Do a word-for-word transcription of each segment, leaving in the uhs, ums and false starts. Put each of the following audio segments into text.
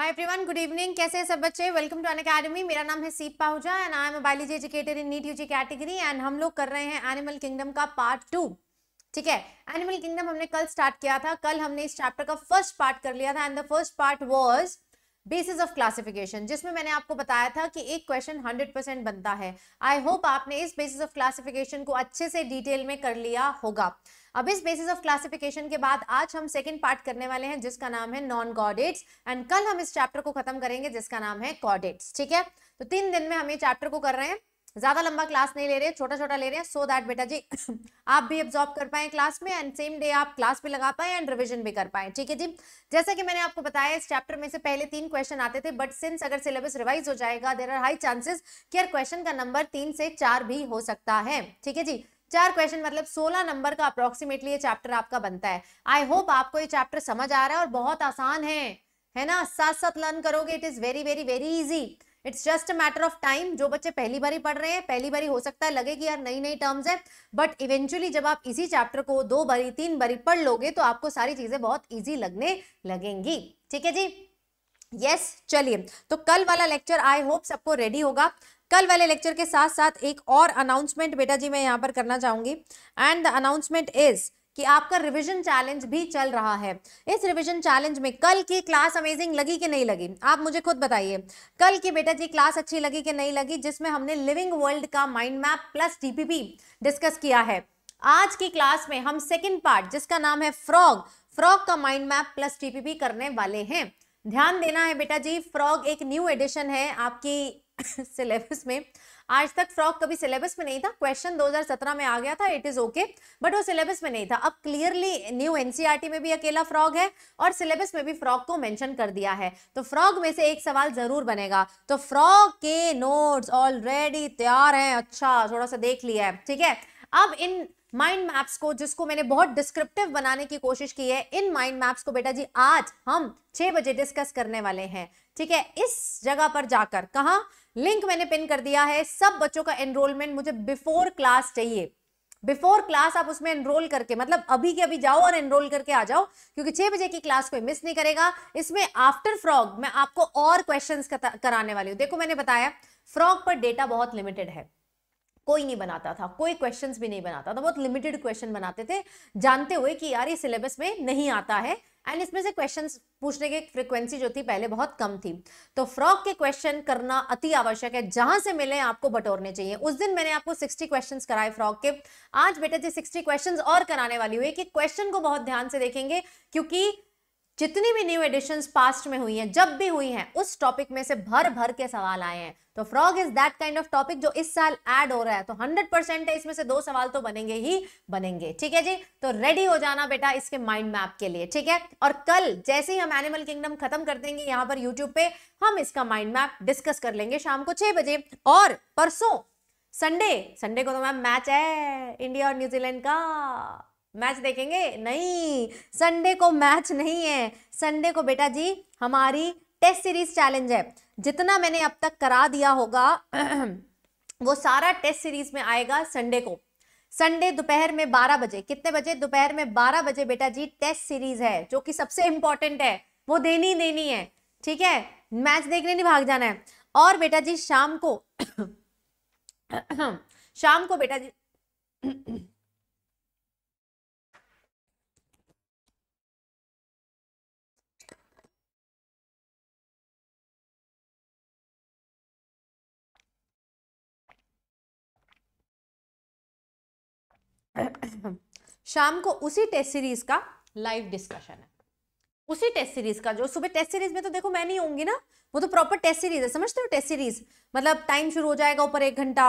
Hi everyone, good evening. कैसे हैं सब बच्चे? Welcome to Unacademy. मेरा नाम है Seep Pahuja and I am biology educator in NEET UG category and हम लोग कर रहे हैं एनिमल किंगडम का पार्ट टू। ठीक है, एनिमल किंगडम हमने कल स्टार्ट किया था। कल हमने इस चैप्टर का फर्स्ट पार्ट कर लिया था and the first part was basis of classification, जिसमें मैंने आपको बताया था कि एक क्वेश्चन हंड्रेड परसेंट बनता है। आई होप आपने इस बेसिस ऑफ क्लासिफिकेशन को अच्छे से डिटेल में कर लिया होगा। अब इस बेसिस ऑफ क्लासिफिकेशन के बाद आज हम सेकंड पार्ट करने वाले हैं जिसका नाम है नॉन कॉर्डेट्स एंड कल हम इस चैप्टर को खत्म करेंगे जिसका नाम है कॉर्डेट्स। ठीक है, तो तीन दिन में हम ये चैप्टर को कर रहे हैं। ज्यादा लंबा क्लास नहीं ले रहे, छोटा छोटा ले रहे हैं सो दैट बेटा जी आप भी एब्जॉर्ब कर पाए क्लास में एंड सेम डे आप क्लास भी लगा पाए एंड रिवीजन भी कर पाए। ठीक है जी, जैसा कि मैंने आपको बताया इस चैप्टर में से पहले तीन क्वेश्चन आते थे, बट सिंस अगर सिलेबस रिवाइज हो जाएगा देयर आर हाई चांसेस कि यार क्वेश्चन का नंबर तीन से चार भी हो सकता है। ठीक है जी, चार क्वेश्चन मतलब सोलह नंबर का अप्रोक्सीमेटली ये चैप्टर आपका बनता है। आई होप आपको ये चैप्टर समझ आ रहा है और बहुत आसान है, है ना। साथ साथ लर्न करोगे, it is very very very easy, it's just a matter of time. जो बच्चे पहली बार ही पढ़ रहे हैं, पहली बार हो सकता है लगे कि यार नई नई टर्म्स है, बट इवेंचुअली जब आप इसी चैप्टर को दो बारी तीन बारी पढ़ लोगे तो आपको सारी चीजें बहुत ईजी लगने लगेंगी। ठीक है जी, यस yes, चलिए तो कल वाला लेक्चर आई होप सबको रेडी होगा। कल वाले लेक्चर के साथ साथ एक और अनाउंसमेंट बेटा जी मैं यहाँ पर करना चाहूंगी एंड द अनाउंसमेंट इज कि आपका रिवीजन चैलेंज भी चल रहा है। इस रिवीजन चैलेंज में कल की क्लास अमेजिंग लगी कि नहीं लगी, आप मुझे खुद बताइए। कल की बेटा जी क्लास अच्छी लगी कि नहीं लगी, जिसमें हमने लिविंग वर्ल्ड का mind map plus DPP discuss किया है। आज की क्लास में हम सेकेंड पार्ट जिसका नाम है फ्रॉग, फ्रॉग का माइंड मैप प्लस डीपीपी करने वाले हैं। ध्यान देना है बेटा जी, फ्रॉग एक न्यू एडिशन है आपकी सिलेबस में। आज तक फ्रॉग कभी सिलेबस में नहीं था, क्वेश्चन दो हज़ार सत्रह में आ गया था, इट इज ओके, बट वो सिलेबस में नहीं था। अब क्लियरली न्यू एनसीईआरटी में भी अकेला फ्रॉग है और सिलेबस में भी फ्रॉग को मेंशन कर दिया है, तो फ्रॉग में से एक सवाल जरूर बनेगा। तो फ्रॉग के नोट्स ऑलरेडी तैयार हैं, अच्छा थोड़ा सा देख लिया है। ठीक है, अब इन माइंड मैप्स को जिसको मैंने बहुत डिस्क्रिप्टिव बनाने की कोशिश की है, इन माइंड मैप्स को बेटा जी आज हम छह बजे डिस्कस करने वाले हैं। ठीक है, इस जगह पर जाकर, कहाँ लिंक मैंने पिन कर दिया है। सब बच्चों का एनरोलमेंट मुझे बिफोर क्लास चाहिए, बिफोर क्लास आप उसमें एनरोल करके, मतलब अभी के अभी जाओ और एनरोल करके आ जाओ, क्योंकि छह बजे की क्लास कोई मिस नहीं करेगा। इसमें आफ्टर फ्रॉग मैं आपको और क्वेश्चंस कराने वाली हूँ। देखो मैंने बताया फ्रॉग पर डेटा बहुत लिमिटेड है, कोई नहीं बनाता था, कोई क्वेश्चंस भी नहीं बनाता था, बहुत लिमिटेड क्वेश्चन बनाते थे जानते हुए कि यार ये सिलेबस में नहीं आता है एंड इसमें से क्वेश्चंस पूछने की फ्रीक्वेंसी जो थी पहले बहुत कम थी। तो फ्रॉग के क्वेश्चन करना अति आवश्यक है, जहां से मिले आपको बटोरने चाहिए। उस दिन मैंने आपको साठ क्वेश्चंस कराए फ्रॉग के, आज बेटा जी साठ क्वेश्चंस और कराने वाली हुई कि क्वेश्चन को बहुत ध्यान से देखेंगे, क्योंकि जितनी भी न्यू एडिशंस पास्ट में हुई हैं, जब भी हुई हैं, उस टॉपिक में से भर भर के सवाल आए हैं। तो frog is that kind of topic जो इस साल ऐड हो रहा है, तो हंड्रेड परसेंट है इसमें से दो सवाल तो बनेंगे ही बनेंगे। ठीक है जी, तो रेडी हो जाना बेटा इसके माइंड मैप के लिए। ठीक है, और कल जैसे ही हम एनिमल किंगडम खत्म कर देंगे यहाँ पर यूट्यूब पे, हम इसका माइंड मैप डिस्कस कर लेंगे शाम को छह बजे। और परसों संडे, संडे को तो मैम मैच है इंडिया और न्यूजीलैंड का, मैच देखेंगे? नहीं, संडे को मैच नहीं है। संडे को बेटा जी हमारी टेस्ट सीरीज चैलेंज है, जितना मैंने अब तक करा दिया होगा वो सारा टेस्ट सीरीज में आएगा संडे को। संडे दोपहर में बारह बजे, कितने बजे? दोपहर में बारह बजे बेटा जी टेस्ट सीरीज है, जो कि सबसे इंपॉर्टेंट है, वो देनी देनी है। ठीक है, मैच देखने नहीं भाग जाना है। और बेटा जी शाम को शाम को बेटा जी शाम को उसी टेस्ट सीरीज का लाइव डिस्कशन है, उसी टेस्ट सीरीज का जो सुबह टेस्ट सीरीज में तो देखो मैं नहीं होंगी ना, वो तो प्रॉपर टेस्ट सीरीज है, समझते हो? टेस्ट सीरीज मतलब टाइम शुरू हो जाएगा ऊपर एक घंटा,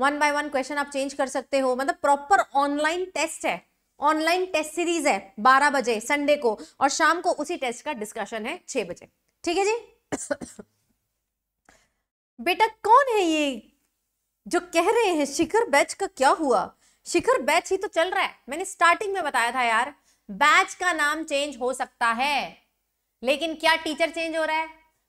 वन बाय वन क्वेश्चन आप चेंज कर सकते हो, मतलब प्रॉपर ऑनलाइन टेस्ट है, ऑनलाइन टेस्ट सीरीज है बारह बजे संडे को, और शाम को उसी टेस्ट का डिस्कशन है छह बजे। ठीक है जी बेटा कौन है ये जो कह रहे हैं शिखर बैच का क्या हुआ? शिखर बैच ही तो चल रहा है, मैंने स्टार्टिंग में बताया था यार बैच का नाम चेंज हो सकता है, लेकिन क्या टीचर चेंज हो रहा है,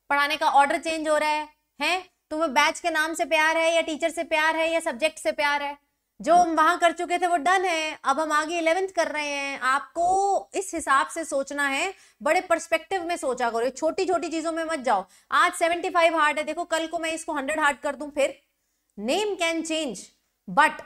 पढ़ाने का ऑर्डर चेंज हो रहा है, हैं? तुम्हें बैच के नाम से प्यार है या टीचर से प्यार है या सब्जेक्ट से प्यार है? जो हम वहां कर चुके थे वो डन है, अब हम आगे इलेवेंथ कर रहे हैं। आपको इस हिसाब से सोचना है, बड़े पर्सपेक्टिव में सोचा करो, छोटी छोटी चीजों में मत जाओ। आज पचहत्तर हार्ड है, देखो कल को मैं इसको सौ हार्ड कर दूं, फिर name can change but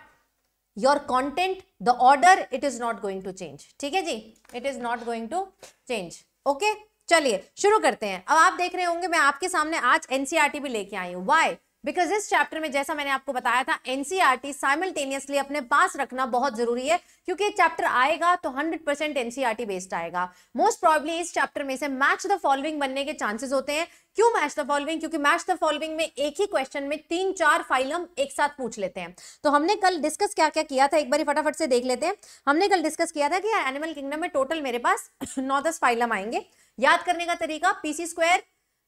your content, the order, it is not going to change. ठीक है जी, it is not going to change. Okay चलिए शुरू करते हैं। अब आप देख रहे होंगे मैं आपके सामने आज एनसीईआरटी भी लेके आई हूँ। वाई? बिकॉज इस चैप्टर में जैसा मैंने आपको बताया था, एनसीईआरटी साइमल्टेनियसली अपने पास रखना बहुत जरूरी है, क्योंकि ये चैप्टर आएगा तो हंड्रेड परसेंट एनसीईआरटी बेस्ड आएगा। मोस्ट प्रॉब्ली इस चैप्टर में से मैच द फॉलोइंग बनने के चांसेस होते हैं। क्यों मैच द फॉलोइंग? क्योंकि मैच द फॉलोइंग में एक ही क्वेश्चन में तीन चार फाइलम एक साथ पूछ लेते हैं। तो हमने कल डिस्कस क्या क्या किया था, एक बार फटाफट से देख लेते हैं। हमने कल डिस्कस किया था कि एनिमल किंगडम में टोटल मेरे पास नौ दस फाइलम आएंगे। याद करने का तरीका PC square,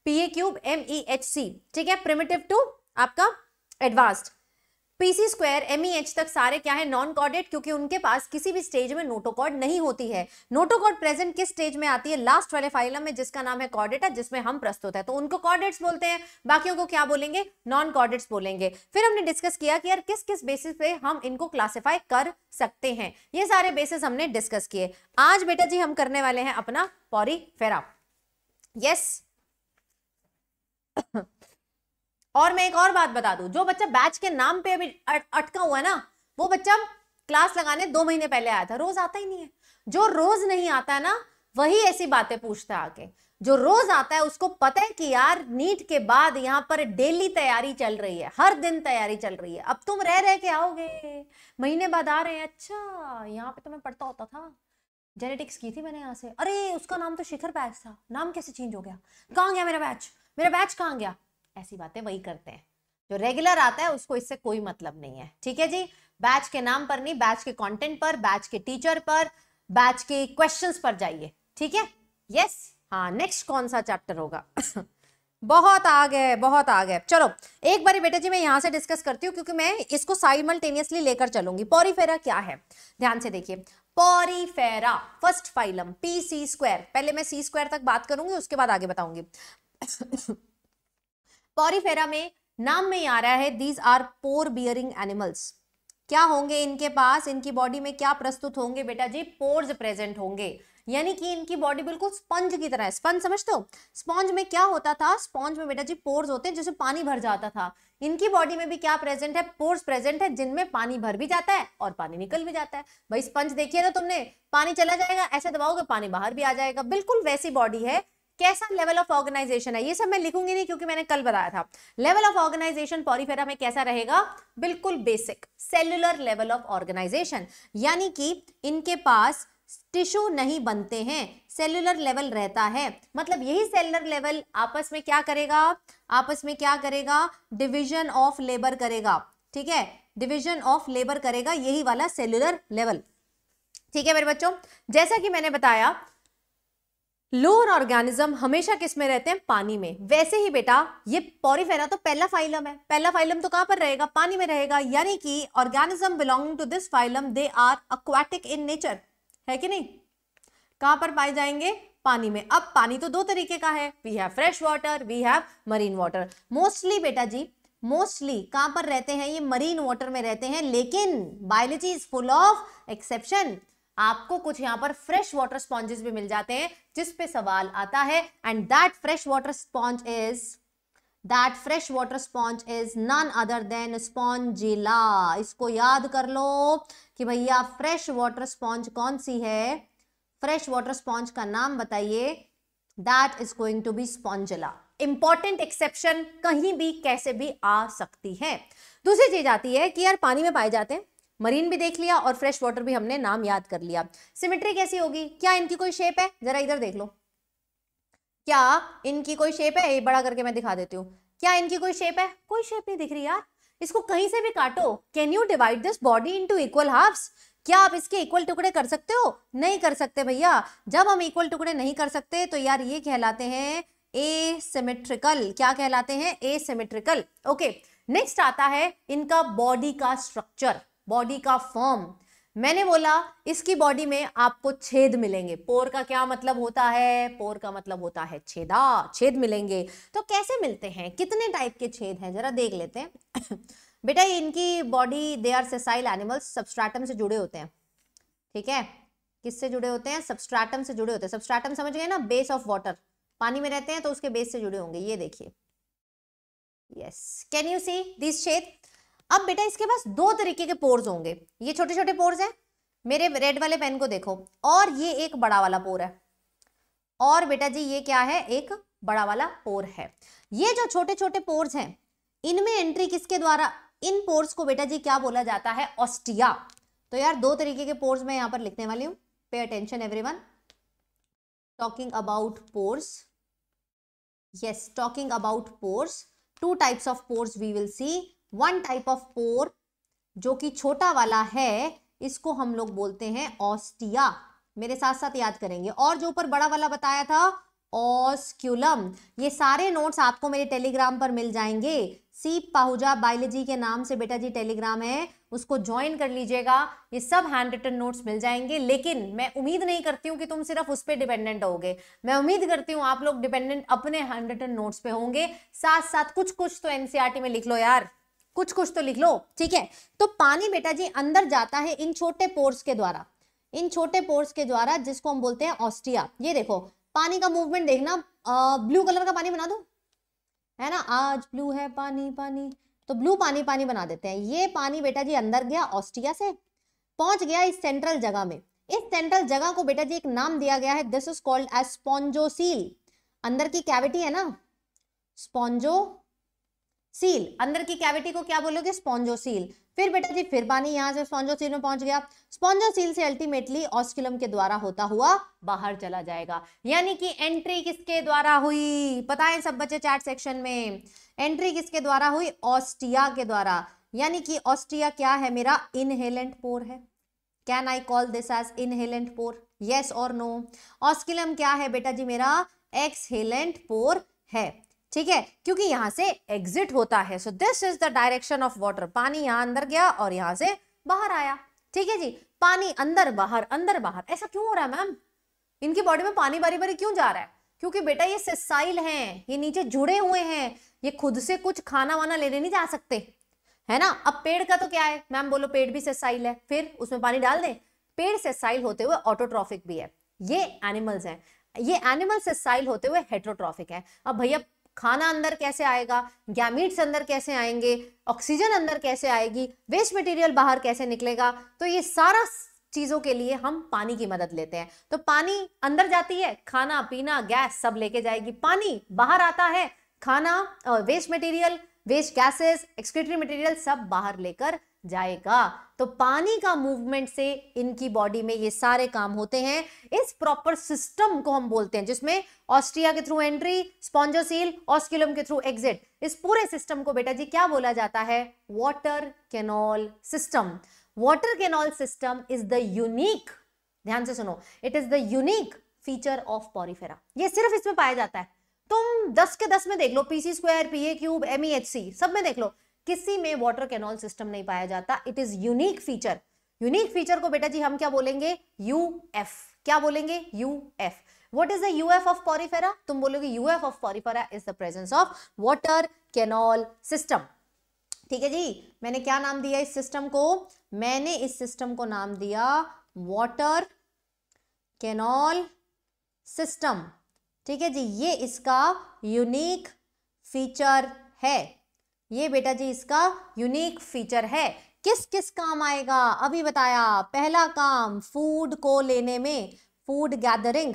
PA cube, MEHC, ठीक है, प्रिमिटिव टू आपका एडवांस्ड। पीसी स्क्वायर एमईएच तक सारे क्या है, नॉन कॉर्डेट, क्योंकि उनके पास किसी भी स्टेज में नोटोकॉर्ड नहीं होती है। नोटोकॉर्ड प्रेजेंट किस स्टेज में आती है? लास्ट वाले फाइलम में, जिसका नाम है कॉर्डेटा, जिसमें हम प्रस्तुत है, तो उनको कॉर्डेट्स बोलते हैं। बाकियों को क्या बोलेंगे? नॉन कॉर्डेट्स बोलेंगे। फिर हमने डिस्कस किया कि यार किस किस बेसिस पे हम इनको क्लासिफाई कर सकते हैं, ये सारे बेसिस हमने डिस्कस किए। आज बेटा जी हम करने वाले हैं अपना पॉरीफेरा। यस, और मैं एक और बात बता दूं, जो बच्चा बैच के नाम पे अभी अटका हुआ है ना, वो बच्चा क्लास लगाने दो महीने पहले आया था, रोज आता ही नहीं है। जो रोज नहीं आता है ना, वही ऐसी बातें पूछता है आके। जो रोज आता है उसको पता है कि यार नीट के बाद यहाँ पर डेली तैयारी चल रही है, हर दिन तैयारी चल रही है। अब तुम रह रह के आओगे, महीने बाद आ रहे हैं, अच्छा यहाँ पे तो मैं पढ़ता होता था, जेनेटिक्स की थी मैंने यहाँ से, अरे उसका नाम तो शिखर बैच था, नाम कैसे चेंज हो गया, कहाँ गया मेरा बैच, मेरा बैच कहाँ गया। ऐसी बातें वही करते हैं। जो रेगुलर आता है उसको इससे कोई मतलब नहीं है। ठीक है जी, बैच के नाम पर नहीं, बैच के कंटेंट पर, बैच के टीचर पर, बैच के क्वेश्चंस पर जाइए। ठीक है, यस, हाँ। नेक्स्ट कौन सा चैप्टर होगा? बहुत आगे, बहुत आगे। चलो एक बार बेटा जी मैं यहाँ से डिस्कस करती हूँ, क्योंकि मैं इसको साइमल्टेनियसली लेकर चलूंगी। पॉरीफेरा क्या है, ध्यान से देखिए। Porifera first phylum P C square, पहले मैं सी स्क्वायर तक बात करूंगी, उसके बाद आगे बताऊंगी। पॉरीफेरा में नाम में आ रहा है these are pore bearing animals. क्या होंगे इनके पास, इनकी बॉडी में क्या प्रस्तुत होंगे बेटा जी? पोर्स प्रेजेंट होंगे, यानी कि इनकी बॉडी बिल्कुल स्पंज की तरह है। स्पंज समझते हो? स्पंज में क्या होता था, स्पंज में बेटा जी पोर्स होते हैं जिससे पानी भर जाता था। इनकी बॉडी में भी क्या प्रेजेंट है? पोर्स प्रेजेंट है, जिनमें पानी भर भी जाता है और पानी निकल भी जाता है। भाई स्पंज देखिए ना तुमने, पानी चला जाएगा, ऐसे दबाओगे पानी बाहर भी आ जाएगा, बिल्कुल वैसी बॉडी है। कैसा लेवल ऑफ ऑर्गेनाइजेशन है, ये सब मैं लिखूंगी नहीं क्योंकि मैंने कल बताया था। लेवल ऑफ ऑर्गेनाइजेशन पॉरीफेरा में कैसा रहेगा, बिल्कुल basic cellular level of organisation, यानी कि इनके पास टिश्यू नहीं बनते हैं, सेलुलर लेवल रहता है। मतलब यही सेलुलर लेवल आपस में क्या करेगा, आपस में क्या करेगा, डिविजन ऑफ लेबर करेगा। ठीक है, डिविजन ऑफ लेबर करेगा, यही वाला सेलुलर लेवल। ठीक है मेरे बच्चों, जैसा कि मैंने बताया लोअर ऑर्गेनिज्म हमेशा किस में रहते हैं, पानी में। वैसे ही बेटा ये पॉरीफेरा तो पहला फाइलम है, पहला फाइलम तो कहां पर रहेगा, पानी में रहेगा, यानी कि organism belonging to this phylum they are aquatic in nature, है कि नहीं? कहां पर पाए जाएंगे, पानी में। अब पानी तो दो तरीके का है, we have fresh water, we have marine water. Mostly बेटा जी, मोस्टली कहां पर रहते हैं ये, मरीन वाटर में रहते हैं, लेकिन biology is full of exception. आपको कुछ यहाँ पर फ्रेश वाटर स्पॉन्जेस भी मिल जाते हैं जिस पे सवाल आता है, and that fresh water sponge is that fresh water sponge is none other than Spongilla. इसको याद कर लो कि भैया फ्रेश वाटर स्पॉन्ज कौन सी है, फ्रेश वाटर स्पॉन्ज का नाम बताइए, that is going to be Spongilla. Important exception, कहीं भी कैसे भी आ सकती है। दूसरी चीज आती है कि यार पानी में पाए जाते हैं, मरीन भी देख लिया और फ्रेश वाटर भी हमने नाम याद कर लिया। सिमेट्री कैसी होगी, क्या इनकी कोई शेप है, जरा इधर देख लो, क्या इनकी कोई शेप है, ये बड़ा करके मैं दिखा देती हूँ, क्या इनकी कोई शेप है, कोई शेप नहीं दिख रही यार। इसको कहीं से भी काटो, can you divide this body into equal halves, क्या आप इसके इक्वल टुकड़े कर सकते हो, नहीं कर सकते भैया। जब हम इक्वल टुकड़े नहीं कर सकते तो यार ये कहलाते हैं एसिमेट्रिकल। क्या कहलाते हैं, एसिमेट्रिकल। ओके, नेक्स्ट आता है इनका बॉडी का स्ट्रक्चर, बॉडी का फॉर्म। मैंने बोला इसकी बॉडी में आपको छेद मिलेंगे। पोर का क्या मतलब होता है, पोर का मतलब होता है छेदा, छेद मिलेंगे। तो कैसे मिलते हैं, कितने टाइप के छेद हैं, जरा देख लेते हैं। बेटा ये इनकी body, they are sessile animals, substratum से जुड़े होते हैं। ठीक है, किससे जुड़े होते हैं? सबस्ट्राटम से जुड़े होते हैं। सबस्ट्राटम समझ गए ना, बेस ऑफ वाटर, पानी में रहते हैं तो उसके बेस से जुड़े होंगे। ये देखिए, yes, can you see this shade? अब बेटा इसके पास दो तरीके के पोर्स होंगे, ये छोटे छोटे पोर्स हैं, मेरे रेड वाले पेन को देखो, और ये एक बड़ा वाला पोर है। और बेटा जी ये क्या है? एक बड़ा वाला पोर है। ये जो छोटे छोटे पोर्स हैं, इनमें एंट्री किसके द्वारा, इन पोर्स को बेटा जी क्या बोला जाता है? ऑस्टिया। तो यार दो तरीके के पोर्स मैं यहाँ पर लिखने वाली हूँ, pay attention everyone. Talking about pores, yes, talking about pores, two types of pores we will see. One type of pore जो कि छोटा वाला है, इसको हम लोग बोलते हैं ऑस्टिया। मेरे साथ साथ याद करेंगे। और जो ऊपर बड़ा वाला बताया था, ऑस्क्यूलम। ये सारे नोट्स आपको मेरे टेलीग्राम पर मिल जाएंगे, सीप पाहुजा बायोलॉजी के नाम से बेटा जी टेलीग्राम है, उसको ज्वाइन कर लीजिएगा। ये सब हैंड रिटन नोट्स मिल जाएंगे। लेकिन मैं उम्मीद नहीं करती हूँ कि तुम सिर्फ उस पर डिपेंडेंट होगे, मैं उम्मीद करती हूँ आप लोग डिपेंडेंट अपने हैंड रिटन नोट्स पे होंगे। साथ साथ कुछ कुछ तो एनसीईआरटी में लिख लो यार, कुछ कुछ तो लिख लो। ठीक है, तो पानी बेटा जी अंदर जाता है इन छोटे पोर्स के द्वारा, इन छोटे पोर्स के द्वारा, जिसको हम बोलते हैं ऑस्टिया। ये देखो पानी का मूवमेंट देखना, आ, ब्लू कलर का पानी बना दो, है ना, आज ब्लू है पानी, पानी तो ब्लू पानी पानी बना देते हैं। ये पानी बेटा जी अंदर गया ऑस्टिया से, पहुंच गया इस सेंट्रल जगह में। इस सेंट्रल जगह को बेटा जी एक नाम दिया गया है, this is called as spongocoel. अंदर की कैविटी है ना, स्पॉन्जो सील, अंदर की कैविटी को क्या बोलोगे? स्पॉन्जोसील। फिर बेटा जी फिर पानी यहाँ से स्पॉन्जोसील में पहुंच गया, स्पॉन्जोसील से अल्टीमेटली ऑस्क्यूलम के द्वारा होता हुआ बाहर चला जाएगा। यानी कि एंट्री किसके द्वारा हुई, पता है सब बच्चे चैट सेक्शन में, एंट्री किसके द्वारा हुई? ऑस्टिया के द्वारा। यानी कि ऑस्टिया क्या है मेरा? इनहेलेंट पोर है। Can I call this as inhalant pore, yes और नो? ऑस्क्यूलम क्या है बेटा जी मेरा? एक्सहेलेंट पोर है। ठीक है, क्योंकि यहां से एग्जिट होता है, so this is the direction of water. पानी यहां अंदर गया और यहां से बाहर आया। ठीक है जी, पानी अंदर बाहर अंदर बाहर, ऐसा क्यों हो रहा है मैम? इनकी बॉडी में पानी बारी बारी क्यों जा रहा है? क्योंकि बेटा ये सेसाइल हैं, ये नीचे जुड़े हुए हैं, ये खुद से कुछ खाना वाना लेने नहीं जा सकते, है ना। अब पेड़ का तो क्या है मैम, बोलो, पेड़ भी सेसाइल है, फिर उसमें पानी डाल दें? पेड़ सेसाइल होते हुए ऑटोट्रॉफिक भी है। ये एनिमल्स हैं, ये एनिमल सेसाइल होते हुए हेटरोट्रॉफिक है। अब भैया खाना अंदर कैसे आएगा, गैमीट्स अंदर कैसे आएंगे, ऑक्सीजन अंदर कैसे आएगी, वेस्ट मटेरियल बाहर कैसे निकलेगा, तो ये सारा चीजों के लिए हम पानी की मदद लेते हैं। तो पानी अंदर जाती है, खाना पीना गैस सब लेके जाएगी, पानी बाहर आता है, खाना, waste material, waste gases, excretory material सब बाहर लेकर जाएगा। तो पानी का मूवमेंट से इनकी बॉडी में ये सारे काम होते हैं। इस प्रॉपर सिस्टम को हम बोलते हैं, जिसमें ऑस्टिया के थ्रू एंट्री, स्पॉन्जोसील, ऑस्क्यूलम के थ्रू एग्जिट, इस पूरे सिस्टम को बेटा जी क्या बोला जाता है? Water canal system. Water canal system is the unique, ध्यान से सुनो, it is the unique feature of Porifera. ये सिर्फ इसमें पाया जाता है। तुम दस के दस में देख लो, PC square, PA cube, MEHC, सब में देख लो, किसी में वाटर कैनॉल सिस्टम नहीं पाया जाता। It is unique feature. Unique feature को बेटा जी हम क्या बोलेंगे? यूएफ। क्या बोलेंगे? UF. What is the UF of Porifera? तुम बोलोगे UF of Porifera is the presence of water canal system. ठीक है जी, मैंने क्या नाम दिया इस सिस्टम को? मैंने इस सिस्टम को नाम दिया वाटर कैनॉल सिस्टम। ठीक है जी, ये इसका यूनिक फीचर है, ये बेटा जी इसका यूनिक फीचर है। किस किस काम आएगा अभी बताया। पहला काम फूड को लेने में, फूड गैदरिंग।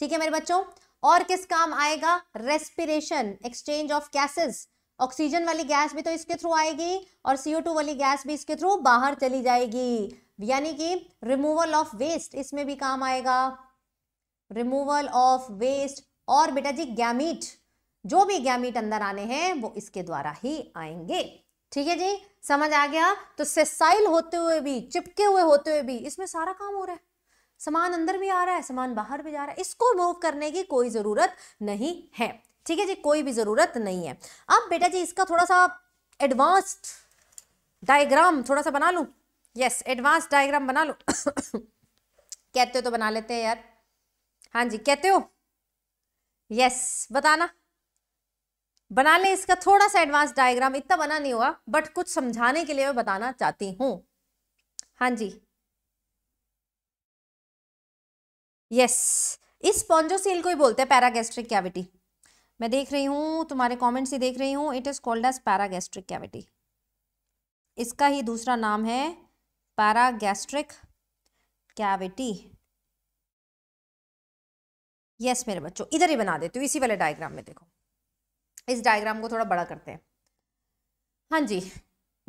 ठीक है मेरे बच्चों, और किस काम आएगा? Respiration, exchange of gases. Oxygen वाली गैस भी तो इसके थ्रू आएगी और सी ओ टू वाली गैस भी इसके थ्रू बाहर चली जाएगी। यानी कि रिमूवल ऑफ वेस्ट, इसमें भी काम आएगा, रिमूवल ऑफ वेस्ट। और बेटा जी गैमीट, जो भी गैमीट अंदर आने हैं वो इसके द्वारा ही आएंगे। ठीक है जी, समझ आ गया। तो सेसाइल होते हुए भी, चिपके हुए होते हुए भी इसमें सारा काम हो रहा है, सामान अंदर भी आ रहा है, सामान बाहर भी जा रहा है, इसको मूव करने की कोई जरूरत नहीं है। ठीक है जी, कोई भी जरूरत नहीं है। अब बेटा जी इसका थोड़ा सा एडवांस्ड डायग्राम थोड़ा सा बना लूं, यस एडवांस डायग्राम बना लूं कहते हो तो बना लेते हैं यार, हाँ जी कहते हो, यस बताना बना लें इसका थोड़ा सा एडवांस डायग्राम, इतना बना नहीं हुआ बट कुछ समझाने के लिए मैं बताना चाहती हूं। हाँ जी, यस, इस स्पॉन्जोसील को ही बोलते हैं पैरागैस्ट्रिक कैविटी। मैं देख रही हूँ तुम्हारे कमेंट्स ही देख रही हूँ। It is called as paragastric cavity, इसका ही दूसरा नाम है पैरागैस्ट्रिक कैविटी। यस मेरे बच्चों, इधर ही बना देती हूँ इसी वाले डायग्राम में। देखो इस डायग्राम को थोड़ा बड़ा करते हैं। हाँ जी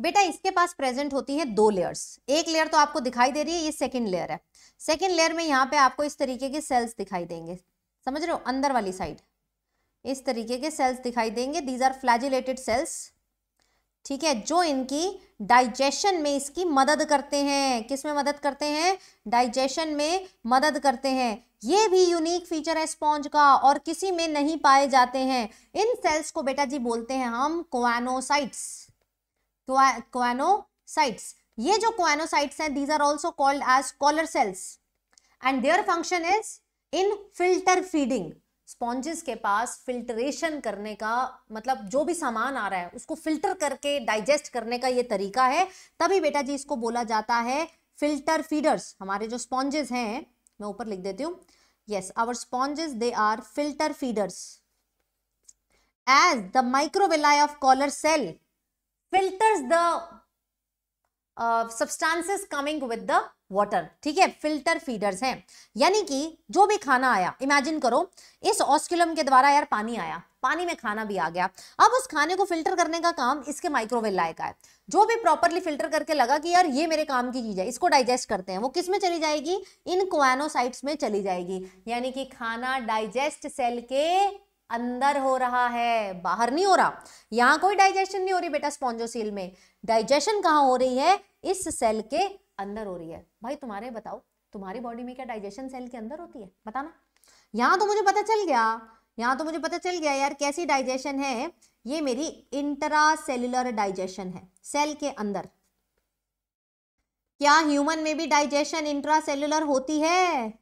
बेटा, इसके पास प्रेजेंट होती है दो लेयर्स। एक लेयर तो आपको दिखाई दे रही है, ये सेकंड लेयर है। सेकंड लेयर में यहाँ पे आपको इस तरीके के सेल्स दिखाई देंगे, समझ रहे हो, अंदर वाली साइड इस तरीके के सेल्स दिखाई देंगे। दीज आर फ्लैजिलेटेड सेल्स, ठीक है, जो इनकी डाइजेशन में इसकी मदद करते हैं। किस में मदद करते हैं? डाइजेशन में मदद करते हैं। ये भी यूनिक फीचर है स्पॉन्ज का और किसी में नहीं पाए जाते हैं। इन सेल्स को बेटा जी बोलते हैं हम कोएनोसाइट्स। कोएनोसाइट्स, ये जो कोएनोसाइट्स हैं these are also called as collar cells and their function is in filter feeding. Sponges के पास फिल्ट्रेशन करने का मतलब जो भी सामान आ रहा है उसको फिल्टर करके डाइजेस्ट करने का ये तरीका है, तभी बेटा जी इसको बोला जाता है फिल्टर फीडर्स। हमारे जो स्पॉन्जेस हैं, मैं ऊपर लिख देती हूँ, yes our sponges they are filter feeders as the microvilli of collar cell filters the substances coming with the water. ठीक है, फिल्टर फीडर्स हैं, यानी कि जो भी खाना आया, इमेजिन करो इस ऑस्कुलम के द्वारा यार पानी आया, पानी में खाना भी आ गया। अब उस खाने को फिल्टर करने का काम इसके माइक्रोवेलाई का है। जो भी प्रॉपरली फिल्टर करके लगा कि यार ये मेरे काम की चीज है, इसको डाइजेस्ट करते हैं, वो किस में चली जाएगी? इन कोएनोसाइट्स में चली जाएगी। यानी कि खाना डाइजेस्ट सेल के अंदर हो रहा है, बाहर नहीं हो रहा। यहाँ कोई डाइजेशन नहीं हो रही बेटा स्पॉन्जोसील में। डाइजेशन कहाँ हो रही है? इस सेल के अंदर हो रही है। भाई तुम्हारे बताओ, तुम्हारी बॉडी में क्या डाइजेशन सेल के अंदर होती है? बताना। यहाँ तो मुझे पता चल गया, यहाँ तो मुझे पता चल गया यार कैसी डाइजेशन है। ये मेरी इंट्रासेल्युलर डाइजेशन है सेल के अंदर। क्या ह्यूमन में भी डाइजेशन इंट्रासेल्युलर होती है?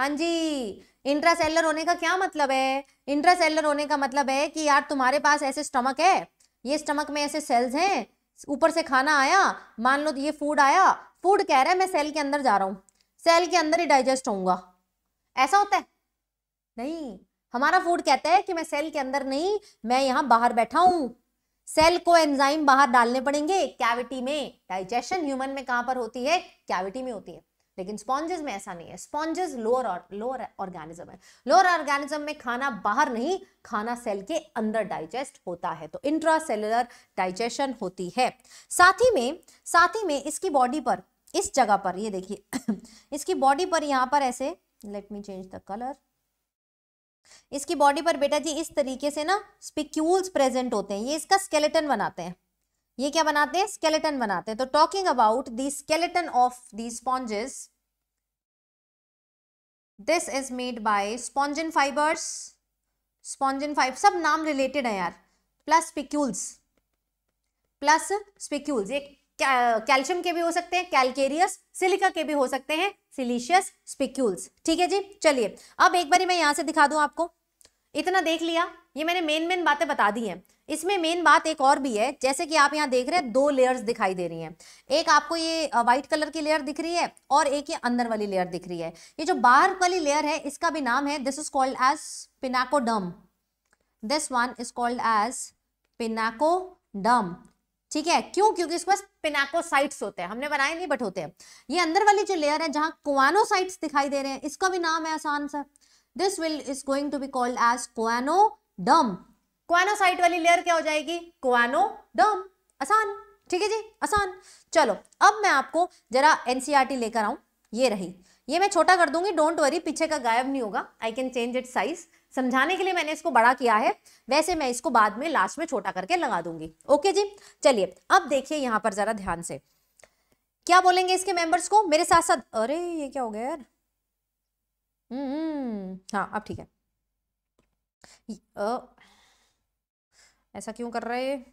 हाँ जी। इंट्रासेल्युलर होने का क्या मतलब है? इंट्रासेल्युलर होने का मतलब है कि यार तुम्हारे पास ऐसे स्टमक है, ये स्टमक में ऐसे सेल्स हैं, ऊपर से खाना आया, मान लो ये फूड आया, फूड कह रहा है मैं सेल के अंदर जा रहा हूँ, सेल के अंदर ही डाइजेस्ट होऊंगा। ऐसा होता है? नहीं, हमारा फूड कहता है कि मैं सेल के अंदर नहीं, मैं यहाँ बाहर बैठा हूँ, सेल को एंजाइम बाहर डालने पड़ेंगे कैविटी में। डाइजेशन ह्यूमन में कहाँ पर होती है? कैविटी में होती है। लेकिन स्पॉन्जेस में ऐसा नहीं है। स्पॉन्जेस लोअर और लोअर ऑर्गेनिज्म है। लोअर ऑर्गेनिज्म में खाना बाहर नहीं, खाना सेल के अंदर डाइजेस्ट होता है। तो इंट्रासेलुलर डाइजेशन होती है। साथ ही में साथ ही में इसकी बॉडी पर, इस जगह पर, ये देखिए इसकी बॉडी पर यहाँ पर ऐसे, let me change the colour, इसकी बॉडी पर बेटा जी इस तरीके से ना स्पिक्यूल्स प्रेजेंट होते हैं। ये इसका स्केलेटन बनाते हैं। ये क्या बनाते हैं? स्केलेटन बनाते हैं। तो talking about the skeleton of the sponges, this is made by spongin fibres. Spongin fibre, सब नाम रिलेटेड है यार, प्लस स्पिक्यूल्स, प्लस स्पिक्यूल्स। ये कैल्शियम के भी हो सकते हैं, कैलकेरियस, सिलिका के भी हो सकते हैं, सिलिशियस स्पिक्यूल्स। ठीक है जी। चलिए अब एक बार मैं यहाँ से दिखा दूं आपको। इतना देख लिया, ये मैंने मेन मेन बातें बता दी हैं। इसमें मेन बात एक और भी है, जैसे कि आप यहाँ देख रहे हैं दो लेयर्स दिखाई दे रही हैं। एक आपको ये व्हाइट कलर की लेयर दिख रही है और एक ये अंदर वाली लेयर दिख रही है। ये जो बाहर वाली लेयर है इसका भी नाम है, this is called as pinacoderm, this one is called as pinacoderm. ठीक है, क्यों? क्योंकि इसके पास पिनाकोसाइट्स होते हैं, हमने बनाए नहीं बट होते हैं। ये अंदर वाली जो लेयर है जहाँ कोएनोसाइट्स दिखाई दे रहे हैं, इसका भी नाम है आसान सा, this will is going to be called as choanoderm. Choanocyte वाली लेयर क्या हो जाएगी? कोएनोडर्म। आसान, ठीक है जी, आसान। चलो अब मैं आपको जरा एनसीईआरटी लेकर आऊं। ये रही, ये मैं छोटा कर दूंगी, डोंट वरी, पीछे का गायब नहीं होगा। I can change it size, समझाने के लिए मैंने इसको बड़ा किया है, वैसे मैं इसको बाद में लास्ट में छोटा करके लगा दूंगी। ओके जी, चलिए अब देखिए यहाँ पर जरा ध्यान से क्या बोलेंगे इसके मेंबर्स को मेरे साथ साथ। अरे ये क्या हो गया यार? हम्म हाँ अब ठीक है। आ, ऐसा क्यों कर रहे हैं?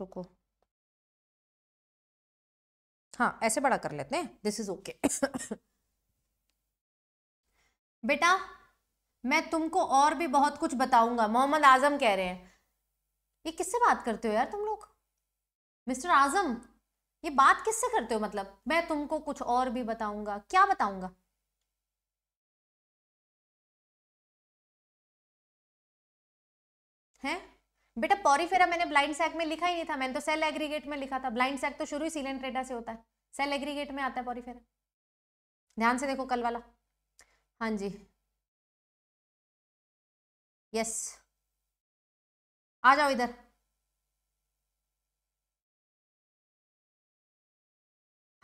रुको, हाँ ऐसे बड़ा कर लेते हैं, दिस इज ओके। बेटा मैं तुमको और भी बहुत कुछ बताऊंगा, मोहम्मद आजम कह रहे हैं। ये किससे बात करते हो यार तुम लोग? मिस्टर आजम ये बात किससे करते हो? मतलब मैं तुमको कुछ और भी बताऊंगा, क्या बताऊंगा? हैं बेटा पॉरीफेरा मैंने ब्लाइंड सैक में लिखा ही नहीं था, मैंने तो सेल एग्रीगेट में लिखा था। ब्लाइंड सैक तो शुरू ही सीलेंट्रेटा से होता है, सेल एग्रीगेट में आता है पॉरीफेरा। ध्यान से देखो कल वाला। हाँ जी यस, आ जाओ इधर।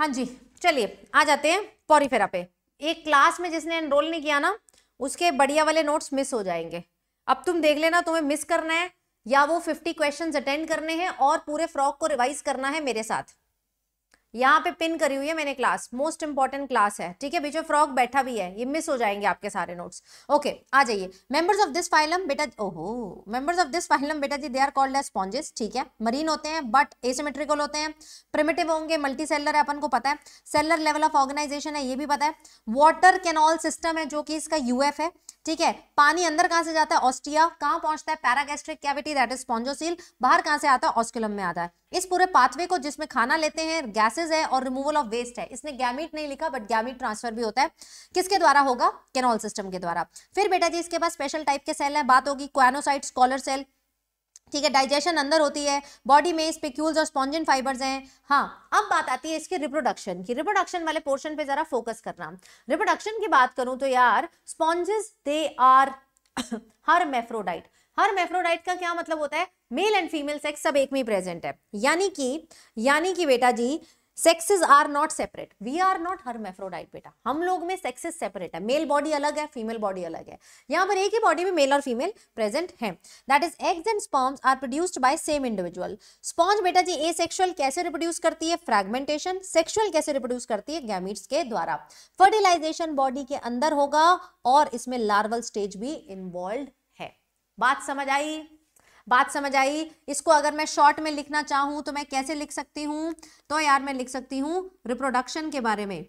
हाँ जी चलिए आ जाते हैं पॉरीफेरा पे। एक क्लास में जिसने एनरोल नहीं किया ना उसके बढ़िया वाले नोट्स मिस हो जाएंगे। अब तुम देख लेना तुम्हें मिस करना है या वो पचास क्वेश्चंस अटेंड करने हैं और पूरे फ्रॉग को रिवाइज करना है मेरे साथ। यहाँ पे पिन करी हुई है मैंने क्लास, मोस्ट इंपॉर्टेंट क्लास है, ठीक है? बीच में फ्रॉग बैठा भी है, ये मिस हो जाएंगे आपके सारे नोट्स। ओके आ जाइए। मेंबर्स ऑफ दिस फाइलम बेटा, ओहो मेंबर्स ऑफ दिस फाइलम बेटा जी they are called as sponges, ठीक है? मरीन होते हैं बट एसिमेट्रिकल होते हैं, प्रिमिटिव होंगे, मल्टी सेलर है अपन को पता है, सेलर लेवल ऑफ ऑर्गेनाइजेशन है ये भी पता है, वाटर कैनॉल सिस्टम है जो कि इसका यूएफ है, ठीक है? पानी अंदर कहाँ से जाता है? ऑस्टिया। कहाँ पहुंचता है? Paragastric cavity that is spongocoel. बाहर कहाँ से आता है? ऑस्कुलम में आता है। इस पूरे पाथवे को जिसमें खाना लेते हैं, गैसेस है और रिमूवल ऑफ वेस्ट है। इसने गैमीट नहीं लिखा बट गैमीट ट्रांसफर भी होता है, किसके द्वारा होगा? कैनॉल सिस्टम के द्वारा। फिर बेटा जी इसके पास स्पेशल टाइप के सेल है, बात होगी क्वानोसाइट कॉलर सेल, ठीक है? डाइजेशन अंदर होती है, बॉडी में स्पिक्यूल्स और स्पॉन्जिन फाइबर्स हैं। हाँ अब बात आती है इसके रिप्रोडक्शन की। रिप्रोडक्शन वाले पोर्शन पे जरा फोकस करना। रिप्रोडक्शन की बात करूं तो यार sponges they are hermaphrodite. Hermaphrodite का क्या मतलब होता है? मेल एंड फीमेल सेक्स सब एक में ही प्रेजेंट है, यानी कि यानी कि बेटा जी sexes are not separate, we are not hermaphrodite. बेटा हम लोग में सेक्सेस सेपरेट है, मेल बॉडी अलग है, फीमेल बॉडी अलग है। यहाँ पर एक ही बॉडी में मेल और फीमेल प्रेजेंट हैं। That is eggs and sperms are produced by same individual. Sponge बेटा जी एसेक्सुअल कैसे रिप्रोड्यूस करती है? फ्रेगमेंटेशन। सेक्सुअल कैसे रिप्रोड्यूस करती है? गैमीट्स के द्वारा। फर्टिलाइजेशन बॉडी के अंदर होगा और इसमें लार्वल स्टेज भी इन्वॉल्व है। बात समझ आई? बात समझ आई? इसको अगर मैं शॉर्ट में लिखना चाहूं तो मैं कैसे लिख सकती हूं? तो यार मैं लिख सकती हूं रिप्रोडक्शन के बारे में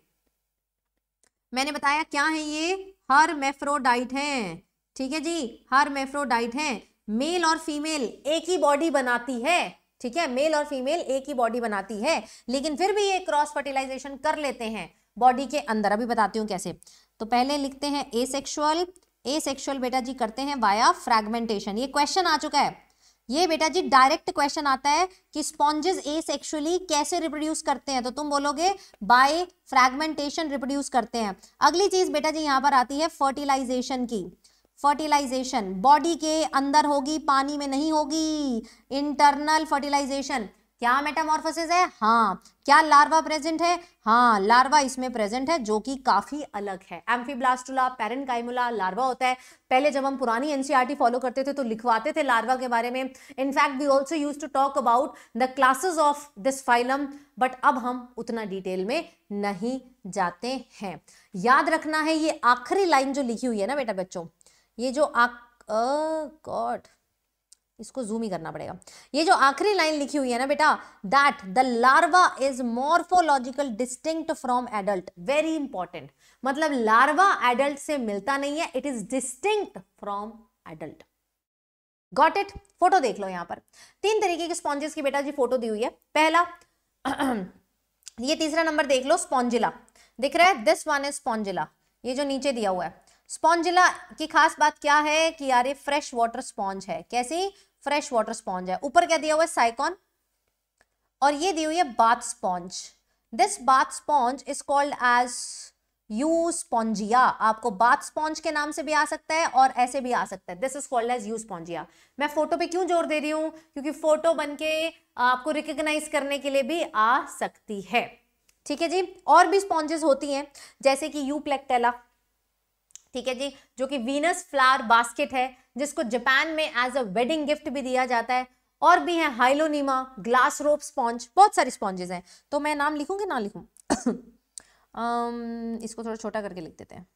मैंने बताया क्या है, ये हरमेफ्रोडाइट हैं, ठीक है जी? हरमेफ्रोडाइट हैं। मेल और फीमेल एक ही बॉडी बनाती है, ठीक है? मेल और फीमेल एक ही बॉडी बनाती है, लेकिन फिर भी ये क्रॉस फर्टिलाइजेशन कर लेते हैं बॉडी के अंदर। अभी बताती हूँ कैसे। तो पहले लिखते हैं एसेक्सुअल। एसेक्सुअल बेटा जी करते हैं वाया फ्रैगमेंटेशन। ये क्वेश्चन आ चुका है, ये बेटा जी डायरेक्ट क्वेश्चन आता है कि स्पॉन्जेस एसेक्सुअली कैसे रिप्रोड्यूस करते हैं, तो तुम बोलोगे बाय फ्रैगमेंटेशन रिप्रोड्यूस करते हैं। अगली चीज बेटा जी यहाँ पर आती है फर्टिलाइजेशन की। फर्टिलाइजेशन बॉडी के अंदर होगी, पानी में नहीं होगी। Internal fertilisation. क्या मेटामॉर्फोसिस है? हाँ। क्या लार्वा प्रेजेंट है? हाँ लार्वा इसमें प्रेजेंट है जो कि काफी अलग है। एम्फीब्लास्टुला, पैरेन्काइमुला लार्वा होता है। पहले जब हम पुरानी एनसीईआरटी फॉलो करते थे तो लिखवाते थे लार्वा के बारे में। In fact we also use to talk about the classes of this phylum, but अब हम उतना डिटेल में नहीं जाते हैं। याद रखना है ये आखिरी लाइन जो लिखी हुई है ना बेटा बच्चों, ये जो गॉड इसको जूम ही करना पड़ेगा। ये जो आखिरी लाइन लिखी हुई है ना बेटा, that the larva is morphological distinct from adult, very important. मतलब लार्वा एडल्ट से मिलता नहीं है, it is distinct from adult. Got it? Photo देख लो यहाँ पर। तीन तरीके के स्पॉन्जेस की बेटा जी फोटो दी हुई है। पहला ये तीसरा नंबर देख लो, स्पॉन्जिला दिख रहा है, दिस वन इज स्पॉन्जिला, ये जो नीचे दिया हुआ है। स्पॉन्जिला की खास बात क्या है कि यार ये फ्रेश वाटर स्पॉन्ज है। कैसी? फ्रेश वाटर स्पॉन्ज है। ऊपर क्या दिया हुआ है? साइकॉन। और ये दी हुई है bath sponge. This bath sponge is called as you Spongia. आपको बाथ स्पॉन्ज के नाम से भी आ सकता है और ऐसे भी आ सकता है। This is called as you Spongia. मैं फोटो पे क्यों जोर दे रही हूँ? क्योंकि फोटो बनके आपको रिकग्नाइज करने के लिए भी आ सकती है, ठीक है जी? और भी स्पॉन्जेस होती हैं जैसे कि यूप्लेक्टेला, ठीक है जी, जो कि वीनस फ्लावर बास्केट है, जिसको जापान में एज अ वेडिंग गिफ्ट भी दिया जाता है। और भी है हाइलोनीमा, ग्लास रोप स्पॉन्ज, बहुत सारी स्पॉन्जेस हैं। तो मैं नाम लिखूं कि ना लिखूं? um, इसको थोड़ा छोटा करके लिख देते हैं।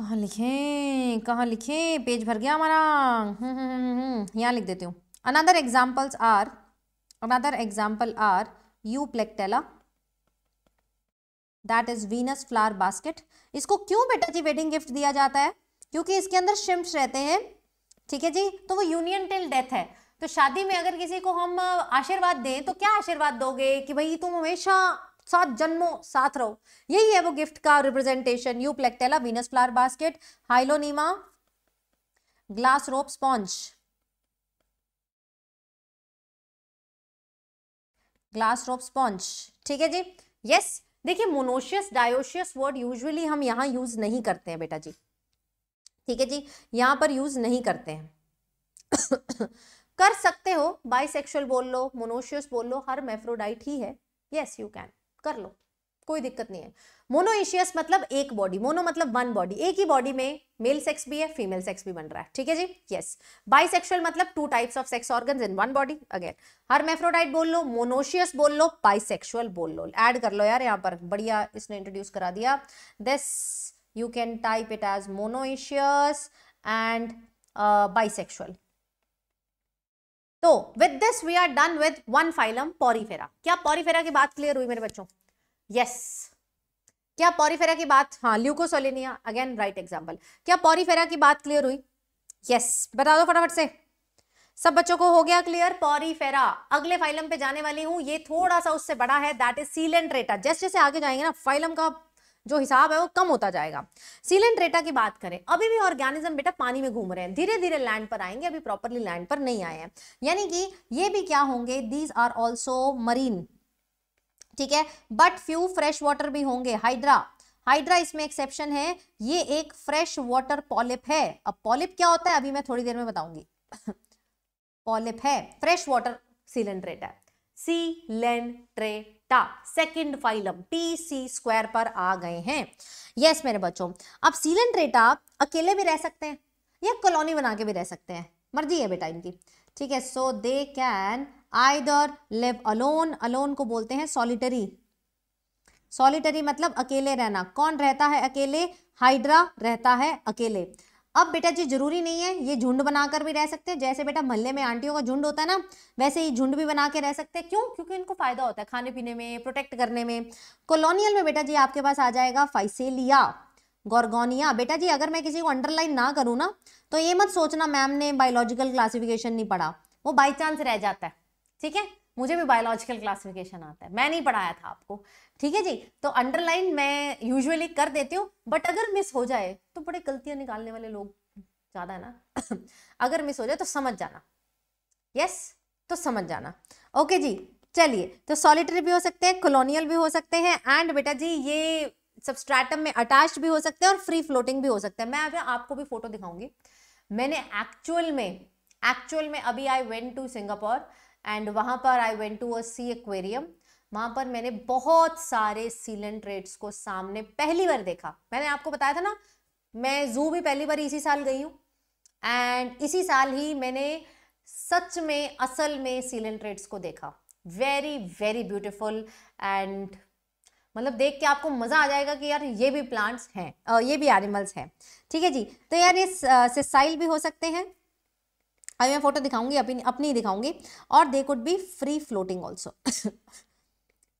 कहाँ लिखें कहाँ लिखें पेज भर गया हमारा। यहाँ लिख देती हूँ। Another examples are another example are Euplectella that is Venus flower basket. इसको क्यों बेटा जी वेडिंग गिफ्ट दिया जाता है? क्योंकि इसके अंदर शिम्प्स रहते हैं, ठीक है जी, तो वो यूनियन टिल डेथ है। तो शादी में अगर किसी को हम आशीर्वाद दें तो क्या आशीर्वाद दोगे कि भाई तुम हमेशा सात जन्मों साथ रहो। यही है वो गिफ्ट का representation. Euplectella Venus flower basket, हाइलोनीमा glass rope sponge, glass rope sponge, ठीक है जी। यस, देखिए मोनोशियस डायोशियस वर्ड यूजुअली हम यहाँ यूज नहीं करते हैं बेटा जी, ठीक है जी, यहाँ पर यूज नहीं करते हैं। कर सकते हो, बाइसेक्सुअल बोल लो, मोनोशियस बोल लो, हर्माफ्रोडाइट ही है। यस यू कैन, कर लो, कोई दिक्कत नहीं है। मोनोशियस मतलब एक बॉडी, मोनो मतलब वन बॉडी, एक ही बॉडी में मेल सेक्स भी है फीमेल सेक्स भी बन रहा है, ठीक है जी। यस, बाइसेक्सुअल मतलब two types of sex organs in one body. Again hermaphrodite बोल लो, मोनोशियस बोल लो, बाइसेक्सुअल बोल लो, ऐड कर लो यार यहाँ पर, बढ़िया इसने इंट्रोड्यूस करा दिया। This you can type it as monoecious and bisexual. तो with this we are done with one phylum Porifera. क्या पॉरीफेरा की बात क्लियर हुई मेरे बच्चों? Yes yes. क्या पॉरीफेरा की बात, हाँ ल्यूकोसोलेनिया अगेन राइट एग्जांपल। क्या पॉरीफेरा की बात क्लियर हुई? Yes yes. बता दो फटाफट से, सब बच्चों को हो गया क्लियर पॉरीफेरा। अगले फाइलम पे जाने वाली हूँ, ये थोड़ा सा उससे बड़ा है, दैट इज सीलेंट्रेटा। जैसे जैसे आगे जाएंगे ना फाइलम का जो हिसाब है वो कम होता जाएगा। सीलेंट्रेटा की बात करें, अभी भी ऑर्गेनिज्म बेटा पानी में घूम रहे हैं, धीरे धीरे लैंड पर आएंगे, अभी प्रॉपरली लैंड पर नहीं आए हैं। यानी कि ये भी क्या होंगे, दीज आर ऑल्सो मरीन, ठीक है, बट फ्यू फ्रेश वाटर भी होंगे। हाइड्रा, हाइड्रा इसमें एक्सेप्शन है, ये एक फ्रेश वाटर पॉलिप है। अब पॉलिप क्या होता है अभी मैं थोड़ी देर में बताऊंगी। पॉलिप है, फ्रेश वाटर सीलेंट्रेटा है। Coelenterata second phylum PC square पर आ गए हैं। यस मेरे बच्चों, अब सीलेंट्रेटा अकेले भी रह सकते हैं या कॉलोनी बना के भी रह सकते हैं, मर्जी है बेटा इनकी, ठीक है। So they can either live alone, alone को बोलते हैं सॉलिटरी, सॉलिटरी मतलब अकेले रहना। कौन रहता है अकेले? हाइड्रा रहता है अकेले। अब बेटा जी जरूरी नहीं है, ये झुंड बनाकर भी रह सकते हैं, जैसे बेटा मोहल्ले में आंटियों का झुंड होता है ना, वैसे ही झुंड भी बना के रह सकते हैं। क्यों? क्योंकि इनको फायदा होता है खाने पीने में, प्रोटेक्ट करने में। कॉलोनियल में बेटा जी आपके पास आ जाएगा फाइसेलिया, गोर्गोनिया। बेटा जी अगर मैं किसी को अंडरलाइन ना करूँ ना तो ये मत सोचना मैम ने बायोलॉजिकल क्लासिफिकेशन नहीं पढ़ा, वो बाई चांस रह जाता है, ठीक है। मुझे भी बायोलॉजिकल क्लासिफिकेशन आता है, मैं नहीं पढ़ाया था आपको, ठीक है जी। तो अंडरलाइन मैं यूजुअली कर देती हूँ, बट अगर मिस हो जाए तो बड़े गलतियां निकालने वाले लोग ज्यादा है ना। अगर मिस हो जाए तो समझ जाना, यस तो समझ जाना, ओके जी। चलिए, तो सॉलिटरी भी हो सकते हैं, कॉलोनियल भी हो सकते हैं, एंड बेटा जी ये सबस्ट्रैटम में अटैच भी हो सकते हैं और फ्री फ्लोटिंग भी हो सकते हैं। मैं अभी आपको भी फोटो दिखाऊंगी। मैंने एक्चुअल में एक्चुअल में अभी I went to Singapore and वहाँ पर I went to a sea aquarium, वहाँ पर मैंने बहुत सारे सीलेंट्रेट्स को सामने पहली बार देखा। मैंने आपको बताया था ना मैं जू भी पहली बार इसी साल गई हूँ, एंड इसी साल ही मैंने सच में असल में सीलेंट्रेट्स को देखा। वेरी वेरी ब्यूटीफुल, एंड मतलब देख के आपको मज़ा आ जाएगा कि यार ये भी प्लांट्स हैं, ये भी एनिमल्स हैं, ठीक है जी। तो यार ये सिसाइल भी हो सकते हैं, अभी मैं फोटो दिखाऊंगी अपनी अपनी दिखाऊंगी, और they could be free floating also.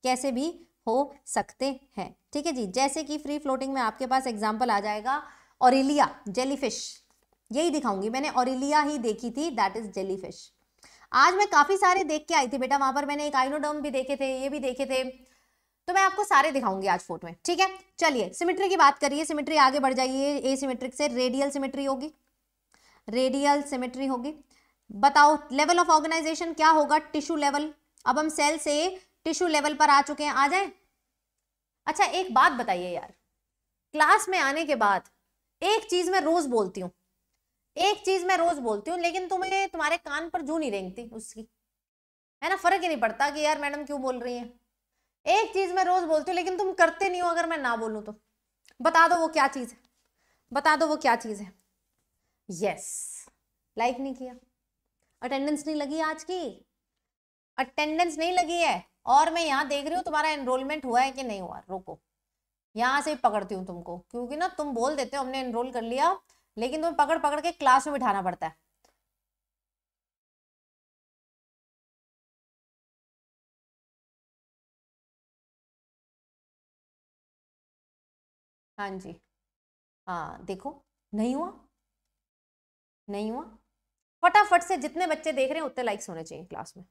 कैसे भी हो सकते हैं, ठीक है जी। जैसे कि फ्री फ्लोटिंग में आपके पास एग्जांपल आ जाएगा ओरेलिया जेलीफिश, यही दिखाऊंगी। मैंने ओरेलिया ही देखी थी, दैट इज जेलीफिश। आज मैं काफी सारे देख के आई थी बेटा, वहां पर मैंने एक आइनोडर्म भी देखे थे, ये भी देखे थे, तो मैं आपको सारे दिखाऊंगी आज फोटो में, ठीक है। चलिए सिमेट्री की बात करिए, सिमेट्री आगे बढ़ जाइए, ए सिमेट्रिक से रेडियल सिमेट्री होगी, रेडियल सिमेट्री होगी। बताओ लेवल ऑफ ऑर्गेनाइजेशन क्या होगा? Tissue level. अब हम सेल से टिश्यू लेवल पर आ चुके हैं, आ जाएं? अच्छा एक बात बताइए यार, क्लास में आने के बाद एक चीज मैं रोज बोलती हूँ, एक चीज मैं रोज बोलती हूँ, लेकिन तुम्हें तुम्हारे कान पर जू नहीं रेंगती उसकी, है ना, फर्क ही नहीं पड़ता कि यार मैडम क्यों बोल रही है। एक चीज मैं रोज बोलती हूँ लेकिन तुम करते नहीं हो, अगर मैं ना बोलूँ तो बता दो वो क्या चीज है, बता दो वो क्या चीज है। यस, लाइक नहीं किया, अटेंडेंस नहीं लगी, आज की अटेंडेंस नहीं लगी है, और मैं यहाँ देख रही हूँ तुम्हारा एनरोलमेंट हुआ है कि नहीं हुआ। रोको, यहाँ से ही पकड़ती हूँ तुमको, क्योंकि ना तुम बोल देते हो हमने एनरोल कर लिया, लेकिन तुम्हें पकड़ पकड़ के क्लास में बिठाना पड़ता है। हाँ जी, हाँ देखो नहीं हुआ, नहीं हुआ। फटाफट से जितने बच्चे देख रहे हैं उतने लाइक्स होने चाहिए क्लास में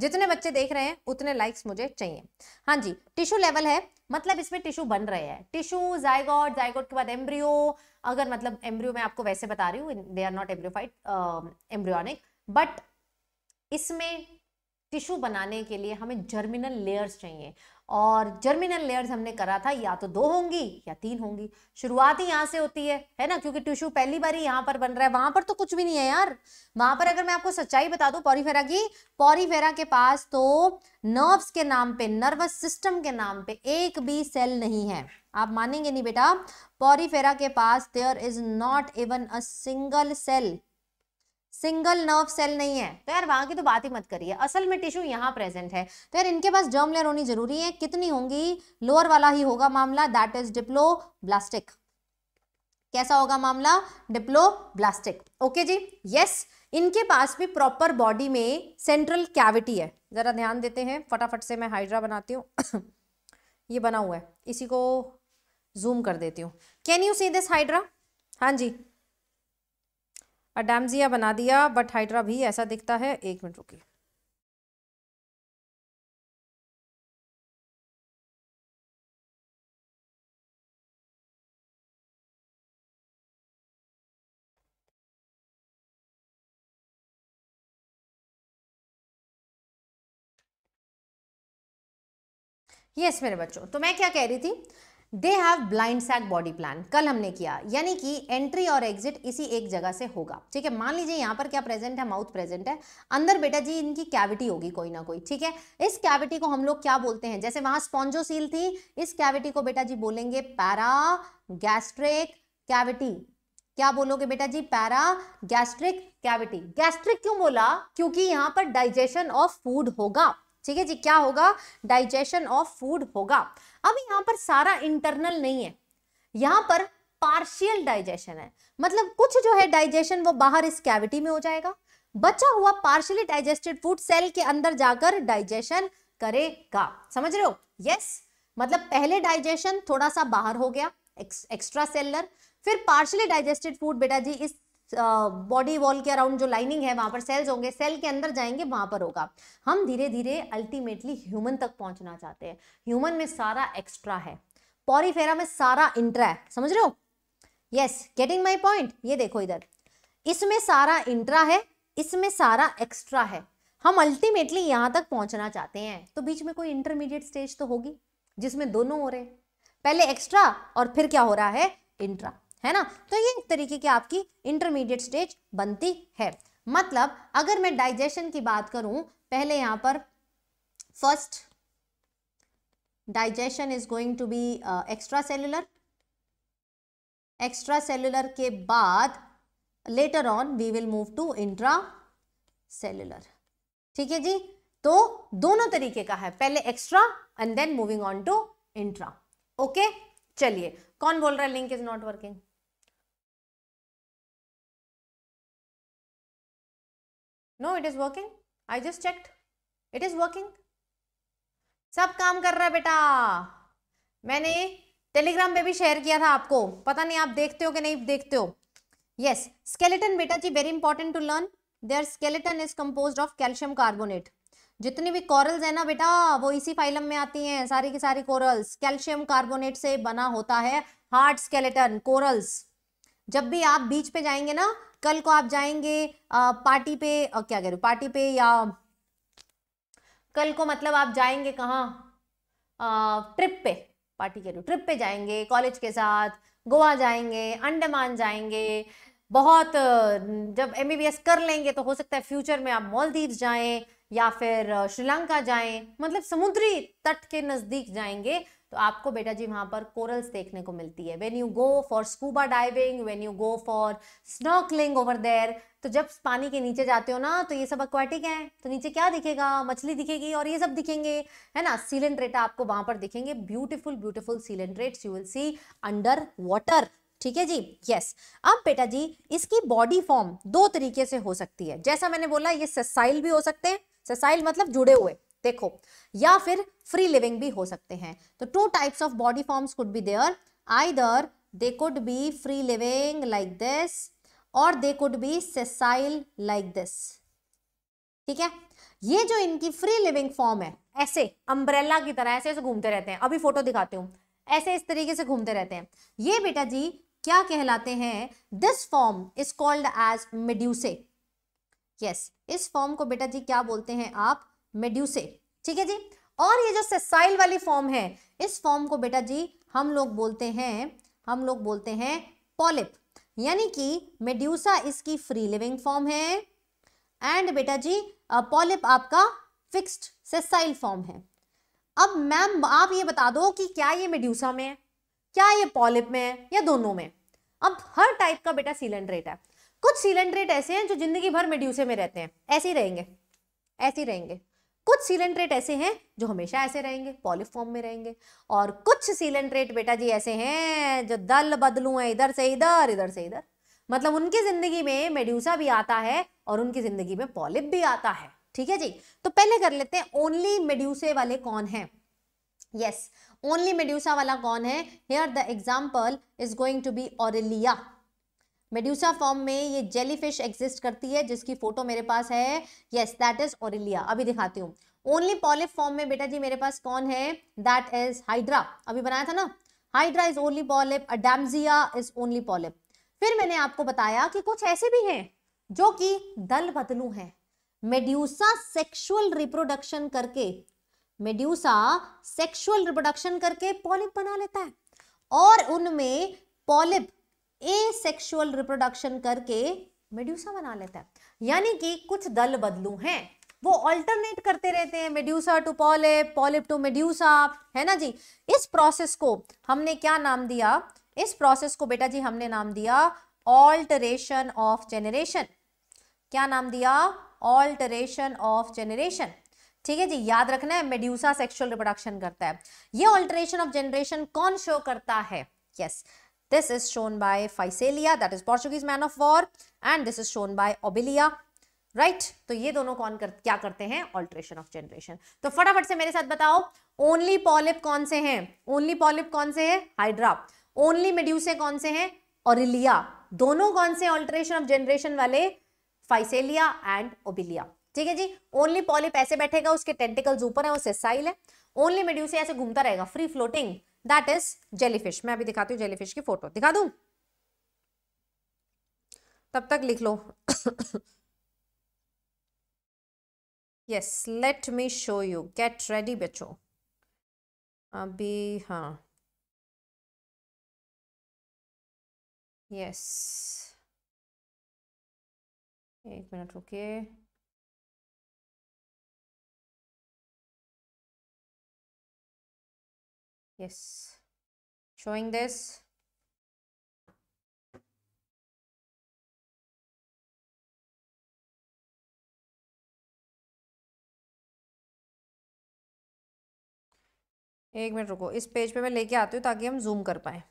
जितने बच्चे देख रहे हैं उतने लाइक्स मुझे चाहिए। हाँ जी, टिश्यू लेवल है, मतलब इसमें टिश्यू बन रहे हैं। टिश्यू, जायगोट, जायगोट के बाद एम्ब्रियो। अगर मतलब एम्ब्रियो मैं आपको वैसे बता रही हूँ, they are not embryophyte, embryonic, but इसमें टिश्यू बनाने के लिए हमें जर्मिनल लेयर्स चाहिए, और जर्मिनल लेयर्स हमने करा था या तो दो होंगी या तीन होंगी। शुरुआत ही यहाँ से होती है है ना, क्योंकि टिश्यू पहली बार ही यहाँ पर बन रहा है, वहां पर तो कुछ भी नहीं है यार। वहां पर अगर मैं आपको सच्चाई बता दूं पॉरीफेरा की, पॉरीफेरा के पास तो नर्व्स के नाम पे, नर्वस सिस्टम के नाम पे एक भी सेल नहीं है। आप मानेंगे नहीं बेटा, पॉरीफेरा के पास there is not even a single cell, single nerve cell नहीं है। तो यार वहां की तो बात ही मत करिए, असल में टिश्यू यहाँ प्रेजेंट है। तो यार इनके पास जर्म लेयर होनी जरूरी है। कितनी होंगी? लोअर वाला ही होगा मामला, दैट इज डिप्लोब्लास्टिक। कैसा होगा मामला? डिप्लोब्लास्टिक। ओके जी, यस। इनके पास भी प्रॉपर बॉडी में सेंट्रल कैविटी है। जरा ध्यान देते हैं, फटाफट से मैं हाइड्रा बनाती हूँ ये बना हुआ है, इसी को जूम कर देती हूँ। Can you see this hydra? हाँ जी, अडामजिया बना दिया, बट हाइड्रा भी ऐसा दिखता है। एक मिनट रुकिए, यस मेरे बच्चों। तो मैं क्या कह रही थी, they have blind sac body plan, कल हमने किया, यानी कि एंट्री और एग्जिट इसी एक जगह से होगा। ठीक है, मान लीजिए यहाँ पर क्या प्रेजेंट है, माउथ प्रेजेंट है। अंदर बेटा जी इनकी कैविटी होगी कोई ना कोई। ठीक है, इस कैविटी को हम लोग क्या बोलते हैं? जैसे वहां स्पॉन्जोसील थी, इस कैविटी को बेटा जी बोलेंगे पैरा गैस्ट्रिक कैविटी। क्या बोलोगे बेटा जी? Paragastric cavity. गैस्ट्रिक क्यों बोला? क्योंकि यहाँ पर डाइजेशन ऑफ फूड होगा। ठीक है जी, क्या होगा? डाइजेशन ऑफ फूड होगा। अब यहाँ पर सारा इंटरनल नहीं है, यहाँ पर पार्शियल डाइजेशन है, मतलब कुछ जो है डाइजेशन वो बाहर इस कैविटी में हो जाएगा, बचा हुआ पार्शियली डाइजेस्टेड फूड सेल के अंदर जाकर डाइजेशन करेगा। समझ रहे हो? यस, मतलब पहले डाइजेशन थोड़ा सा बाहर हो गया एक्स्ट्रा सेलर, फिर पार्शियली डाइजेस्टेड फूड बेटा जी इस बॉडी वॉल के अराउंड जो लाइनिंग है वहां पर सेल्स होंगे, सेल के अंदर जाएंगे, वहां पर होगा। हम धीरे धीरे अल्टीमेटली ह्यूमन तक पहुंचना चाहते हैं। ह्यूमन में सारा एक्स्ट्रा है, पॉरीफेरा में सारा इंट्रा है। समझ रहे हो? Yes, getting my point. ये देखो इधर, इसमें सारा इंट्रा है, इसमें सारा एक्स्ट्रा है। हम अल्टीमेटली यहाँ तक पहुंचना चाहते हैं, तो बीच में कोई इंटरमीडिएट स्टेज तो होगी जिसमें दोनों हो रहे हैं, पहले एक्स्ट्रा और फिर क्या हो रहा है? इंट्रा, है ना। तो ये एक तरीके की आपकी इंटरमीडिएट स्टेज बनती है। मतलब अगर मैं डाइजेशन की बात करूं, पहले यहां पर first digestion is going to be extracellular, extracellular के बाद later on we will move to intracellular. ठीक है जी, तो दोनों तरीके का है, पहले extra and then moving on to intra. Okay, चलिए। कौन बोल रहा है link is not working? No, it is working, I just checked, it is working. सब काम कर रहा है बेटा। मैंने टेलीग्राम पे भी शेयर किया था आपको, पता नहीं आप देखते हो कि नहीं देखते हो। यस, स्केलेटन बेटा जी very important to learn. There skeleton is composed of calcium carbonate. जितनी भी कॉरल्स है ना बेटा, वो इसी फाइलम में आती हैं, सारी की सारी कोरल्स कैल्शियम कार्बोनेट से बना होता है हार्ड स्केलेटन, कोरल्स। जब भी आप बीच पे जाएंगे ना, कल को आप जाएंगे आ, पार्टी पे आ, क्या कह रहे हो पार्टी पे, या कल को मतलब आप जाएंगे कहाँ, ट्रिप पे, पार्टी कह रहे हो, ट्रिप पे जाएंगे कॉलेज के साथ, गोवा जाएंगे, अंडमान जाएंगे, बहुत जब एम बी बी एस कर लेंगे तो हो सकता है फ्यूचर में आप मालदीव्स जाएं, या फिर श्रीलंका जाएं, मतलब समुद्री तट के नज़दीक जाएंगे तो आपको बेटा जी वहाँ पर कोरल्स देखने को मिलती है. When you go for scuba diving, when you go for snorkelling over there, तो जब पानी के नीचे जाते हो ना तो ये सब एक्वाटिक हैं, तो नीचे क्या दिखेगा, मछली दिखेगी और ये सब दिखेंगे, है ना. सीलेंट्रेटा आपको वहाँ पर दिखेंगे, beautiful beautiful coelenterates you will see under water. ठीक है जी, यस. अब बेटा जी इसकी बॉडी फॉर्म दो तरीके से हो सकती है. जैसा मैंने बोला ये सेसाइल भी हो सकते हैं, सेसाइल मतलब जुड़े हुए, देखो, या फिर फ्री लिविंग भी हो सकते हैं. तो two types of body forms could be there, either they could be free living like this और they could be sessile like this. ठीक है, ये जो इनकी फ्री लिविंग फॉर्म है, ऐसे अम्ब्रेला की तरह ऐसे ऐसे घूमते रहते हैं, अभी फोटो दिखाती हूँ, ऐसे इस तरीके से घूमते रहते हैं. ये बेटा जी क्या कहलाते हैं, this form is called as medusae. Yes, इस फॉर्म को बेटा जी क्या बोलते हैं आप, मेड्यूसे. ठीक है जी. और ये जो सेसाइल वाली फॉर्म है, इस फॉर्म को बेटा जी हम लोग बोलते हैं, हम लोग बोलते हैं पॉलिप. यानी कि मेड्यूसा इसकी फ्री लिविंग फॉर्म है एंड बेटा जी पॉलिप आपका फिक्स्ड सेसाइल फॉर्म है. अब मैम आप ये बता दो कि क्या ये मेड्यूसा में है, क्या ये पॉलिप में है, या दोनों में. अब हर टाइप का बेटा सीलेंट्रेट है. कुछ सीलेंट्रेट ऐसे हैं जो जिंदगी भर मेड्यूसे में रहते हैं, ऐसे ही रहेंगे, ऐसे ही रहेंगे. कुछ सीलेंट्रेट ऐसे हैं जो हमेशा ऐसे रहेंगे, पॉलिप फॉर्म में रहेंगे. और कुछ सीलेंट्रेट बेटा जी ऐसे हैं जो दल बदलू है, इधर से इधर, इधर से इधर, मतलब उनकी जिंदगी में मेड्यूसा भी आता है और उनकी जिंदगी में पॉलिप भी आता है. ठीक है जी. तो पहले कर लेते हैं ओनली मेड्यूसे वाले कौन है. यस, ओनली मेड्यूसा वाला कौन है. Here the example is going to be Aurelia. Medusa form में ये जेलीफिश एग्जिस्ट करती है जिसकी फोटो मेरे पास है. Yes, that is Aurelia. अभी दिखाती हूँ. ओनली पॉलिप फॉर्म में बेटा जी मेरे पास कौन है, दैट इज हाइड्रा. अभी बनाया था ना, hydra is only polyp, Adamsia is only polyp. फिर मैंने आपको बताया कि कुछ ऐसे भी हैं जो कि दल बदलू हैं. मेड्यूसा सेक्सुअल रिप्रोडक्शन करके, मेड्यूसा सेक्सुअल रिप्रोडक्शन करके पॉलिप बना लेता है और उनमें पॉलिप एसेक्सुअल रिप्रोडक्शन करके मेड्यूसा बना लेता है. यानी कि कुछ दल बदलू हैं, वो अल्टरनेट करते रहते हैं, medusa to polyp, polyp to medusa, है ना जी. इस प्रोसेस को हमने क्या नाम दिया, इस प्रोसेस को बेटा जी हमने नाम दिया ऑल्टरेशन ऑफ जेनरेशन. क्या नाम दिया, ऑल्टरेशन ऑफ जेनरेशन. ठीक है जी, याद रखना है, मेड्यूसा सेक्सुअल रिप्रोडक्शन करता है. ये ऑल्टरेशन ऑफ जनरेशन कौन शो करता है. Yes, this is shown by Physalia, that is Portuguese man of war, and this is shown by Obelia. Right, तो ये दोनों कौन कर, क्या करते हैं, ऑल्टरेशन ऑफ जनरेशन. तो फटाफट से मेरे साथ बताओ, ओनली पॉलिप कौन से हैं, ओनली पॉलिप कौन से है, हाइड्रा. ओनली मेड्यूसे कौन से हैं, ओरेलिया. दोनों कौन से ऑल्टरेशन ऑफ जनरेशन वाले, फाइसेलिया एंड ओबेलिया. ठीक है जी. ओनली पॉलिप ऐसे बैठेगा, उसके टेंटिकल्स ऊपर हैं, वो सेसाइल है. ओनली मेड्यूसा ऐसे घूमता रहेगा, free floating, that is jellyfish. मैं अभी दिखाती हूँ जेलीफिश की फोटो, दिखा दूं, तब तक लिख लो. Yes, let me show you, get ready बच्चों. अभी हाँ, यस, एक मिनट रुकिए. Yes, showing this. एक मिनट रुको, इस पेज पे मैं लेके आती हूँ ताकि हम zoom कर पाए.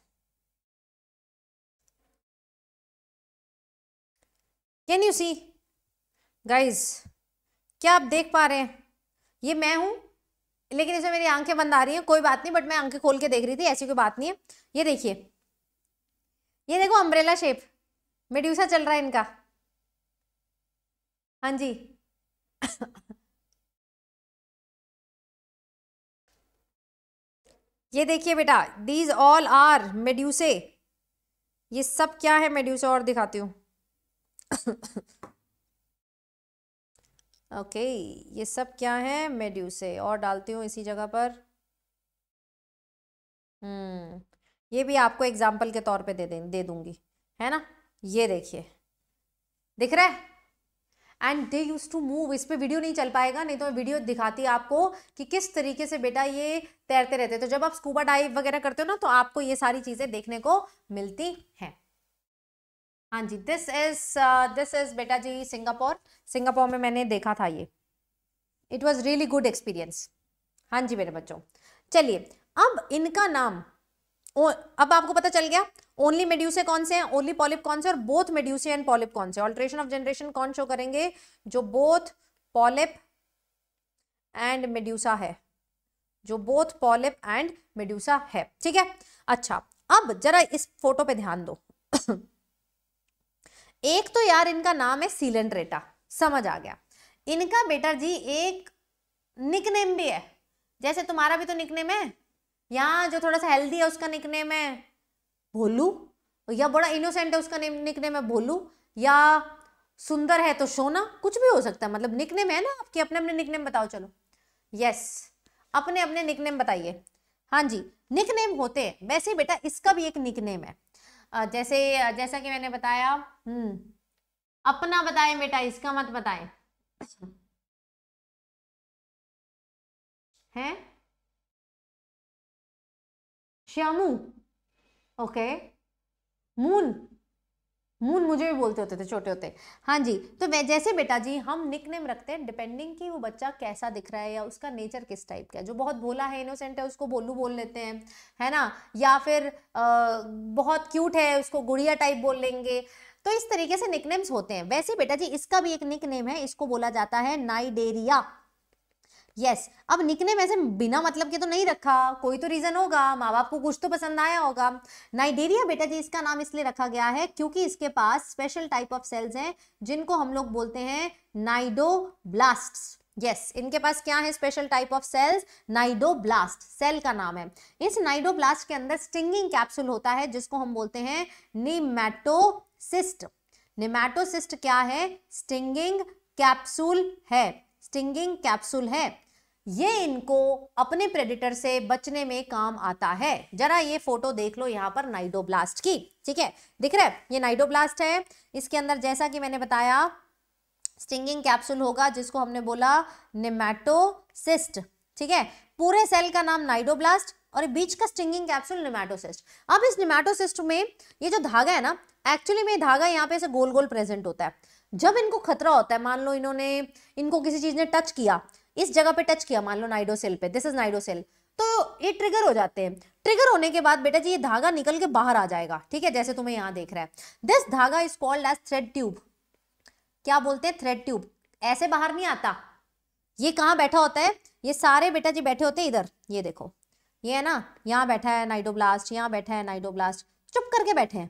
Can you see, guys? क्या आप देख पा रहे हैं? ये मैं हूँ, लेकिन इसमें मेरी आंखें बंद आ रही हैं, कोई बात नहीं, बट मैं आंखें खोल के देख रही थी, ऐसी कोई बात नहीं है. ये देखिए, ये देखो अम्ब्रेला शेप, मेड्यूसा चल रहा है इनका. हाँ जी. ये देखिए बेटा, दीज ऑल आर मेड्यूसे. ये सब क्या है, मेड्यूसा. और दिखाती हूँ. ओके okay, ये सब क्या है, मेड्यूसे. और डालती हूँ इसी जगह पर. हम्म ये भी आपको एग्जाम्पल के तौर पे दे दे दे दूंगी, है ना. ये देखिए, दिख रहा है. And they use to move. इस पे वीडियो नहीं चल पाएगा, नहीं तो मैं वीडियो दिखाती आपको कि किस तरीके से बेटा ये तैरते रहते। तो जब आप स्कूबा डाइव वगैरह करते हो ना तो आपको ये सारी चीज़ें देखने को मिलती हैं। हाँ जी, दिस इज दिस इज बेटा जी सिंगापुर, सिंगापुर में मैंने देखा था ये, it was really good experience. हाँ जी मेरे बच्चों, चलिए अब इनका नाम ओ, अब आपको पता चल गया ओनली मेड्यूसे कौन से हैं, ओनली पॉलिप कौन से, और बोथ मेड्यूसे एंड पॉलिप कौन से। ऑल्ट्रेशन ऑफ जनरेशन कौन शो करेंगे, जो बोथ पॉलिप एंड मेड्यूसा है, जो बोथ पॉलिप एंड मेड्यूसा है। ठीक है, अच्छा अब जरा इस फोटो पे ध्यान दो। एक तो यार इनका नाम है सिलेंड्रेटा, समझ आ गया। इनका बेटा जी एक निकनेम भी है, जैसे तुम्हारा भी तो निकनेम है, यहाँ जो थोड़ा सा हेल्दी है उसका निकनेम है भोलू, या बड़ा इनोसेंट है उसका निकनेम है भोलू, या सुंदर है तो सोना, कुछ भी हो सकता है। मतलब निकनेम है ना आपके, अपने अपने निकनेम बताओ। चलो यस, अपने अपने निकनेम बताइए। हाँ जी निकनेम होते हैं, वैसे बेटा इसका भी एक निकनेम है, जैसे जैसा कि मैंने बताया। हम्म अपना बताएं बेटा, इसका मत बताएं, है श्यामू, ओके मून, मून मुझे भी बोलते होते थे छोटे होते। हाँ जी, तो जैसे बेटा जी हम निकनेम रखते हैं डिपेंडिंग कि वो बच्चा कैसा दिख रहा है या उसका नेचर किस टाइप का है। जो बहुत भोला है, इनोसेंट है, उसको भोलू बोल लेते हैं, है ना, या फिर आ, बहुत क्यूट है उसको गुड़िया टाइप बोल लेंगे। तो इस तरीके से निकनेम्स होते हैं। वैसे बेटा जी इसका भी एक निकनेम है, इसको बोला जाता है नाइडेरिया। यस yes, अब निकनेम ऐसे बिना मतलब के तो नहीं रखा, कोई तो रीजन होगा, माँ बाप को कुछ तो पसंद आया होगा। नाइडेरिया बेटा जी इसका नाम इसलिए रखा गया है क्योंकि इसके पास स्पेशल टाइप ऑफ सेल्स हैं जिनको हम लोग बोलते हैं नाइडोब्लास्ट्स। यस yes, इनके पास क्या है, special type of cells, cnidoblast cell का नाम है। इस नाइडोब्लास्ट के अंदर स्टिंगिंग कैप्सूल होता है जिसको हम बोलते हैं नेमेटोसिस्ट। नेमेटोसिस्ट क्या है, स्टिंगिंग कैप्सूल है, स्टिंगिंग कैप्सूल है। ये इनको अपने प्रेडेटर से बचने में काम आता है। जरा ये फोटो देख लो यहाँ पर नाइडोब्लास्ट की, ठीक है, दिख रहा है ये नाइडोब्लास्ट है। इसके अंदर जैसा कि मैंने बताया स्टिंगिंग कैप्सूल होगा जिसको हमने बोला नेमेटोसिस्ट। ठीक है, पूरे सेल का नाम नाइडोब्लास्ट और बीच का स्टिंगिंग कैप्सूल नेमेटोसिस्ट। अब इस नेमेटोसिस्ट में ये जो धागा है ना, एक्चुअली में धागा यहाँ पे ऐसे गोल गोल प्रेजेंट होता है। जब इनको खतरा होता है, मान लो इन्होंने इनको किसी चीज ने टच किया, इस जगह पे टच किया, मान लो नाइडोसेल पे, दिस इज नाइडोसेल, तो ये ट्रिगर हो जाते हैं। ट्रिगर होने के बाद बेटा जी ये धागा निकल के बाहर आ जाएगा। ठीक है, जैसे तुम्हें यहाँ देख रहा है, दिस धागा is called as thread tube. क्या बोलते हैं, थ्रेड ट्यूब। ऐसे बाहर नहीं आता, ये कहाँ बैठा होता है, ये सारे बेटा जी बैठे होते हैं इधर, ये देखो ये है ना, यहाँ बैठा है नाइडोब्लास्ट, यहाँ बैठा है नाइडोब्लास्ट, चुप करके बैठे हैं।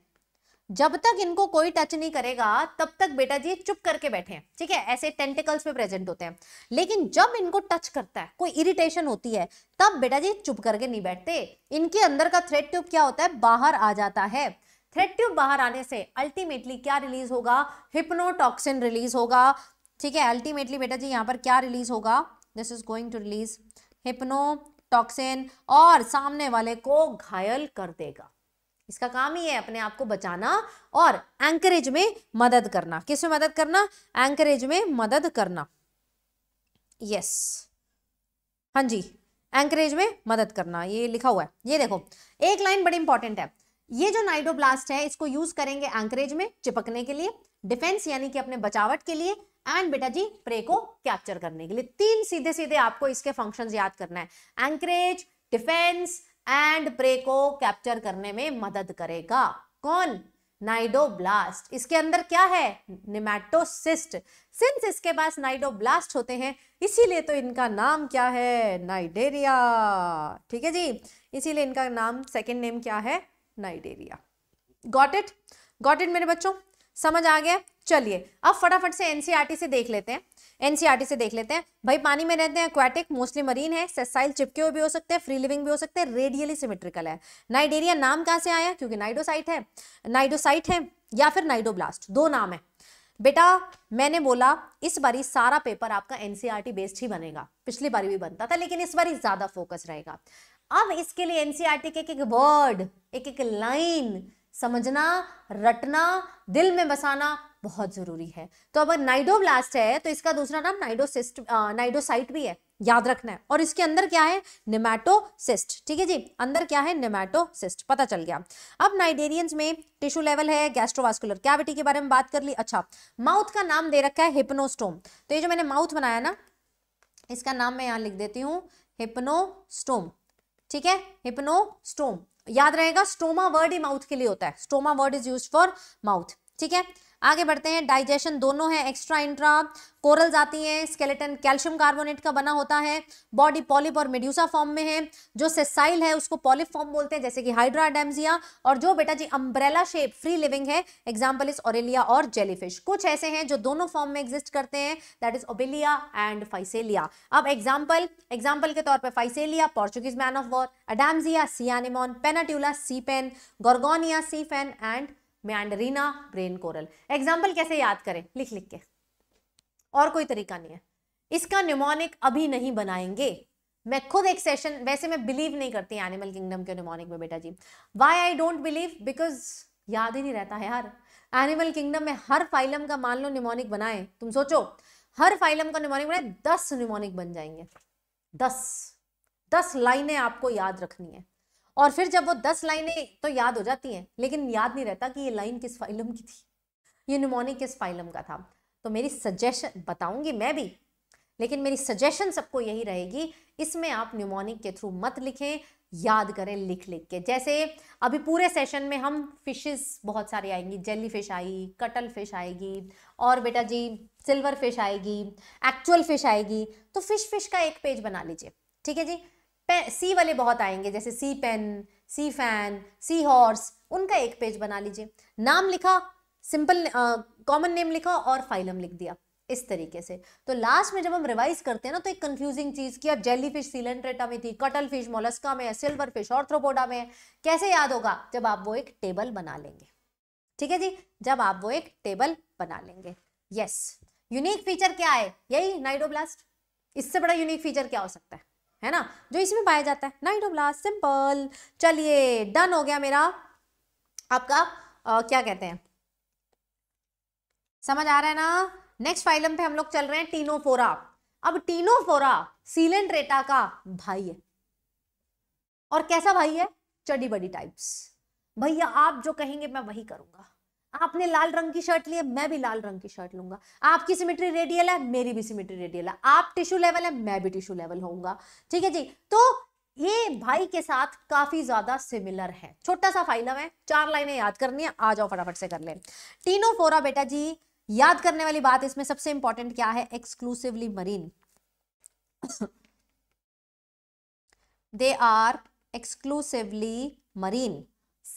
जब तक इनको कोई टच नहीं करेगा तब तक बेटा जी चुप करके बैठे हैं। ठीक है, ऐसे टेंटिकल्स पे प्रेजेंट होते हैं, लेकिन जब इनको टच करता है, कोई इरिटेशन होती है, तब बेटा जी चुप करके नहीं बैठते। इनके अंदर का थ्रेड ट्यूब क्या होता है, बाहर आ जाता है। थ्रेड ट्यूब बाहर आने से अल्टीमेटली क्या रिलीज होगा, हिप्नोटॉक्सिन रिलीज होगा। ठीक है, अल्टीमेटली बेटा जी यहाँ पर क्या रिलीज होगा, this is going to release hypnotoxin, और सामने वाले को घायल कर देगा। इसका काम ही है अपने आप को बचाना और एंकरेज में मदद करना। किस में मदद करना, एंकरेज में मदद करना। यस हाँ जी, एंकरेज में मदद करना, ये लिखा हुआ है। ये देखो एक लाइन बड़ी इंपॉर्टेंट है, ये जो नाइडोब्लास्ट है इसको यूज करेंगे एंकरेज में चिपकने के लिए, डिफेंस यानी कि अपने बचावट के लिए, एंड बेटा जी प्रे को कैप्चर करने के लिए। तीन सीधे सीधे आपको इसके फंक्शंस याद करना है, एंकरेज, डिफेंस एंड प्रे को कैप्चर करने में मदद करेगा। कौन, नाइडोब्लास्ट। इसके अंदर क्या है, नेमेटोसिस्ट। सिंस इसके पास नाइडोब्लास्ट होते हैं इसीलिए तो इनका नाम क्या है, नाइडेरिया। ठीक है जी, इसीलिए इनका नाम सेकंड नेम क्या है, Cnidaria. Got it, got it मेरे बच्चों, समझ आ गया। चलिए अब फटाफट से एनसीईआरटी से देख लेते हैं, एनसीईआरटी से देख लेते हैं। भाई पानी में रहते हैं, एक्वाटिक मोस्टली मरीन है, सेसाइल चिपके हुए भी हो सकते हैं, फ्री लिविंग भी हो सकते हैं, रेडियली सिमेट्रिकल है। नाइडेरिया नाम कहाँ से आया, क्योंकि नाइडोसाइट है, नाइडोसाइट है या फिर नाइडोब्लास्ट, दो नाम है। बेटा मैंने बोला इस बारी सारा पेपर आपका एनसीईआरटी बेस्ड ही बनेगा, पिछली बारी भी बनता था लेकिन इस बारी ज्यादा फोकस रहेगा। अब इसके लिए एनसीईआरटी के एक वर्ड, एक एक लाइन समझना, रटना, दिल में बसाना बहुत जरूरी है। तो अगर नाइडोब्लास्ट है तो इसका दूसरा नाम नाइडोसिस्ट नाइडोसाइट भी है, याद रखना है। और इसके अंदर क्या है, नेमेटोसिस्ट। ठीक है जी, अंदर क्या है, नेमेटोसिस्ट। पता चल गया। अब नाइडेरियंस में टिश्यू लेवल है, गैस्ट्रोवास्कुलर कैविटी के बारे में बात कर ली। अच्छा, माउथ का नाम दे रखा है हिप्नोस्टोम। तो ये जो मैंने माउथ बनाया ना, इसका नाम मैं यहाँ लिख देती हूँ, हिप्नोस्टोम। ठीक है, हिप्नोस्टोम याद रहेगा। स्टोमा वर्ड ही माउथ के लिए होता है, stoma word is used for mouth. ठीक है, आगे बढ़ते हैं। डाइजेशन दोनों है, एक्स्ट्रा इंट्रा। कोरल्स आती हैं, स्केलेटन कैल्शियम कार्बोनेट का बना होता है, बॉडी पॉलिप और मेड्यूसा फॉर्म में है। जो सेसाइल है उसको पॉलिप फॉर्म बोलते हैं, जैसे कि हाइड्रा एडेम्सिया। और जो बेटा जी अम्ब्रेला शेप फ्री लिविंग है, एग्जाम्पल इज ओरेलिया और जेलीफिश। कुछ ऐसे हैं जो दोनों फॉर्म में एग्जिस्ट करते हैं, that is Obelia and Physalia. अब एग्जाम्पल एग्जाम्पल के तौर पर Physalia Portuguese man of war, Adamsia sea anemone, Pennatula sea pen, Gorgonia sea pen and Meandrina brain coral. Example कैसे याद करें, लिख लिख के, और कोई तरीका नहीं है। इसका न्यूमोनिक अभी नहीं बनाएंगे, मैं खुद एक सेशन, वैसे मैं बिलीव नहीं करती एनिमल किंगडम के न्यूमोनिक में बेटा जी। Why I don't believe, because याद ही नहीं रहता है यार। एनिमल किंगडम में हर फाइलम का मान लो न्यूमोनिक बनाए, तुम सोचो हर फाइलम का न्यूमोनिक बनाए, दस न्यूमोनिक बन जाएंगे। दस दस लाइनें आपको याद रखनी है, और फिर जब वो दस लाइनें तो याद हो जाती हैं, लेकिन याद नहीं रहता कि ये लाइन किस फाइलम की थी, ये न्यूमोनिक किस फाइलम का था। तो मेरी सजेशन, बताऊंगी मैं भी, लेकिन मेरी सजेशन सबको यही रहेगी, इसमें आप न्यूमोनिक के थ्रू मत लिखें, याद करें लिख लिख के। जैसे अभी पूरे सेशन में हम फिशेस बहुत सारी आएंगी, जेली फिश आई, कटल फिश आएगी, और बेटा जी सिल्वर फिश आएगी, एक्चुअल फिश आएगी। तो फिश फिश का एक पेज बना लीजिए। ठीक है जी, सी वाले बहुत आएंगे, जैसे sea pen, sea fan, sea horse, उनका एक पेज बना लीजिए। नाम लिखा, सिंपल कॉमन नेम लिखा और फाइलम लिख दिया, इस तरीके से। तो लास्ट में जब हम रिवाइज करते हैं ना, तो एक कंफ्यूजिंग चीज कि यार जेली फिश सीलेंट्रेटा में थी, कटल फिश मोलस्का में है, सिल्वर फिश आर्थ्रोपोडा में है। कैसे याद होगा, जब आप वो एक टेबल बना लेंगे। ठीक है जी, जब आप वो एक टेबल बना लेंगे। यस, यूनिक फीचर क्या है, यही नाइडोब्लास्ट। इससे बड़ा यूनिक फीचर क्या हो सकता है, है ना, जो इसमें पाया जाता है, नाइडोब्लास्ट। सिंपल, चलिए डन हो गया मेरा आपका आ, क्या कहते हैं, समझ आ रहा है ना। नेक्स्ट फाइलम पे हम लोग चल रहे हैं, टीनोफोरा। अब टीनोफोरा सीलेंट्रेटा का भाई है, और कैसा भाई है, चडी बड़ी टाइप्स। भैया आप जो कहेंगे मैं वही करूंगा, आपने लाल रंग की शर्ट ली है, मैं भी लाल रंग की शर्ट लूंगा, आपकी सिमेट्री रेडियल है, मेरी भी सिमेट्री रेडियल है, आप टिश्यू लेवल है, मैं भी टिश्यू लेवल होऊंगा। ठीक है जी, तो ये भाई के साथ काफी ज्यादा सिमिलर है। छोटा सा फाइलम है, चार लाइनें याद करनी है, आ जाओ फटाफट से कर ले। टीनोफोरा बेटा जी, याद करने वाली बात इसमें सबसे इंपॉर्टेंट क्या है, exclusively marine. They are exclusively marine,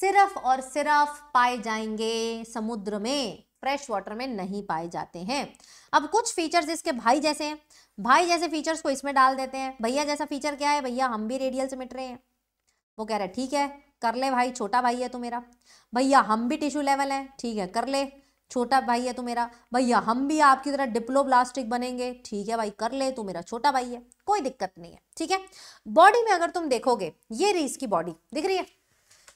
सिर्फ और सिर्फ पाए जाएंगे समुद्र में, फ्रेश वाटर में नहीं पाए जाते हैं। अब कुछ फीचर्स इसके भाई जैसे हैं, भाई जैसे फीचर्स को इसमें डाल देते हैं। भैया जैसा फीचर क्या है, भैया हम भी रेडियल से मिट रहे हैं। वो कह रहा है ठीक है कर ले भाई, छोटा भाई है तू मेरा। भैया हम भी टिश्यू लेवल है, ठीक है कर ले, छोटा भाई है तू मेरा। भैया हम भी आपकी तरह डिप्लोब्लास्टिक बनेंगे, ठीक है भाई कर ले, तू मेरा छोटा भाई है, कोई दिक्कत नहीं है। ठीक है, बॉडी में अगर तुम देखोगे, ये रही इसकी बॉडी, दिख रही है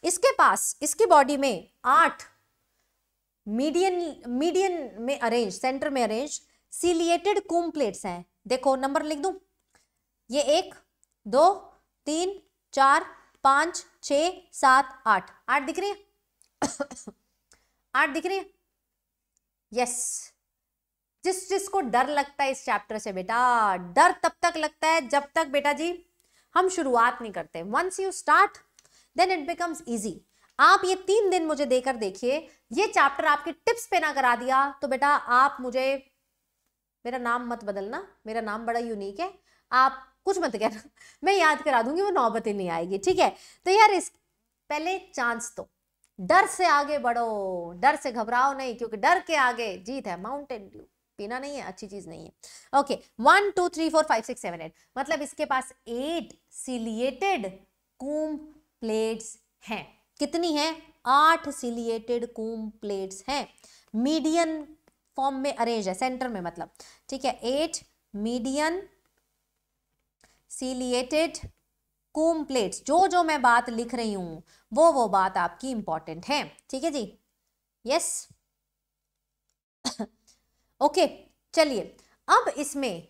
इसके पास, इसकी बॉडी में आठ मीडियन मीडियन में अरेंज, सेंटर में अरेंज सीलिएटेड कूम प्लेट्स हैं। देखो नंबर लिख दूं, ये एक, दो, तीन, चार, पांच, छः, सात, आठ। आठ दिख रही है आठ दिख रही है। यस, जिस जिसको डर लगता है इस चैप्टर से बेटा, डर तब तक लगता है जब तक बेटा जी हम शुरुआत नहीं करते। Once you start Then it becomes easy। आप ये तीन दिन मुझे देकर देखिए, ये चैप्टर आपके टिप्स पे ना करा दिया तो बेटा आप मुझे, मेरा नाम मत बदलना, मेरा नाम बड़ा यूनिक है, आप कुछ मत कहना, मैं याद करा दूंगी, वो नौबत ही नहीं आएगी। ठीक है, तो यार इस पहले चांस तो, डर से आगे बढ़ो, डर से घबराओ नहीं, क्योंकि डर के आगे जीत है। माउंटेन ड्यू पीना नहीं है, अच्छी चीज नहीं है। Okay, one two three four five six seven eight, मतलब इसके पास एट सिलिएटेड कूम प्लेट्स हैं। कितनी हैं? आठ सिलिएटेड कूम प्लेट्स हैं, मीडियन फॉर्म में अरेंज है, सेंटर में मतलब। ठीक है, eight median ciliated comb plates. जो जो मैं बात लिख रही हूं वो वो बात आपकी इंपॉर्टेंट है। ठीक है जी, यस, ओके चलिए, अब इसमें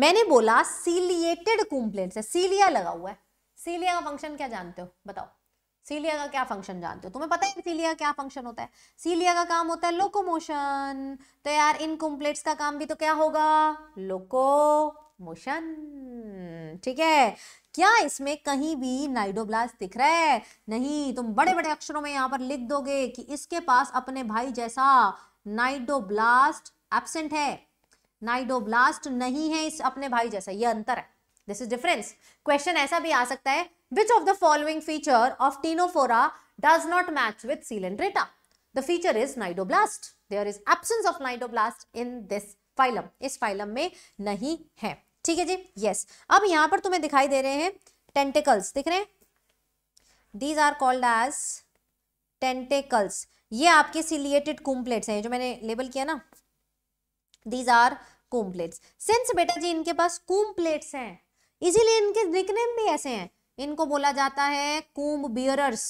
मैंने बोला सीलिएटेड कुम्प्लेंट्स है, सीलिया लगा हुआ है। सीलिया का फंक्शन क्या जानते हो बताओ, सीलिया का क्या फंक्शन जानते हो? तुम्हें पता है सीलिया क्या फंक्शन होता है? सीलिया का काम होता है लोकोमोशन। तो यार इन कुम्प्लेट्स का काम भी तो क्या होगा, लोकोमोशन। ठीक है, क्या इसमें कहीं भी नाइडोब्लास्ट दिख रहा है? नहीं, तुम बड़े बड़े अक्षरों में यहाँ पर लिख दोगे कि इसके पास अपने भाई जैसा नाइडोब्लास्ट एब्सेंट है, नाइडोब्लास्ट नहीं है इस अपने भाई जैसा। यह अंतर है, दिस इज डिफरेंस। क्वेश्चन ऐसा भी आ सकता है, which of the following feature of Ctenophora does not match with Coelenterata? The feature is cnidoblast, there is absence of cnidoblast in this phylum, इस फाइलम में नहीं है। ठीक है जी, यस yes. अब यहाँ पर तुम्हें दिखाई दे रहे हैं टेंटेकल्स, दिख रहे हैं, these are called as tentacles. ये आपके सिलिएटेड कुम्प्लेट्स हैं जो मैंने लेबल किया ना, दीज आर कुम्प्लेट्स। सिंस बेटा जी इनके पास कुम्प्लेट्स हैं इसीलिए इनके निकनेम भी ऐसे हैं, इनको बोला जाता है कुम्ब बियरर्स,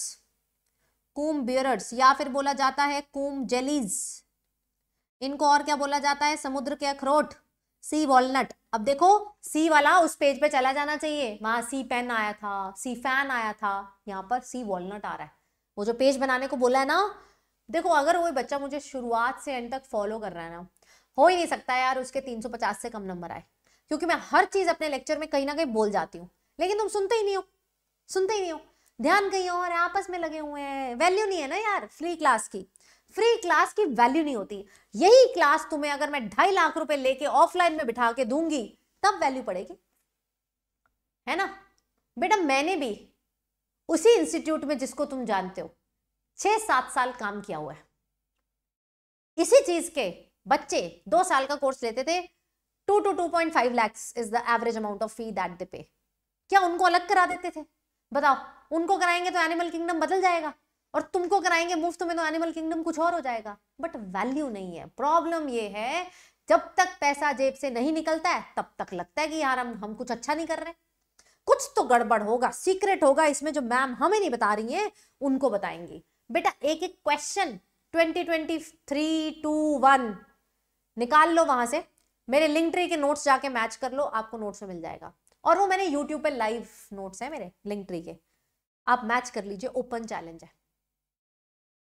कुम्ब बियरर्स, या फिर बोला जाता है कुम्ब जेलीज। इनको और क्या बोला जाता है, समुद्र के अखरोट, सी वॉलनट। अब देखो सी वाला उस पेज पे चला जाना चाहिए, वहां सी पेन आया था, सी फैन आया था, यहाँ पर सी वॉलनट आ रहा है। वो जो पेज बनाने को बोला है ना, देखो अगर वो बच्चा मुझे शुरुआत से एंड तक फॉलो कर रहा है ना, हो ही नहीं सकता यार उसके तीन सौ पचास से कम नंबर आए, क्योंकि मैं हर चीज अपने लेक्चर में कहीं ना कहीं बोल जाती हूँ, लेकिन तुम सुनते ही नहीं हो, सुनते ही नहीं हो, ध्यान कहीं और आपस में लगे हुए हैं। वैल्यू नहीं है ना यार फ्री क्लास की, फ्री क्लास की वैल्यू नहीं होती। यही क्लास तुम्हें अगर मैं ढाई लाख रुपए लेके ऑफलाइन में बिठा के दूंगी तब वैल्यू पड़ेगी, है ना बेटा। मैंने भी उसी इंस्टीट्यूट में जिसको तुम जानते हो छह सात साल काम किया हुआ है, इसी चीज के बच्चे दो साल का कोर्स लेते थे, two two two point five lakhs is the average amount of fee that they pay. क्या उनको अलग करा देते थे बताओ? उनको कराएंगे तो एनिमल किंगडम बदल जाएगा और तुमको कराएंगे मुफ्त में तो एनिमल किंगडम कुछ और हो जाएगा, बट वैल्यू नहीं है। प्रॉब्लम ये है जब तक पैसा जेब से नहीं निकलता है तब तक लगता है कि यार हम हम कुछ अच्छा नहीं कर रहे, कुछ तो गड़बड़ होगा, सीक्रेट होगा इसमें जो मैम हमें नहीं बता रही है उनको बताएंगी। बेटा एक एक question twenty twenty three two one निकाल लो वहां से, मेरे लिंक ट्री के नोट्स जाके मैच कर लो, आपको नोट्स में मिल जाएगा। और वो मैंने यूट्यूब पे लाइव नोट्स है मेरे लिंक ट्री के, आप मैच कर लीजिए, ओपन चैलेंज है,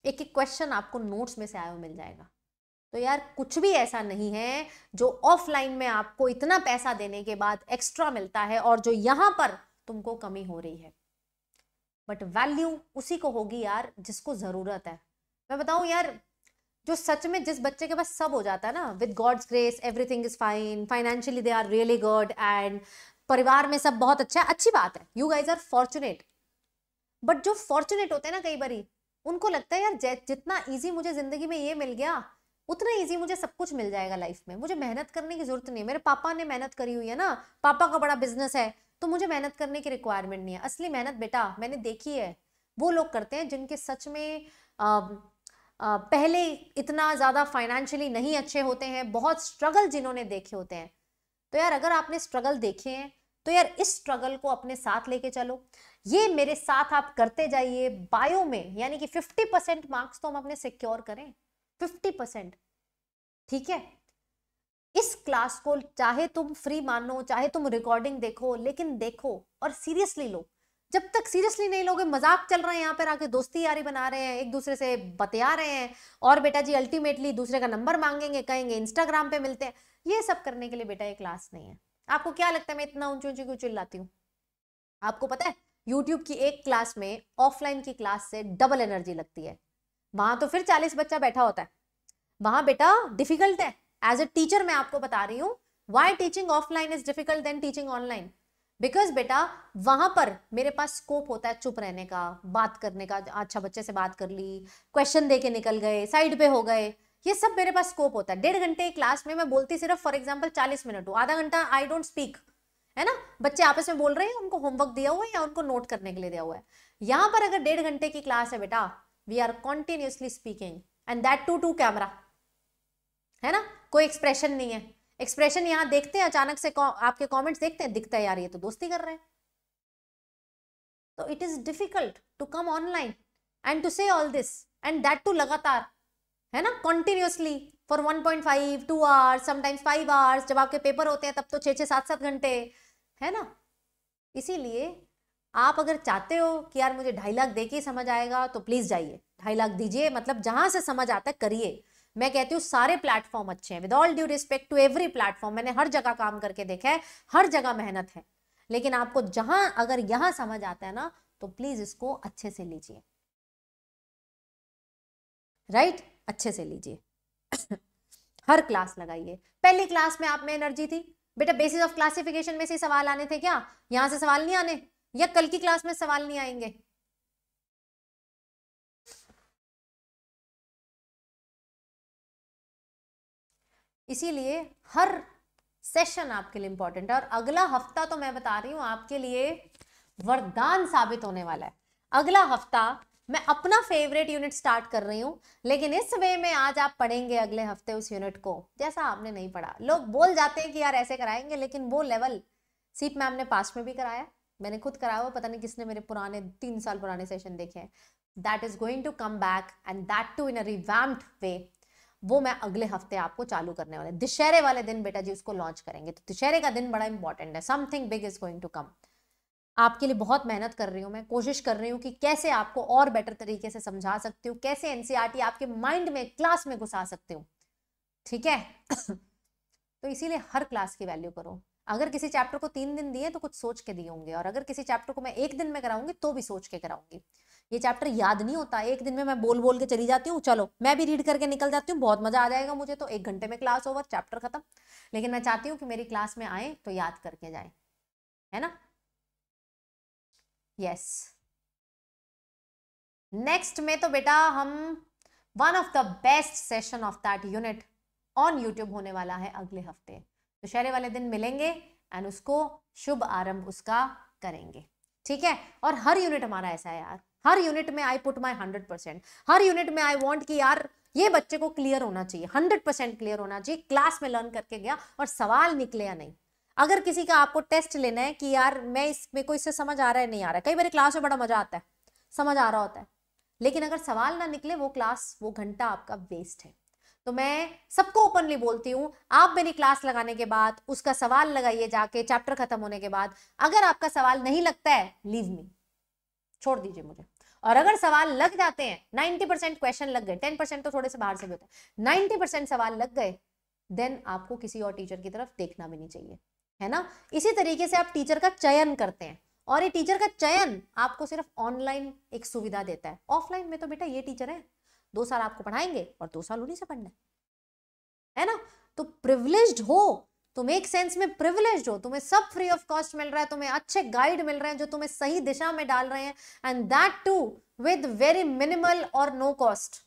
एक एक क्वेश्चन आपको नोट्स में से आया मिल जाएगा। तो यार कुछ भी ऐसा नहीं है जो ऑफलाइन में आपको इतना पैसा देने के बाद एक्स्ट्रा मिलता है और जो यहाँ पर तुमको कमी हो रही है, बट वैल्यू उसी को होगी यार जिसको जरूरत है। मैं बताऊं यार, जो सच में जिस बच्चे के पास सब हो जाता है ना, with God's grace everything is fine, financially they are really good and परिवार में सब बहुत अच्छा है, अच्छी बात है, you guys are fortunate. But जो फॉर्चुनेट होते हैं ना कई बारी, उनको लगता है यार जितना इजी मुझे जिंदगी में ये मिल गया उतना इजी मुझे सब कुछ मिल जाएगा लाइफ में, मुझे मेहनत करने की जरूरत नहीं है, मेरे पापा ने मेहनत करी हुई है ना, पापा का बड़ा बिजनेस है तो मुझे मेहनत करने की रिक्वायरमेंट नहीं है। असली मेहनत बेटा मैंने देखी है वो लोग करते हैं जिनके सच में आ, आ, पहले इतना ज्यादा फाइनेंशियली नहीं अच्छे होते हैं, बहुत स्ट्रगल जिन्होंने देखे होते हैं। तो यार अगर आपने स्ट्रगल देखे हैं तो यार इस स्ट्रगल को अपने साथ लेके चलो, ये मेरे साथ आप करते जाइए। बायो में यानी कि पचास परसेंट मार्क्स तो हम अपने सिक्योर करें, पचास परसेंट, ठीक है। इस क्लास को चाहे तुम फ्री मानो, चाहे तुम रिकॉर्डिंग देखो, लेकिन देखो और सीरियसली लो। जब तक सीरियसली नहीं लोगे, मजाक चल रहा है यहाँ पर आके दोस्ती यारी बना रहे हैं, एक दूसरे से बतिया रहे हैं और बेटा जी अल्टीमेटली दूसरे का नंबर मांगेंगे, कहेंगे इंस्टाग्राम पे मिलते हैं, ये सब करने के लिए बेटा ये क्लास नहीं है। आपको क्या लगता है मैं इतना ऊंची ऊंची क्यों चिल्लाती हूँ? आपको पता है यूट्यूब की एक क्लास में ऑफलाइन की क्लास से डबल एनर्जी लगती है, वहां तो फिर चालीस बच्चा बैठा होता है, वहां बेटा डिफिकल्ट है। एज अ टीचर मैं आपको बता रही हूँ, why teaching offline is difficult than teaching online, because बेटा वहां पर मेरे पास स्कोप होता है चुप रहने का, बात करने का, अच्छा बच्चे से बात कर ली, क्वेश्चन दे के निकल गए, साइड पे हो गए, ये सब मेरे पास स्कोप होता है। डेढ़ घंटे क्लास में मैं बोलती सिर्फ फॉर एग्जाम्पल चालीस मिनट हूँ, आधा घंटा आई डोंट स्पीक, है ना। बच्चे आपस में बोल रहे हैं, उनको होमवर्क दिया हुआ है या उनको नोट करने के लिए दिया हुआ है। यहाँ पर अगर डेढ़ घंटे की क्लास है बेटा, we are continuously speaking and that too to camera, है ना, कोई एक्सप्रेशन नहीं है। एक्सप्रेशन यहाँ देखते हैं, अचानक से आपके कमेंट्स देखते हैं, दिखता है यार ये तो दोस्ती कर रहे हैं। तो it is difficult to come online and to say all this and that too लगातार, है ना, continuously for one point five, two hours, sometimes five hours, जब आपके पेपर होते हैं तब तो छः छः सात सात घंटे, है ना। इसीलिए आप अगर चाहते हो कि यार मुझे ढाई लाख दे के समझ आएगा तो प्लीज़ जाइए, ढाई लाख दीजिए, मतलब जहाँ से समझ आता है करिए। मैं कहती हूँ सारे प्लेटफॉर्म अच्छे हैं, with all due respect to every platform, मैंने हर जगह काम करके देखा है, हर जगह मेहनत है, लेकिन आपको जहाँ अगर यहाँ समझ आता है ना तो प्लीज़ इसको अच्छे से लीजिए, राइट right? अच्छे से लीजिए हर क्लास लगाइए। पहली क्लास में आप में एनर्जी थी बेटा, बेसिस ऑफ क्लासिफिकेशन में से सवाल आने थे क्या? यहाँ से सवाल नहीं आने, या कल की क्लास में सवाल नहीं आएंगे? इसीलिए हर सेशन आपके लिए इंपॉर्टेंट है, और अगला हफ्ता तो मैं बता रही हूँ आपके लिए वरदान साबित होने वाला है। अगला हफ्ता मैं अपना फेवरेट यूनिट स्टार्ट कर रही हूँ, लेकिन इस वे में आज आप पढ़ेंगे अगले हफ्ते उस यूनिट को जैसा आपने नहीं पढ़ा। लोग बोल जाते हैं कि यार ऐसे कराएंगे, लेकिन वो लेवल सीप मैम ने पास्ट में भी कराया, मैंने खुद कराया हुआ, पता नहीं किसने मेरे पुराने तीन साल पुराने सेशन देखे हैं। That is going to come back and that too in a revamped way. वो मैं अगले हफ्ते आपको चालू करने वाले, दशहरे वाले दिन बेटा जी उसको लॉन्च करेंगे, तो दशहरे का दिन बड़ा इंपॉर्टेंट है। Something big is going to come. आपके लिए बहुत मेहनत कर रही हूँ, मैं कोशिश कर रही हूँ कि कैसे आपको और बेटर तरीके से समझा सकती हूँ, कैसे एनसीईआरटी आपके माइंड में क्लास में घुसा सकती हूँ, ठीक है तो इसीलिए हर क्लास की वैल्यू करो। अगर किसी चैप्टर को तीन दिन दिए तो कुछ सोच के दिए होंगे, और अगर किसी चैप्टर को मैं एक दिन में कराऊंगी तो भी सोच के कराऊंगी। ये चैप्टर याद नहीं होता, एक दिन में मैं बोल बोल के चली जाती हूँ, चलो मैं भी रीड करके निकल जाती हूँ, बहुत मजा आ जाएगा मुझे, तो एक घंटे में क्लास ओवर, चैप्टर खत्म। लेकिन मैं चाहती हूँ कि मेरी क्लास में आए तो याद करके जाए, है ना। Yes yes. नेक्स्ट में तो बेटा हम one of the best session of that unit on YouTube होने वाला है अगले हफ्ते, तो शहरे वाले दिन मिलेंगे एंड उसको शुभ आरंभ उसका करेंगे, ठीक है। और हर यूनिट हमारा ऐसा है यार, हर यूनिट में I put my hundred percent. हर यूनिट में आई वॉन्ट कि यार ये बच्चे को क्लियर होना चाहिए, हंड्रेड परसेंट क्लियर होना चाहिए, क्लास में लर्न करके गया और सवाल निकले या नहीं। अगर किसी का आपको टेस्ट लेना है कि यार मैं इसमें कोई इससे समझ आ रहा है नहीं आ रहा है, कई बार क्लास में बड़ा मजा आता है, समझ आ रहा होता है, लेकिन अगर सवाल ना निकले वो क्लास वो घंटा आपका वेस्ट है। तो मैं सबको ओपनली बोलती हूँ, आप मेरी क्लास लगाने के बाद उसका सवाल लगाइए जाके, चैप्टर खत्म होने के बाद। अगर आपका सवाल नहीं लगता है, लीव मी, छोड़ दीजिए मुझे। और अगर सवाल लग जाते हैं, नाइन्टी परसेंट क्वेश्चन लग गए, टेन परसेंट तो थोड़े से बाहर से भी होता है, नाइन्टी परसेंट सवाल लग गए, देन आपको किसी और टीचर की तरफ देखना भी नहीं चाहिए, है ना। इसी तरीके से आप टीचर का चयन करते हैं, और ये टीचर का चयन आपको सिर्फ ऑनलाइन एक सुविधा देता है। ऑफलाइन में तो बेटा ये टीचर है, दो साल आपको पढ़ाएंगे और दो साल उन्हीं से पढ़ना है, है ना। तो प्रिविलेज्ड हो तुम, एक सेंस में प्रिविलेज्ड हो, तुम्हें सब फ्री ऑफ कॉस्ट मिल रहा है, तुम्हें अच्छे गाइड मिल रहे हैं जो तुम्हें सही दिशा में डाल रहे हैं, and that too with very minimal और नो कॉस्ट।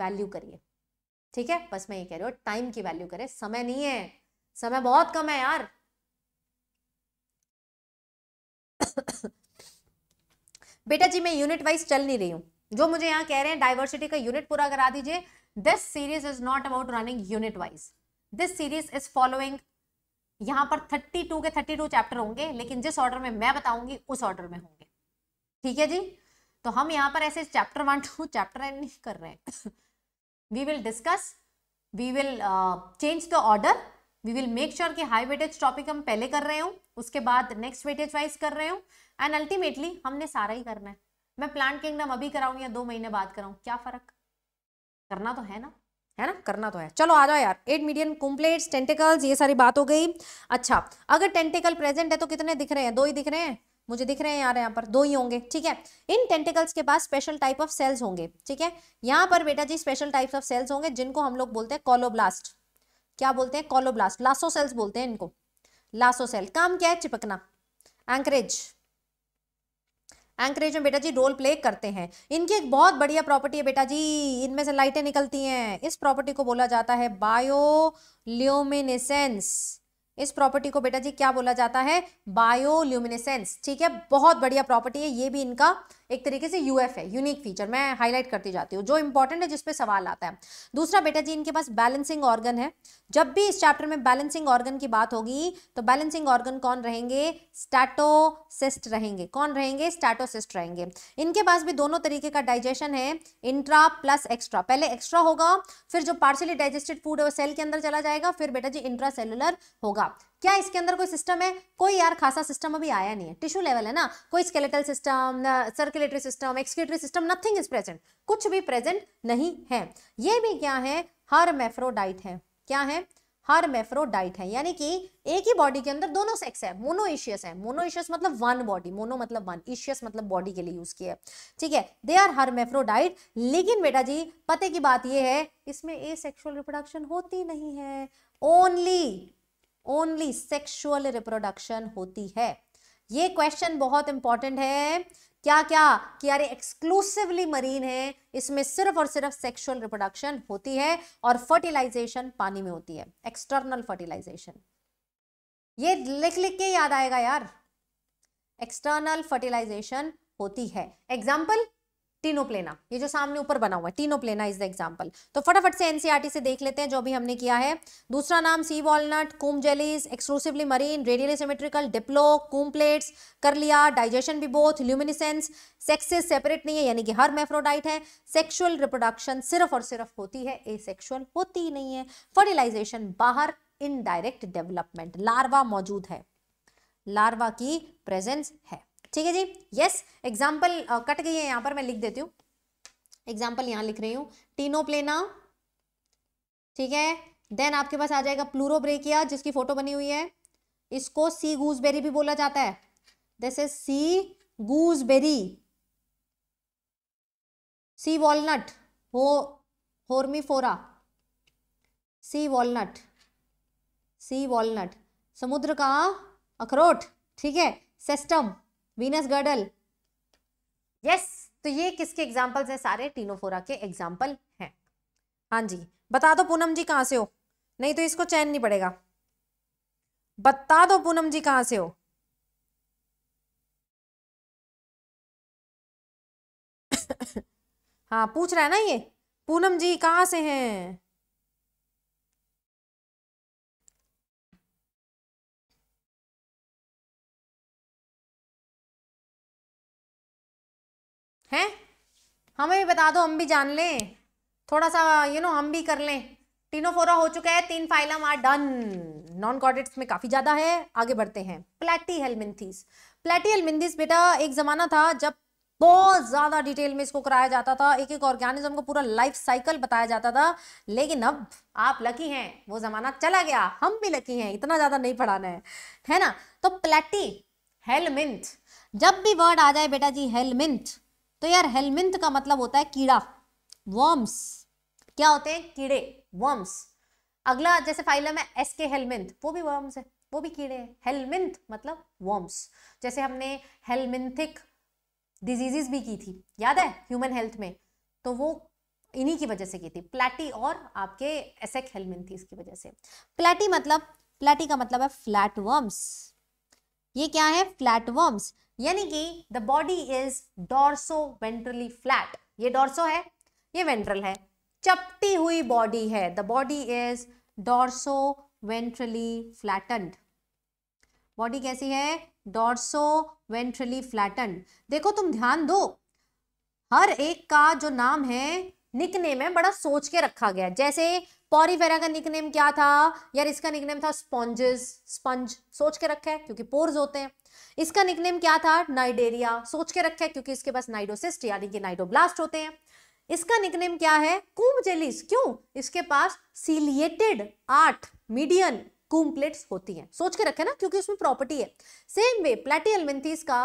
वैल्यू करिए, ठीक है, बस मैं ये कह रही हूँ, टाइम की वैल्यू करें, समय नहीं है, समय बहुत कम है यार बेटा जी मैं यूनिट वाइज चल नहीं रही हूं, जो मुझे यहाँ कह रहे हैं डाइवर्सिटी का यूनिट पूरा करा दीजिए। This series is not about running unit wise, this series is following. यहाँ पर थर्टी टू के थर्टी टू चैप्टर होंगे, लेकिन जिस ऑर्डर में मैं बताऊंगी उस ऑर्डर में होंगे, ठीक है जी। तो हम यहाँ पर ऐसे chapter one to chapter end नहीं कर रहे हैं we will discuss, we will change the order, we will make sure कि हाई वेटेज टॉपिक हम पहले कर रहे हूँ, उसके बाद नेक्स्ट वेटेज वाइज कर रहे हूँ, एंड अल्टीमेटली हमने सारा ही करना है। मैं प्लांट किंगडम अभी कराऊँ या दो महीने बाद कराऊँ, क्या फर्क, करना तो है ना, है ना, करना तो है। चलो आ जाओ यार, एट मीडियन कॉम्प्लेट्स, टेंटिकल्स, ये सारी बात हो गई। अच्छा, अगर टेंटिकल प्रेजेंट है तो कितने दिख रहे हैं, दो ही दिख रहे हैं मुझे, दिख रहे हैं यार यहाँ पर दो ही होंगे, ठीक है। इन टेंटिकल्स के पास स्पेशल टाइप ऑफ सेल्स होंगे, ठीक है। यहाँ पर बेटा जी स्पेशल टाइप्स ऑफ सेल्स होंगे जिनको हम लोग बोलते हैं कॉलोब्लास्ट, क्या बोलते हैं, कॉलोब्लास्ट, लासो सेल्स बोलते हैं इनको, लासो सेल। काम क्या है, चिपकना, एंकरेज, एंकरेज में बेटा जी रोल प्ले करते हैं। इनकी एक बहुत बढ़िया प्रॉपर्टी है बेटा जी, इनमें से लाइटें निकलती हैं, इस प्रॉपर्टी को बोला जाता है बायोल्यूमिनेसेंस। इस प्रॉपर्टी को बेटा जी क्या बोला जाता है? बायोल्यूमिनेसेंस। ठीक है, बहुत बढ़िया प्रॉपर्टी है ये भी, इनका एक तरीके से यूएफ है, यूनिक फीचर। मैं हाईलाइट करती जाती हूँ जो इंपॉर्टेंट है, जिसपे सवाल आता है। दूसरा बेटा जी इनके पास बैलेंसिंग ऑर्गन है। जब भी इस चैप्टर में बैलेंसिंग ऑर्गन की बात होगी तो बैलेंसिंग ऑर्गन कौन रहेंगे? स्टैटोसिस्ट रहेंगे। कौन रहेंगे? स्टैटोसिस्ट रहेंगे। इनके पास भी दोनों तरीके का डाइजेशन है, इंट्रा प्लस एक्स्ट्रा। पहले एक्स्ट्रा होगा, फिर जो पार्शियली डाइजेस्टेड फूड है वो सेल के अंदर चला जाएगा, फिर बेटा जी इंट्रा सेलुलर होगा। क्या इसके अंदर कोई सिस्टम है? कोई यार खासा सिस्टम अभी आया नहीं है, टिश्यू लेवल है ना। कोई skeletal system, circulatory system, excretory system, nothing is present, कुछ भी प्रेजेंट नहीं है। ये भी क्या है? हर्मेफ्रोडाइट है। क्या है? हर्मेफ्रोडाइट है, यानी कि एक ही बॉडी के अंदर दोनों सेक्स है, मोनोइशियस है। मोनोइशियस मतलब वन बॉडी, मोनो मतलब वन, इशियस मतलब बॉडी के लिए यूज किया है। ठीक है, दे आर हर्मेफ्रोडाइट। लेकिन बेटा जी पते की बात यह है, इसमें एसेक्सुअल रिप्रोडक्शन होती नहीं है, ओनली ओनली सेक्सुअल रिप्रोडक्शन होती है। ये क्वेश्चन बहुत इंपॉर्टेंट है। क्या क्या कि यार एक्सक्लूसिवली मरीन है, इसमें सिर्फ और सिर्फ सेक्सुअल रिप्रोडक्शन होती है, और फर्टिलाइजेशन पानी में होती है, एक्सटर्नल फर्टिलाइजेशन। ये लिख लिख के याद आएगा यार, एक्सटर्नल फर्टिलाइजेशन होती है। एग्जाम्पल टीनोप्लेना, ये जो सामने ऊपर बना हुआ है टीनोप्लेना इज द एग्जाम्पल। तो फटाफट से एनसीईआरटी से देख लेते हैं जो भी हमने किया है। दूसरा नाम sea walnut, comb jellies, exclusively marine, radially symmetrical, diplo, comb plates कर लिया, डाइजेशन भी बोथ, ल्यूमिनिसेंस, सेक्सेस सेपरेट नहीं है यानी कि हर्मेफ्रोडाइट है। सेक्शुअल रिप्रोडक्शन सिर्फ और सिर्फ होती है, एसेक्सुअल होती ही नहीं है। फर्टिलाइजेशन बाहर इनडायरेक्ट डेवलपमेंट, लार्वा मौजूद है, लार्वा की प्रेजेंस है। ठीक है जी, यस। एग्जाम्पल कट गई है यहाँ पर, मैं लिख देती हूँ एग्जाम्पल, यहाँ लिख रही हूँ टीनोप्लेना। ठीक है, देन आपके पास आ जाएगा प्लूरोब्रेकिया जिसकी फोटो बनी हुई है, इसको सी गूजबेरी भी बोला जाता है, this is sea gooseberry. Sea walnut हो होर्मिफोरा, सी वॉलनट, सी वॉलनट समुद्र का अखरोट। ठीक है, सेस्टम, वीनस गर्डल, यस। तो ये किसके एग्जाम्पल्स हैं? सारे टीनोफोरा के एग्जाम्पल हैं। हाँ जी, बता दो पूनम जी कहाँ से हो, नहीं तो इसको चैन नहीं पड़ेगा। बता दो पूनम जी कहाँ से हो। हाँ, पूछ रहा है ना ये, पूनम जी कहाँ से हैं? हैं, हमें भी बता दो, हम भी जान लें थोड़ा सा, यू you नो know, हम भी कर लें। टीनोफोरा हो चुका है, तीन phylum are done, non chordates में काफी ज्यादा है। आगे बढ़ते हैं, प्लैटीहेल्मिन्थीज। प्लैटीहेल्मिन्थीज बेटा एक जमाना था जब बहुत ज्यादा डिटेल में इसको कराया जाता था, एक एक ऑर्गेनिज्म को पूरा लाइफ साइकिल बताया जाता था, लेकिन अब आप लकी हैं, वो जमाना चला गया। हम भी लकी हैं, इतना ज्यादा नहीं पढ़ाना है, है ना। तो प्लैटीहेल्मिन्थ, जब भी वर्ड आ जाए बेटा जी हेलमिंथ, तो यार हेलमिंथ का मतलब होता है कीड़ा, वर्म्स। क्या होते हैं? कीड़े, वर्म्स। अगला जैसे फाइलम है एसके हेलमिंथ, वो भी वर्म्स है, वो भी कीड़े हैं। हेलमिंथ मतलब वर्म्स। जैसे हमने हेलमिंथिक डिजीजेस भी की थी, याद है, ह्यूमन हेल्थ में, तो वो इन्हीं की वजह से की थी, प्लैटी और आपके एसेक हेलमिंथीज की वजह से। प्लैटी मतलब, प्लैटी का मतलब है फ्लैट वर्म्स। ये क्या है? फ्लैट वर्म्स, यानी कि the body is dorso ventrally flat. ये डॉर्सो है, ये वेंट्रल है, चपटी हुई बॉडी है। The body is dorso ventrally flattened. Body कैसी है? Dorso ventrally flattened. देखो तुम ध्यान दो, हर एक का जो नाम है, निकनेम है, बड़ा सोच के रखा गया है। जैसे पॉरीफेरा का निकनेम क्या था यार? इसका निकनेम था स्पॉन्जेस, स्पंज, सोच के रखा है क्योंकि पोर्स होते हैं। इसका निकनेम क्या था? नाइडेरिया, सोच के रखा है क्योंकि इसके पास नाइडोसिस्ट यानी कि नाइडोब्लास्ट होते हैं। इसका निकनेम क्या है? कूम जेलीज, क्यों? इसके पास सीलिएटेड आठ मीडियन कूम प्लेट्स होती हैं, सोच के रखे ना, क्योंकि उसमें प्रॉपर्टी है। सेम वे प्लैटीहेल्मिन्थीज का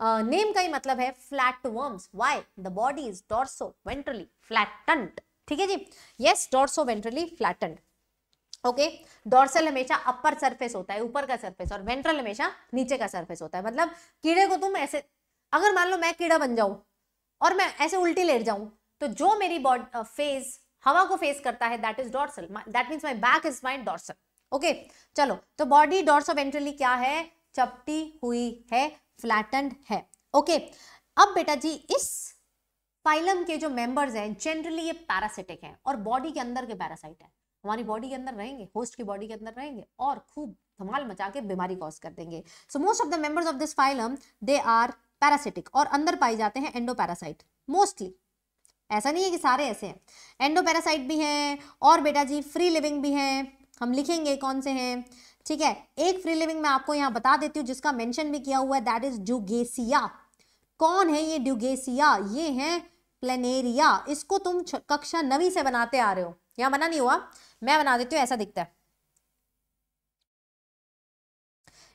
आ, नेम का ही मतलब है flat worms. Why? The body is dorso ventrally flattened. ठीक है जी, yes, dorso ventrally flattened. Okay, dorsal हमेशा अपर सरफेस होता है, ऊपर का सरफेस, और वेंट्रल हमेशा नीचे का सरफेस होता है। मतलब कीड़े को तुम ऐसे, अगर मान लो मैं कीड़ा बन जाऊं और मैं ऐसे उल्टी लेट जाऊं, तो जो मेरी बॉडी फेस, हवा को फेस करता है, that is dorsal, that means my back is my dorsal. Okay चलो, तो बॉडी डोर्सोवेंट्रली क्या है, चपटी हुई है, फ्लैटेंड है। ओके अब बेटा जी इस फाइलम के जो मेंबर्स हैं जनरली ये पैरासिटिक हैं और बॉडी के अंदर के पैरासाइट हैं, हमारी बॉडी के अंदर रहेंगे, होस्ट की बॉडी के अंदर रहेंगे और खूब धमाल मचा के बीमारी कॉज कर देंगे। So most of the members of this phylum they are parasitic और अंदर पाए जाते हैं एंडोपैरासाइट मोस्टली। ऐसा नहीं है कि सारे ऐसे हैं, एंडोपैरासाइट भी हैं और बेटा जी फ्री लिविंग भी हैं, हम लिखेंगे कौन से हैं। ठीक है, एक फ्री लिविंग मैं आपको यहाँ बता देती हूँ जिसका मेंशन भी किया हुआ है, दैट इज ड्यूगेसिया। कौन है ये ड्यूगेसिया? ये है प्लेनेरिया। इसको तुम कक्षा नवी से बनाते आ रहे हो, यहाँ बना नहीं हुआ, मैं बना देती हूँ, ऐसा दिखता है।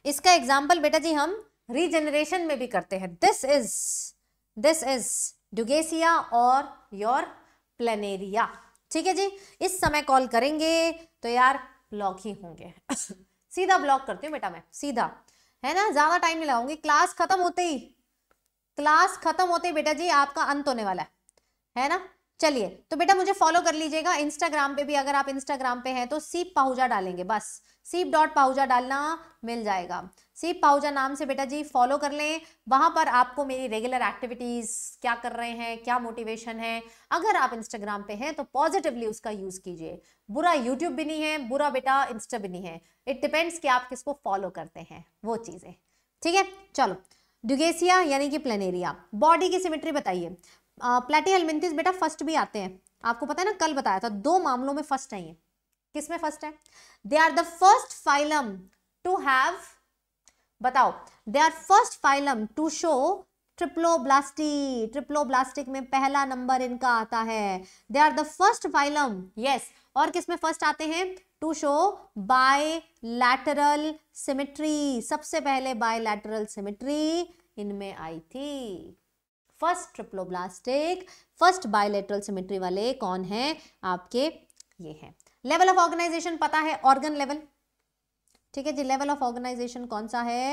इसका एग्जाम्पल बेटा जी हम रीजनरेशन में भी करते हैं। This is this is Dugesia और योर प्लेनेरिया। ठीक है जी, इस समय कॉल करेंगे तो यार ब्लॉक ही होंगे सीधा ब्लॉक करती हूँ बेटा मैं, सीधा है ना, ज्यादा टाइम नहीं लगाऊंगी। क्लास खत्म होते ही क्लास खत्म होते ही बेटा जी आपका अंत होने वाला है, है ना। चलिए तो बेटा मुझे फॉलो कर लीजिएगा इंस्टाग्राम पे भी, अगर आप इंस्टाग्राम पे हैं तो सीप पाहुजा डालेंगे, बस सीप डॉट पाहुजा डालना मिल जाएगा। सीप पाहुजा नाम से बेटा जी फॉलो कर लें, वहां पर आपको मेरी रेगुलर एक्टिविटीज, क्या कर रहे हैं, क्या मोटिवेशन है। अगर आप इंस्टाग्राम पे हैं तो पॉजिटिवली उसका यूज कीजिए, बुरा यूट्यूब भी नहीं है, बुरा बेटा इंस्टा भी नहीं है, इट डिपेंड्स कि आप किसको फॉलो करते हैं वो चीजें। ठीक है, चलो ड्यूगेसिया यानी कि प्लेनेरिया। बॉडी की सिमेट्री बताइए। प्लैटिहेल्मिन्थीज बेटा फर्स्ट भी आते हैं, आपको पता है ना, कल बताया था, दो मामलों में फर्स्ट है। ये किस में फर्स्ट है? They are the first phylum to have, बताओ, they are first phylum to show triploblasty. Triploblastic में पहला नंबर इनका आता है। They are the first phylum, yes, और किस में फर्स्ट आते हैं? To show bilateral symmetry. सबसे पहले बायलैटरल सिमेट्री इनमें आई थी। First triploblastic, first bilateral symmetry वाले कौन हैं आपके? ये हैं। लेवल ऑफ ऑर्गेनाइजेशन पता है, ऑर्गन लेवल। ठीक है जी, लेवल ऑफ ऑर्गेनाइजेशन कौन सा है?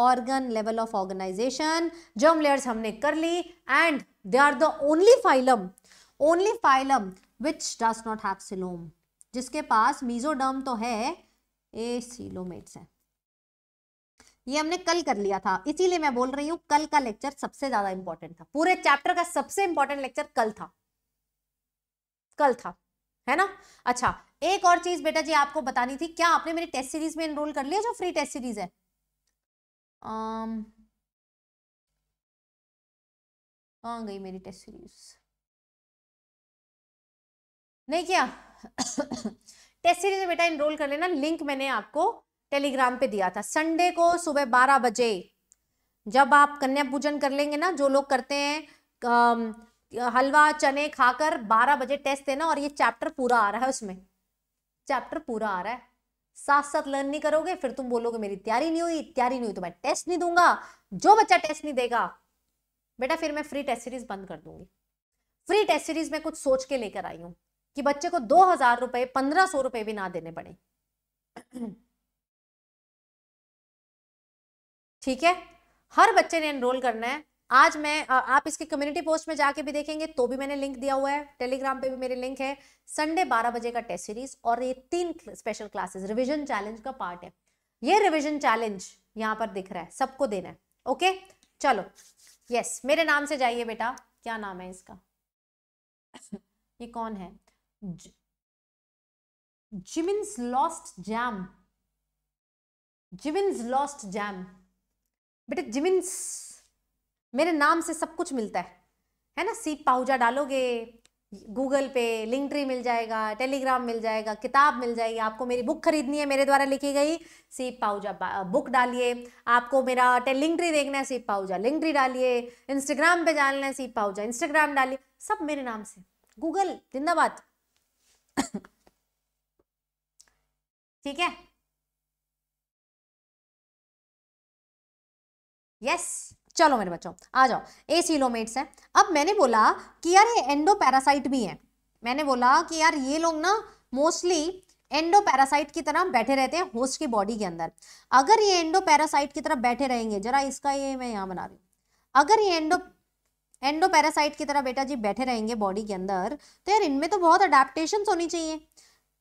Organ level of organisation. Germ layers हमने कर ली and they are the only phylum, only phylum which does not have coelom, जिसके पास मीजोडर्म तो है, ए सिलोमेट्स है। ये हमने कल कर लिया था, इसीलिए मैं बोल रही हूँ कल का लेक्चर सबसे ज्यादा इंपॉर्टेंट था, पूरे चैप्टर का सबसे इंपॉर्टेंट लेक्चर कल था, कल था, है ना। अच्छा एक और चीज बेटा जी आपको बतानी थी, क्या आपने मेरी टेस्ट सीरीज में एनरोल कर लिया जो फ्री टेस्ट सीरीज है? कहाँ गई मेरी टेस्ट सीरीज? नहीं किया टेस्ट सीरीज में बेटा एनरोल कर लेना, लिंक मैंने आपको टेलीग्राम पे दिया था। संडे को सुबह बारह बजे जब आप कन्या पूजन कर लेंगे ना, जो लोग करते हैं हलवा चने खाकर, बारह बजे टेस्ट देना और ये चैप्टर पूरा आ रहा है, उसमें चैप्टर पूरा आ रहा है, साथ साथ लर्न नहीं करोगे फिर तुम बोलोगे मेरी तैयारी नहीं हुई, तैयारी नहीं हुई तो मैं टेस्ट नहीं दूंगा। जो बच्चा टेस्ट नहीं देगा बेटा फिर मैं फ्री टेस्ट सीरीज बंद कर दूंगी। फ्री टेस्ट सीरीज में कुछ सोच के लेकर आई हूँ कि बच्चे को दो हजार रुपये पंद्रह सौ रुपये भी ना देने पड़े। ठीक है, हर बच्चे ने एनरोल करना है। आज मैं आप इसके कम्युनिटी पोस्ट में जाके भी देखेंगे तो भी मैंने लिंक दिया हुआ है, टेलीग्राम पे भी मेरे लिंक है। संडे बारह बजे का टेस्ट सीरीज और ये तीन स्पेशल क्लासेस रिवीजन चैलेंज का पार्ट है। ये रिवीजन चैलेंज यहाँ पर दिख रहा है, सबको देना है। ओके चलो, यस मेरे नाम से जाइए बेटा, क्या नाम है इसका? ये कौन है? ज... Jimin's lost jam, Jimin's lost jam. बेटे जिमिन्स, मेरे नाम से सब कुछ मिलता है, है ना। सीप पाहुजा डालोगे गूगल पे, लिंक ट्री मिल जाएगा, टेलीग्राम मिल जाएगा, किताब मिल जाएगी। आपको मेरी बुक खरीदनी है मेरे द्वारा लिखी गई, सीप पाहुजा बुक डालिए। आपको मेरा लिंक ट्री देखना है, सीप पाहुजा लिंक ट्री डालिए। इंस्टाग्राम पे जानना है, सीप पाहुजा इंस्टाग्राम डालिए। सब मेरे नाम से, गूगल जिंदाबाद ठीक है, यस yes. चलो मेरे बच्चों आ जाओ, ए सीलोमेट्स हैं। अब मैंने बोला कि यार ये एंडोपैरासाइट भी हैं, मैंने बोला कि यार ये लोग ना मोस्टली एंडोपैरासाइट की तरह बैठे रहते हैं होस्ट की बॉडी के अंदर। अगर ये एंडोपैरासाइट की तरह बैठे रहेंगे, जरा इसका ये मैं यहाँ बना रही हूँ, अगर ये एंडो एंडोपैरासाइट की तरह बेटा जी बैठे रहेंगे बॉडी के अंदर तो यार इनमें तो बहुत अडेप्टेशन होनी चाहिए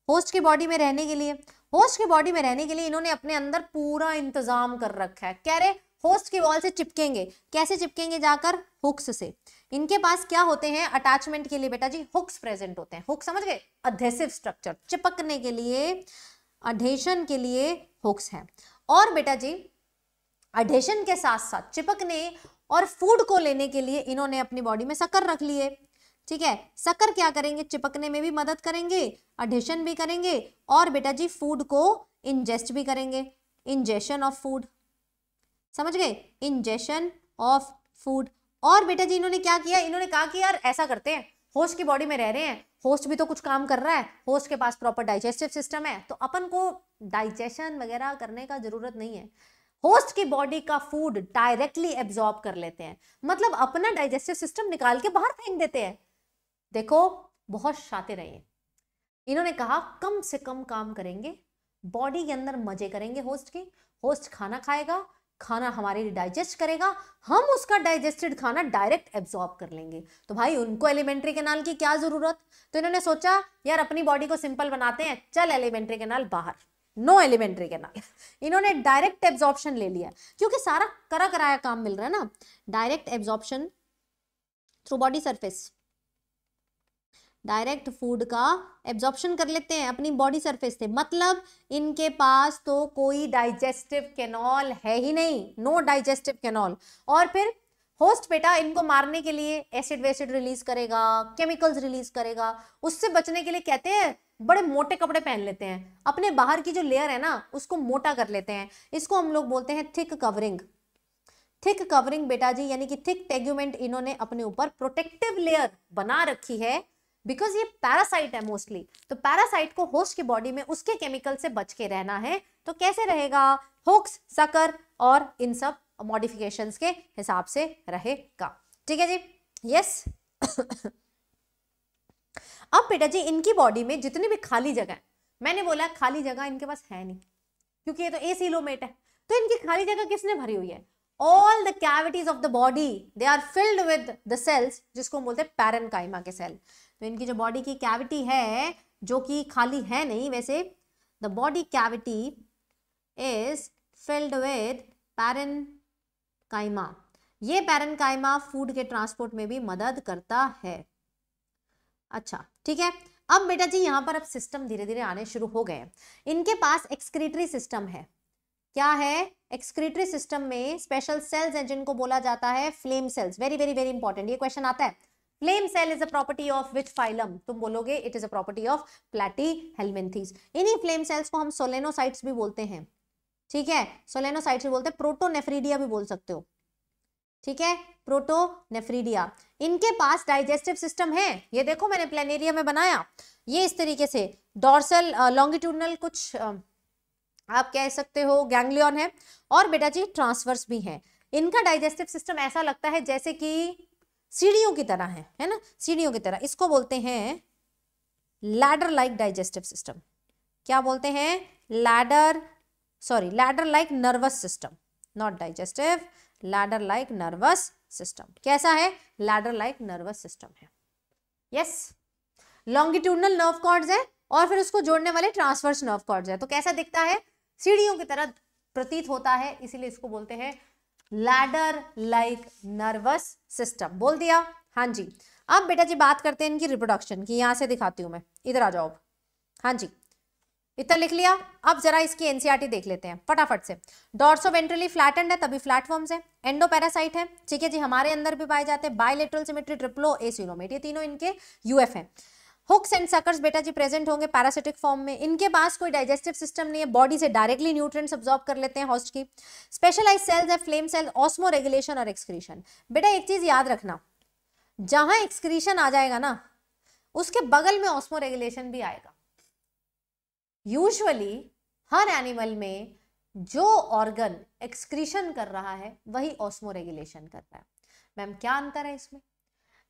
होस्ट की बॉडी में रहने के लिए। होस्ट की बॉडी में रहने के लिए इन्होंने अपने अंदर पूरा इंतजाम कर रखा है। कह रहे होस्ट के वॉल से चिपकेंगे, कैसे चिपकेंगे जाकर? हुक्स से। इनके पास क्या होते हैं अटैचमेंट के लिए बेटा जी? हुक्स प्रेजेंट होते हैं। हुक्स समझ गए? एडहेसिव स्ट्रक्चर, चिपकने के लिए, एडहेशन के लिए हुक्स है। और बेटा जी एडहेशन के साथ साथ चिपकने और फूड को लेने के लिए इन्होंने अपनी बॉडी में शक्कर रख ली है। ठीक है, शक्कर क्या करेंगे? चिपकने में भी मदद करेंगे, एडहेशन भी करेंगे और बेटा जी फूड को इंजेस्ट भी करेंगे। इंजेशन ऑफ फूड, समझ गए? Ingestion of food. और बेटा जी इन्होंने क्या किया? इन्होंने कहा कि यार ऐसा करते हैं, होस्ट की बॉडी में रह रहे हैं, होस्ट भी तो कुछ काम कर रहा है, होस्ट के पास प्रॉपर डाइजेस्टिव सिस्टम है, तो अपन को डाइजेशन वगैरह करने का जरूरत नहीं है। होस्ट की बॉडी का फूड डायरेक्टली एब्जॉर्ब कर लेते हैं, मतलब अपना डाइजेस्टिव सिस्टम निकाल के बाहर फेंक देते हैं। देखो बहुत शातिर रहिए। इन्होंने कहा कम से कम काम करेंगे, बॉडी के अंदर मजे करेंगे होस्ट की। होस्ट खाना खाएगा, खाना हमारे लिए डाइजेस्ट करेगा, हम उसका डाइजेस्टेड खाना डायरेक्ट एब्जॉर्ब कर लेंगे। तो भाई उनको एलिमेंट्री कैनाल की क्या जरूरत? तो इन्होंने सोचा यार अपनी बॉडी को सिंपल बनाते हैं, चल एलिमेंट्री कैनाल बाहर, नो एलिमेंट्री कैनाल। इन्होंने डायरेक्ट एब्जॉर्प्शन ले लिया, क्योंकि सारा करा कराया काम मिल रहा है ना। Direct absorption through body surface, direct food का एब्जॉर्प्शन कर लेते हैं अपनी बॉडी सरफेस से। मतलब इनके पास तो कोई डाइजेस्टिव कैनाल है ही नहीं, नो डाइजेस्टिव कैनाल। और फिर होस्ट बेटा इनको मारने के लिए एसिड वेसिड रिलीज करेगा, केमिकल्स रिलीज करेगा। उससे बचने के लिए कहते हैं बड़े मोटे कपड़े पहन लेते हैं, अपने बाहर की जो लेयर है ना उसको मोटा कर लेते हैं। इसको हम लोग बोलते हैं थिक कवरिंग। थिक कवरिंग बेटा जी यानी कि थिक टेग्यूमेंट इन्होंने अपने ऊपर प्रोटेक्टिव लेयर बना रखी है, बिकॉज ये पैरासाइट है मोस्टली। तो पैरासाइट को होस्ट की बॉडी में उसके केमिकल से बच के रहना है, तो कैसे रहेगा? हुक्स, शक्कर और इन सब मॉडिफिकेशंस के हिसाब से रहेगा। ठीक है जी, यस। अब बेटा जी इनकी बॉडी में जितनी भी खाली जगह है, मैंने बोला खाली जगह इनके पास है नहीं, क्योंकि ये तो एसिलोमेट है, तो इनकी खाली जगह किसने भरी हुई है? All the cavities of the body they are filled with the cells, जिसको हम बोलते हैं पैरेन्काइमा के सेल। तो इनकी जो बॉडी की कैविटी है जो कि खाली है नहीं, वैसे the body cavity is filled with parenchyma. ये पैरेन्काइमा फूड के ट्रांसपोर्ट में भी मदद करता है। अच्छा ठीक है, अब बेटा जी यहाँ पर अब सिस्टम धीरे धीरे आने शुरू हो गए। इनके पास एक्सक्रीटरी सिस्टम है। क्या है? एक्सक्रीटरी सिस्टम में स्पेशल सेल्स हैं जिनको बोला जाता है flame cells. Very very very important, ये क्वेश्चन आता है। Flame cell is a property of which phylum? तुम बोलोगे it is a property of Platyhelminthes. इन्हीं फ्लेम सेल्स को हम सोलेनोसाइट्स भी बोलते हैं। ठीक है, सोलेनोसाइट्स भी बोलते हैं, प्रोटोनेफ्रीडिया भी बोल सकते हो। ठीक है, प्रोटोनेफ्रीडिया। इनके पास डाइजेस्टिव सिस्टम है, ये देखो मैंने प्लेनेरिया में बनाया, ये इस तरीके से डॉर्सल लॉन्गिट्यूडनल कुछ आ, आप कह सकते हो गैंग्लियन है, और बेटा जी ट्रांसवर्स भी है। इनका डाइजेस्टिव सिस्टम ऐसा लगता है जैसे कि सीढ़ियों की तरह है, है ना, सीढ़ियों की तरह। इसको बोलते हैं लैडर लाइक डाइजेस्टिव सिस्टम। क्या बोलते हैं? Ladder, sorry ladder like nervous system, not digestive, ladder like nervous system. कैसा है? लैडर लाइक नर्वस सिस्टम है। यस, लॉन्गिट्यूडनल नर्व कॉर्ड्स है और फिर उसको जोड़ने वाले ट्रांसवर्स नर्व कॉर्ड्स है। तो कैसा दिखता है? सीढ़ियों की तरह प्रतीत होता है, इसीलिए इसको बोलते हैं लैडर लाइक नर्वस सिस्टम। बोल दिया? हाँ जी। अब बेटा जी बात करते हैं इनकी रिप्रोडक्शन की। यहां से दिखाती हूं मैं, इधर आ जाओ। हाँ जी, इतना लिख लिया। अब जरा इसकी एनसीईआरटी देख लेते हैं फटाफट से। डॉर्सो वेंट्रली फ्लैटेंड है तभी फ्लैटफॉर्म्स है, एंडोपैरासाइट है। ठीक है जी, हमारे अंदर भी पाए जाते हैं। बायलेटरल सिमेट्री, ट्रिप्लो एसिलोमेट, ये तीनों इनके यूएफ हैं। हुक्स एंड सकर्स बेटा जी प्रेजेंट होंगे पैरासिटिक फॉर्म में। इनके पास कोई डाइजेस्टिव सिस्टम नहीं है, बॉडी से डायरेक्टली न्यूट्रिएंट्स अब्सॉर्ब कर लेते हैं होस्ट की। स्पेशलाइज्ड सेल्स है फ्लेम सेल, ऑस्मो रेगुलेशन और एक्सक्रीशन। बेटा एक चीज याद रखना, जहां एक्सक्रीशन आ जाएगा ना उसके बगल में ऑस्मो रेगुलेशन भी आएगा। यूजुअली हर एनिमल में जो ऑर्गन एक्सक्रीशन कर रहा है वही ऑस्मो रेगुलेशन कर रहा है। मैम क्या अंतर है इसमें?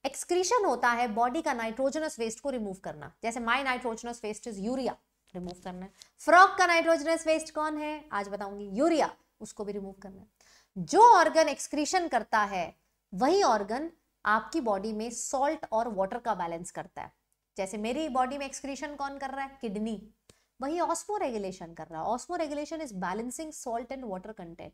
एक्सक्रीशन होता है बॉडी का नाइट्रोजनस वेस्ट को रिमूव करना, जैसे my nitrogenous waste is urea, remove करना है। फ्रॉग का नाइट्रोजनस वेस्ट कौन है? आज बताऊंगी, यूरिया, उसको भी रिमूव करना है। जो ऑर्गन एक्सक्रीशन करता है वही ऑर्गन आपकी बॉडी में सॉल्ट और वाटर का बैलेंस करता है। जैसे मेरी बॉडी में एक्सक्रीशन कौन कर रहा है? किडनी, वही ऑस्मोरेगुलेशन कर रहा है. Osmoregulation is balancing salt and water content.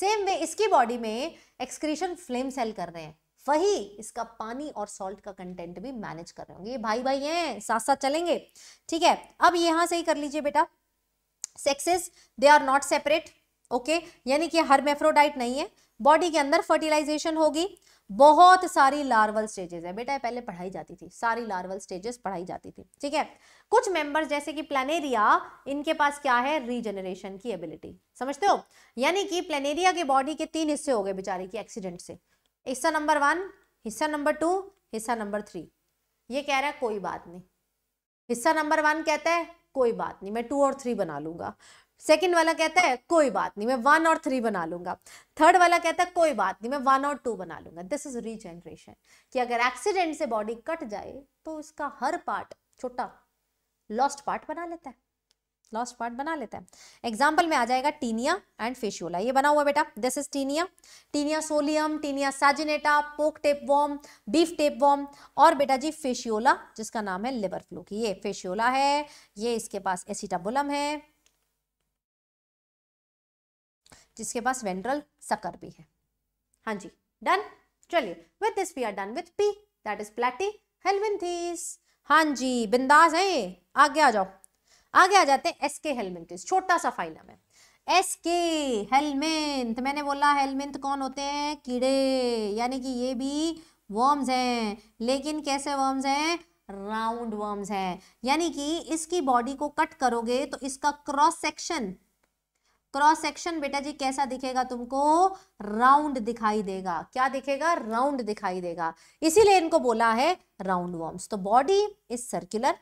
Same way इसकी बॉडी में एक्सक्रीशन फ्लेम सेल कर रहे हैं, वही इसका पानी और सॉल्ट का कंटेंट भी मैनेज कर रहे होंगे. ये भाई भाई हैं, साथ साथ चलेंगे. ठीक है, अब यहाँ से ही कर लीजिए बेटा. Sexes they are not separate. Okay, यानी कि हरमेफ्रोडाइट नहीं है. बॉडी के अंदर फर्टिलाइजेशन होगी. बहुत सारी लार्वल स्टेजेस है बेटा, पहले पढ़ाई जाती थी, सारी लार्वल स्टेजेस पढ़ाई जाती थी. ठीक है, कुछ मेंबर्स जैसे कि प्लानेरिया, इनके पास क्या है, रीजनरेशन की एबिलिटी. समझते हो, यानी कि प्लानेरिया के बॉडी के तीन हिस्से हो गए बेचारे की एक्सीडेंट से. हिस्सा नंबर वन, हिस्सा नंबर टू, हिस्सा नंबर थ्री. ये कह रहा है कोई बात नहीं. हिस्सा नंबर वन कहता है कोई बात नहीं, मैं टू और थ्री बना लूंगा. सेकंड वाला कहता है कोई बात नहीं, मैं वन और थ्री बना लूंगा. थर्ड वाला कहता है कोई बात नहीं, मैं वन और टू बना लूंगा. This is regeneration. कि अगर एक्सीडेंट से बॉडी कट जाए तो उसका हर पार्ट छोटा लॉस्ट पार्ट बना लेता है, लॉस्ट पार्ट बना लेता है. एग्जाम्पल में आ जाएगा टीनिया एंड फेशियोला. ये बना हुआ बेटा, this is taenia, taenia solium, taenia saginata, pork tapeworm, beef tapeworm और बेटा जी फेशियोला जिसका नाम है लिवर फ्लू की. ये फेशियोला है, ये इसके पास एसिटाबुलम है, जिसके पास वेंट्रल सकर भी है. हाँ जी, डन. चलिए, with this we are done with P, that is platyhelminthes. हाँ जी, बिंदास है ये. आगे आ जाओ, आगे आ जाते हैं एसके हेलमिंथस. छोटा सा फाइलम है एसके हेलमिंथ. मैंने बोला हेलमिंथ कौन होते हैं, कीड़े. यानी कि ये भी वर्म्स हैं, लेकिन कैसे वर्म्स हैं, राउंड वर्म्स हैं. यानी कि इसकी बॉडी को कट करोगे तो इसका क्रॉस सेक्शन, क्रॉस सेक्शन बेटा जी कैसा दिखेगा तुमको, राउंड दिखाई देगा. क्या दिखेगा, राउंड दिखाई देगा. इसीलिए इनको बोला है राउंड वर्म्स. तो body is circular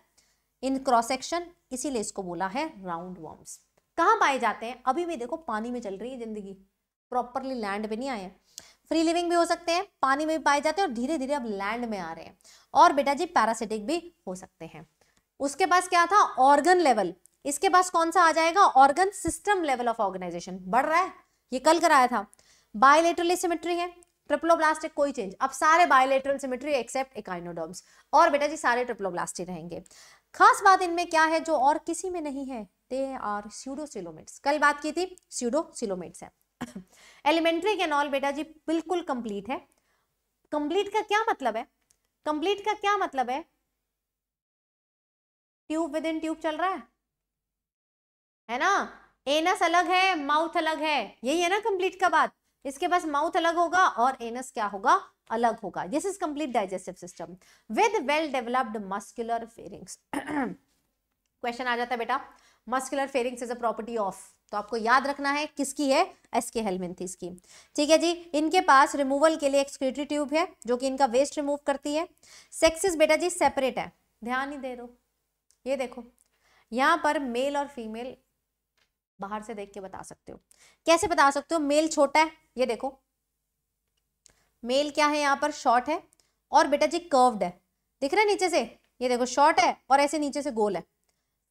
in cross section, इसीलिए इसको बोला है राउंड वर्म्स. कहाँ पाए जाते हैं, अभी भी देखो पानी में चल रही है जिंदगी, प्रॉपरली लैंड पे नहीं आए हैं. फ्री लिविंग भी हो सकते हैं, पानी में भी पाए जाते हैं और धीरे धीरे अब लैंड में आ रहे हैं. और बेटा जी पैरासिटिक भी हो सकते हैं. उसके पास क्या था, ऑर्गन लेवल. इसके पास कौन सा आ जाएगा, organ system level of organisation. बढ़ रहा है, ये कल कराया था. बायलेटरल सिमेट्री है, ट्रिप्लोब्लास्टिक कोई चेंज. अब सारे बायलेटरल सिमेट्री एक्सेप्ट एकाइनोडर्म्स और बेटा जी सारे ट्रिप्लोब्लास्टी रहेंगे. खास बात इनमें क्या है जो और किसी में नहीं है, दे आर स्यूडोसिलोमेट्स. कल बात की थी, स्यूडोसिलोमेट्स है. एलिमेंट्री कैनॉल बेटा जी बिल्कुल कंप्लीट है. कंप्लीट का क्या मतलब है, कंप्लीट का क्या मतलब है, ट्यूब विद इन ट्यूब चल रहा है है ना. एनस अलग है, माउथ अलग है, यही है ना कंप्लीट का बात. इसके पास माउथ अलग होगा और एनस क्या होगा, अलग होगा. This is complete digestive system with well developed muscular pharynx. Question आ जाता है बेटा, muscular pharynx is a property of. तो आपको याद रखना है किसकी है, एसके हेलमिंथीज की. ठीक है जी, इनके पास रिमूवल के लिए एक्सक्रीटरी ट्यूब है जो कि इनका वेस्ट रिमूव करती है. सेक्सेस बेटा जी सेपरेट है, ध्यान ही दे रहो. ये देखो यहाँ पर मेल और फीमेल बाहर से देख के बता सकते हो. कैसे बता सकते हो, मेल छोटा है, ये देखो मेल क्या है यहाँ पर, शॉर्ट है और बेटा जी कर्व्ड है. दिख रहा है नीचे से, ये देखो शॉर्ट है और ऐसे नीचे से गोल है.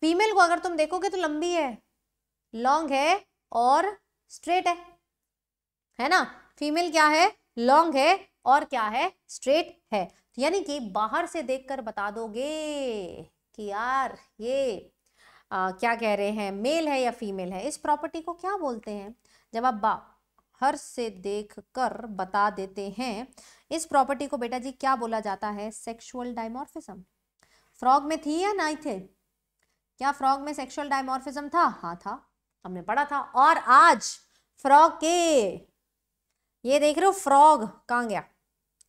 फीमेल को अगर तुम देखोगे तो लंबी है, लॉन्ग है और स्ट्रेट है, है ना. फीमेल क्या है, लॉन्ग है और क्या है, स्ट्रेट है. तो यानी कि बाहर से देखकर बता दोगे कि यार ये आ, क्या कह रहे हैं, मेल है या फीमेल है. इस प्रॉपर्टी को क्या बोलते हैं, जब आप बा हर से देखकर बता देते हैं, इस प्रॉपर्टी को बेटा जी क्या बोला जाता है, सेक्सुअल डायमॉर्फिज्म. फ्रॉग में थी या नहीं थे, क्या फ्रॉग में सेक्सुअल डायमॉर्फिज्म था, हाँ था, हमने पढ़ा था. और आज फ्रॉग के, ये देख रहे हो फ्रॉग कहाँ गया,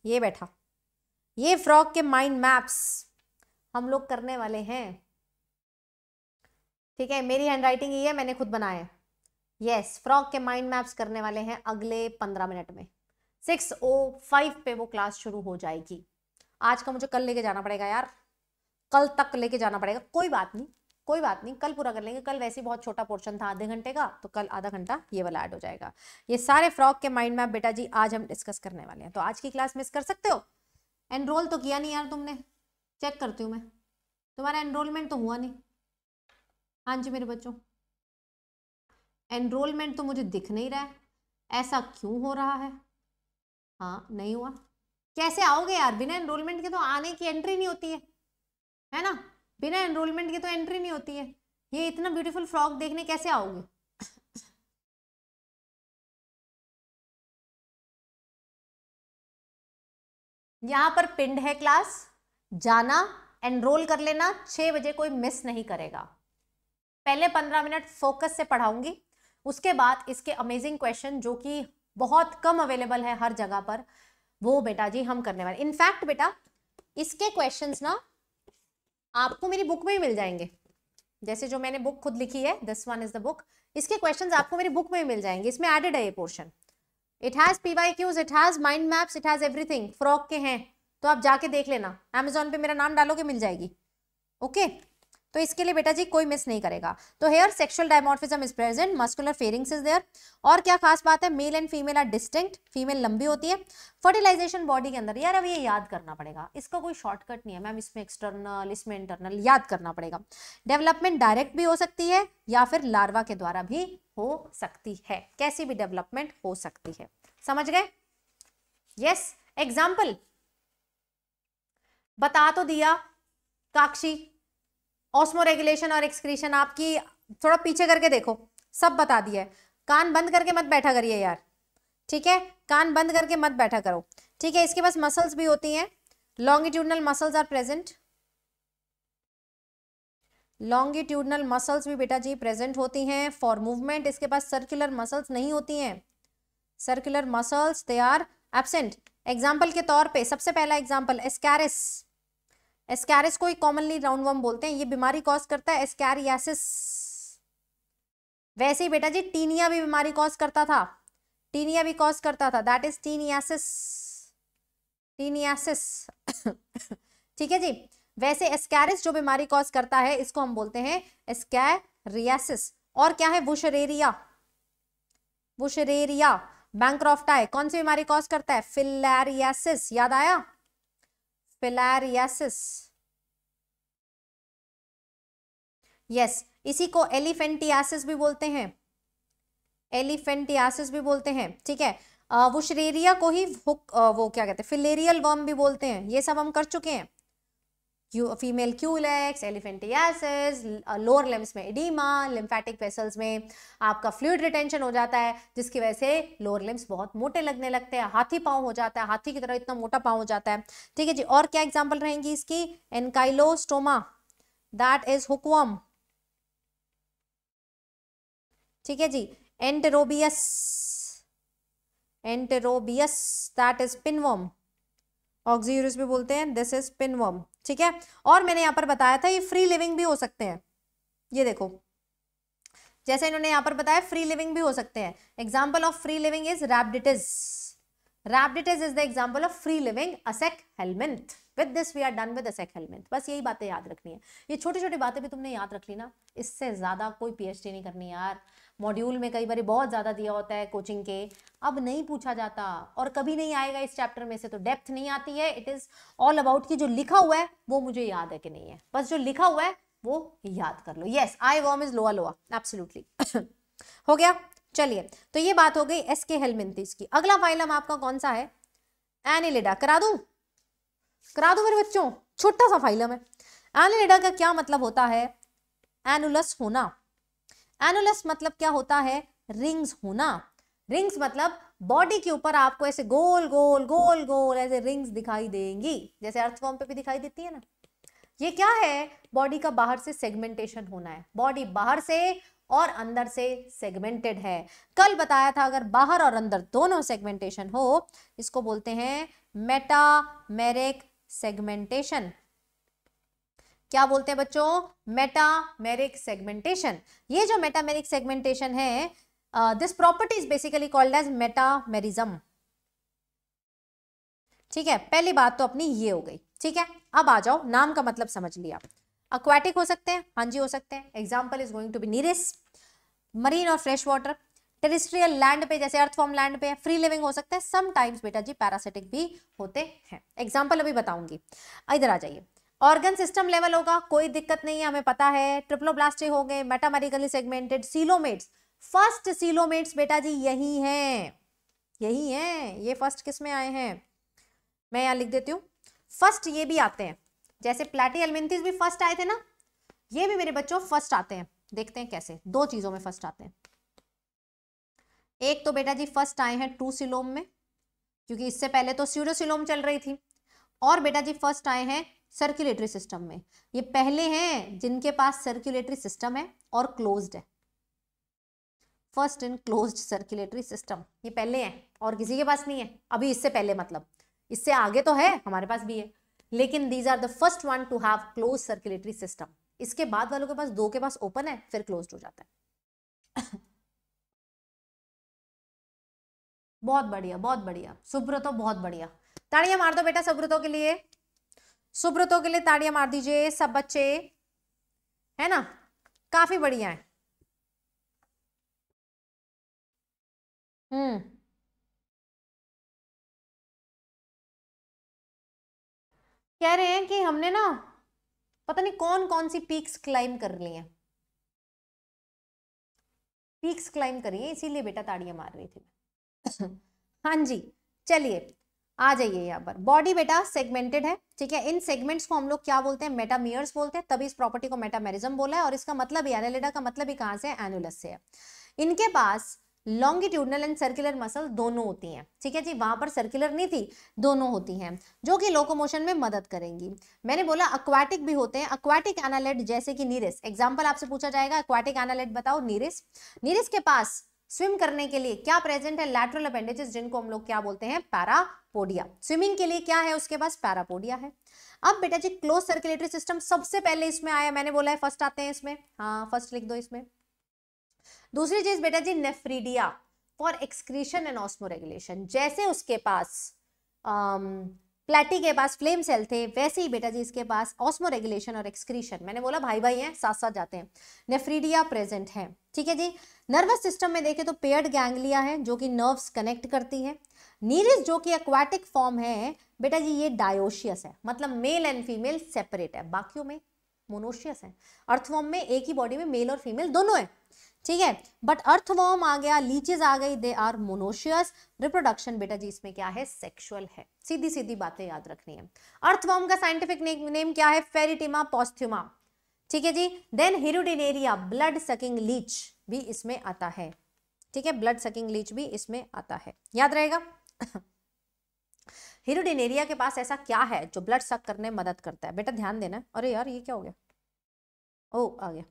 ये बैठा, ये फ्रॉग के माइंड मैप्स हम लोग करने वाले हैं. ठीक है, मेरी हैंडराइटिंग ये है, मैंने खुद बनाया. यस yes, फ्रॉग के माइंड मैप्स करने वाले हैं अगले पंद्रह मिनट में. सिक्स ओ फाइव पे वो क्लास शुरू हो जाएगी. आज का मुझे कल लेके जाना पड़ेगा यार, कल तक लेके जाना पड़ेगा. कोई बात नहीं, कोई बात नहीं, कल पूरा कर लेंगे. कल वैसे ही बहुत छोटा पोर्शन था आधे घंटे का, तो कल आधा घंटा ये वाला ऐड हो जाएगा. ये सारे फ्रॉग के माइंड मैप बेटा जी आज हम डिस्कस करने वाले हैं. तो आज की क्लास मिस कर सकते हो. एनरोल तो किया नहीं यार तुमने, चेक करती हूँ मैं, तुम्हारा एनरोलमेंट तो हुआ नहीं. हाँ जी मेरे बच्चों, एनरोलमेंट तो मुझे दिख नहीं रहा है, ऐसा क्यों हो रहा है. हाँ नहीं हुआ, कैसे आओगे यार, बिना एनरोलमेंट के तो आने की एंट्री नहीं होती है, है ना, बिना एनरोलमेंट के तो एंट्री नहीं होती है. ये इतना ब्यूटीफुल फ्रॉग देखने कैसे आओगे? यहाँ पर पिंड है क्लास, जाना एनरोल कर लेना, छः बजे कोई मिस नहीं करेगा। पहले पंद्रह मिनट फोकस से पढ़ाऊंगी, उसके बाद इसके अमेजिंग क्वेश्चन जो कि बहुत कम अवेलेबल है हर जगह पर, वो बेटा जी हम करने वाले। इनफैक्ट बेटा इसके क्वेश्चंस ना आपको मेरी बुक में ही मिल जाएंगे, जैसे जो मैंने बुक खुद लिखी है, this one is the book, इसके क्वेश्चंस आपको मेरी बुक में ही मिल जाएंगे। इसमें एडेड है ये portion, it has PYQs, it has mind maps, it has everything, frog के हैं, तो आप जाके देख लेना। अमेजोन पे मेरा नाम डालोगे मिल जाएगी। Okay okay? तो इसके लिए बेटा जी कोई मिस नहीं करेगा। तो here sexual dimorphism is present, muscular pharynx is there. और क्या खास बात है, male and female are distinct, female लंबी होती है। फर्टिलाइजेशन बॉडी के अंदर, यार अब ये याद करना पड़ेगा, इसका कोई शॉर्टकट नहीं है मैम, इसमें एक्सटर्नल इसमें इंटरनल याद करना पड़ेगा। डेवलपमेंट डायरेक्ट भी हो सकती है या फिर लार्वा के द्वारा भी हो सकती है, कैसी भी डेवलपमेंट हो सकती है। समझ गए? यस। एग्जाम्पल बता तो दिया काक्षी, ऑस्मो रेगुलेशन और एक्सक्रीशन, आपकी थोड़ा पीछे करके देखो, सब बता दिया है। कान बंद करके मत बैठा करिए यार, ठीक है, कान बंद करके मत बैठा करो, ठीक है। इसके पास मसल्स भी होती हैं, longitudinal muscles are present, longitudinal muscles भी बेटा जी प्रेजेंट होती हैं फॉर मूवमेंट। इसके पास सर्कुलर मसल्स नहीं होती हैं, circular muscles they are absent. Example के तौर पर सबसे पहला एग्जाम्पल एस्कैरिस, एस्कैरिस को कॉमनली राउंडवर्म बोलते हैं, ये बीमारी कॉज करता है एस्कैरियासिस। वैसे ही बेटा जी टीनिया भी बीमारी कॉज करता था, टीनिया भी कॉज करता था, दैट इज टीनियासिस, टीनियासिस ठीक है जी। वैसे एस्कैरिस जो बीमारी कॉज करता है इसको हम बोलते हैं एस्कैरियासिस। और क्या है, वुशरेरिया, वुशरेरिया बैंक्रोफ्टाई कौन सी बीमारी कॉज करता है, फिलैरियासिस, याद आया, फिलैरियासिस। यस, इसी को एलिफेंटियासिस भी बोलते हैं, एलिफेंटियासिस भी बोलते हैं, ठीक है। वुशरेरिया को ही हुक, आ, वो क्या कहते हैं, फिलेरियल वर्म भी बोलते हैं, ये सब हम कर चुके हैं। Q female Culex, elephantiasis, lower limbs में एडिमा, लिम्फेटिक वेसल्स में आपका फ्लूइड रिटेंशन हो जाता है जिसकी वजह से लोअर लिम्स बहुत मोटे लगने लगते हैं, हाथी पाँव हो जाता है, हाथी की तरह इतना मोटा पाँव हो जाता है, ठीक है जी। और क्या एग्जांपल रहेंगी इसकी, एनकाइलोस्टोमा, दैट इज हुकवर्म, ठीक है जी। Enterobius, Enterobius that is pinworm, Oxyuris भी बोलते हैं, दिस इज पिनवर्म, ठीक है। और मैंने यहाँ पर बताया था ये फ्री लिविंग भी हो सकते हैं, ये देखो जैसे इन्होंने यहाँ पर बताया फ्री लिविंग भी हो सकते हैं। Example of free living is रैबिडिटिस, रैबिडिटिस is the example of free living aschelminth. With this we are done with aschelminth. बस यही बातें याद रखनी है, ये छोटी छोटी बातें भी तुमने याद रख ली ना, इससे ज्यादा कोई पीएचडी नहीं करनी यार। मॉड्यूल में कई बार बहुत ज्यादा दिया होता है कोचिंग के, अब नहीं पूछा जाता और कभी नहीं आएगा इस चैप्टर में से, तो डेप्थ नहीं आती है। इट इज ऑल अबाउट कि जो लिखा हुआ है वो मुझे याद है कि नहीं है, बस जो लिखा हुआ है वो याद कर लो। यस, आई वर्म इज लोआ लोआ, एब्सोल्युटली हो गया। चलिए, तो ये बात हो गई एस्कैहेलमिंथीज की। अगला फाइलम आपका कौन सा है, एनिलिडा। करा दूं करा दूं मेरे बच्चों, छोटा सा फाइलम है। एनिलिडा का क्या मतलब होता है, एनुलस होना, एनुलस मतलब क्या होता है, रिंग्स होना। रिंग्स मतलब बॉडी के ऊपर आपको ऐसे गोल गोल गोल गोल ऐसे रिंग्स दिखाई देंगी, जैसे अर्थवॉर्म पे भी दिखाई देती है ना। ये क्या है, बॉडी का बाहर से सेगमेंटेशन होना है, बॉडी बाहर से और अंदर से सेगमेंटेड है। कल बताया था अगर बाहर और अंदर दोनों सेगमेंटेशन हो, इसको बोलते हैं मेटामेरिक सेगमेंटेशन। क्या बोलते हैं बच्चों, मेटामेरिक सेगमेंटेशन। ये जो मेटामेरिक सेगमेंटेशन है, this property is basically called as metamerism, ठीक है। पहली बात तो अपनी ये हो गई, ठीक है। अब आ जाओ, नाम का मतलब समझ लिया। एक्वाटिक हो सकते हैं, हाँ जी हो सकते हैं। Example is going to be Nereis, marine और फ्रेश वाटर। टेरिस्ट्रियल लैंड पे जैसे अर्थफॉर्म लैंड पे फ्री लिविंग हो सकता है, समटाइम्स बेटा जी पैरासिटिक भी होते हैं। एग्जाम्पल अभी बताऊंगी, इधर आ जाइए। ऑर्गन सिस्टम लेवल होगा, कोई दिक्कत नहीं है, हमें पता है। ट्रिप्लोब्लास्टिक हो गए, metamerically segmented. Coelomates, first coelomates बेटा जी यही हैं, यही हैं। ये फर्स्ट किस में आए हैं, मैं यहाँ लिख देती हूँ, फर्स्ट ये भी आते हैं। जैसे प्लैटीहेलमिंथीज भी फर्स्ट आए थे ना, ये भी मेरे बच्चों फर्स्ट आते हैं। देखते हैं कैसे दो चीजों में फर्स्ट आते हैं। एक तो बेटा जी फर्स्ट आए हैं टू सिलोम में, क्योंकि इससे पहले तो स्यूडोसिलोम चल रही थी, और बेटा जी फर्स्ट आए हैं सर्कुलेटरी सिस्टम में। ये पहले हैं जिनके पास सर्कुलेटरी सिस्टम है और क्लोज्ड है, first in closed circulatory system, ये पहले हैं और किसी के पास नहीं है अभी। इससे पहले मतलब इससे आगे तो है, हमारे पास भी है, लेकिन these are the first one to have close circulatory system. इसके बाद वालों के पास दो के पास ओपन है, फिर क्लोज्ड हो जाता है। बहुत बढ़िया, बहुत बढ़िया सुब्रतो, बहुत बढ़िया। ताड़ियां मार दो बेटा सुब्रतों के लिए, सुब्रतों के लिए ताड़ियां मार दीजिए सब बच्चे, है ना, काफी बढ़िया है। हम्म कह रहे हैं कि हमने ना पता नहीं कौन कौन सी पीक्स क्लाइम कर ली है, पीक्स क्लाइम करी है, इसीलिए बेटा ताड़ियां मार रही थी। हाँ जी चलिए आ जाइए यहाँ पर। बॉडी बेटा सेगमेंटेड है, ठीक है। इन सेगमेंट्स को हम लोग क्या बोलते हैं, मेटामेयर्स बोलते हैं, तभी इस प्रॉपर्टी को मेटामेरिज्म बोला है। और इसका मतलब एनालिडा का मतलब ही कहाँ से है, एनुलस से है। इनके पास लॉन्गिट्यूडनल एंड सर्कुलर मसल दोनों होती हैं, ठीक है जी। वहां पर सर्कुलर नहीं थी, दोनों होती हैं, जो कि लोकोमोशन में मदद करेंगी। मैंने बोला अक्वाटिक भी होते हैं, अक्वाटिक एनालिड जैसे कि नीरेस। एग्जाम्पल आपसे पूछा जाएगा अक्वाटिक एनालिड बताओ, नीरेस। नीरेस के पास स्विम करने के लिए क्या प्रेजेंट है, लैटरल अपेंडेजेस, जिनको हम लोग क्या बोलते हैं, पैरापोडिया। स्विमिंग के लिए क्या है उसके पास, पैरापोडिया है। अब बेटा जी क्लोज सर्कुलेटरी सिस्टम सबसे पहले इसमें आया, मैंने बोला है फर्स्ट आते हैं इसमें, हाँ फर्स्ट लिख दो इसमें। दूसरी चीज बेटा जी nephridia for excretion and osmoregulation. जैसे उसके पास प्लेटी के पास फ्लेम सेल थे, वैसे ही बेटा जी इसके पास ऑस्मोरेगुलेशन और एक्सक्रीशन, मैंने बोला भाई भाई हैं, साथ साथ जाते हैं, नेफ्रीडिया प्रेजेंट है, ठीक है जी। नर्वस सिस्टम में देखें तो पेयर्ड गैंग्लिया है जो कि नर्व्स कनेक्ट करती है। नीरिस जो कि एक्वाटिक फॉर्म है बेटा जी, ये डायोशियस है, मतलब मेल एंड फीमेल सेपरेट है, बाकियों में मोनोशियस है। अर्थवॉर्म में एक ही बॉडी में मेल और फीमेल दोनों है, ठीक है। बट अर्थवॉर्म आ गया, लीचेस आ गई, दे आर मोनोशियस। रिप्रोडक्शन बेटा जी इसमें क्या है, सेक्सुअल है। सीधी सीधी बातें याद रखनी है। अर्थवॉर्म का साइंटिफिक नेम क्या है, फेरिटिमा पोस्थ्यूमा, ठीक है जी। Then Hirudinaria blood sucking leech भी इसमें आता है, ठीक है, ब्लड सकिंग लीच भी इसमें आता है, याद रहेगा। हिरुडिनेरिया के पास ऐसा क्या है जो ब्लड सक करने मदद करता है, बेटा ध्यान देना। अरे यार ये क्या हो गया, ओ आ गया,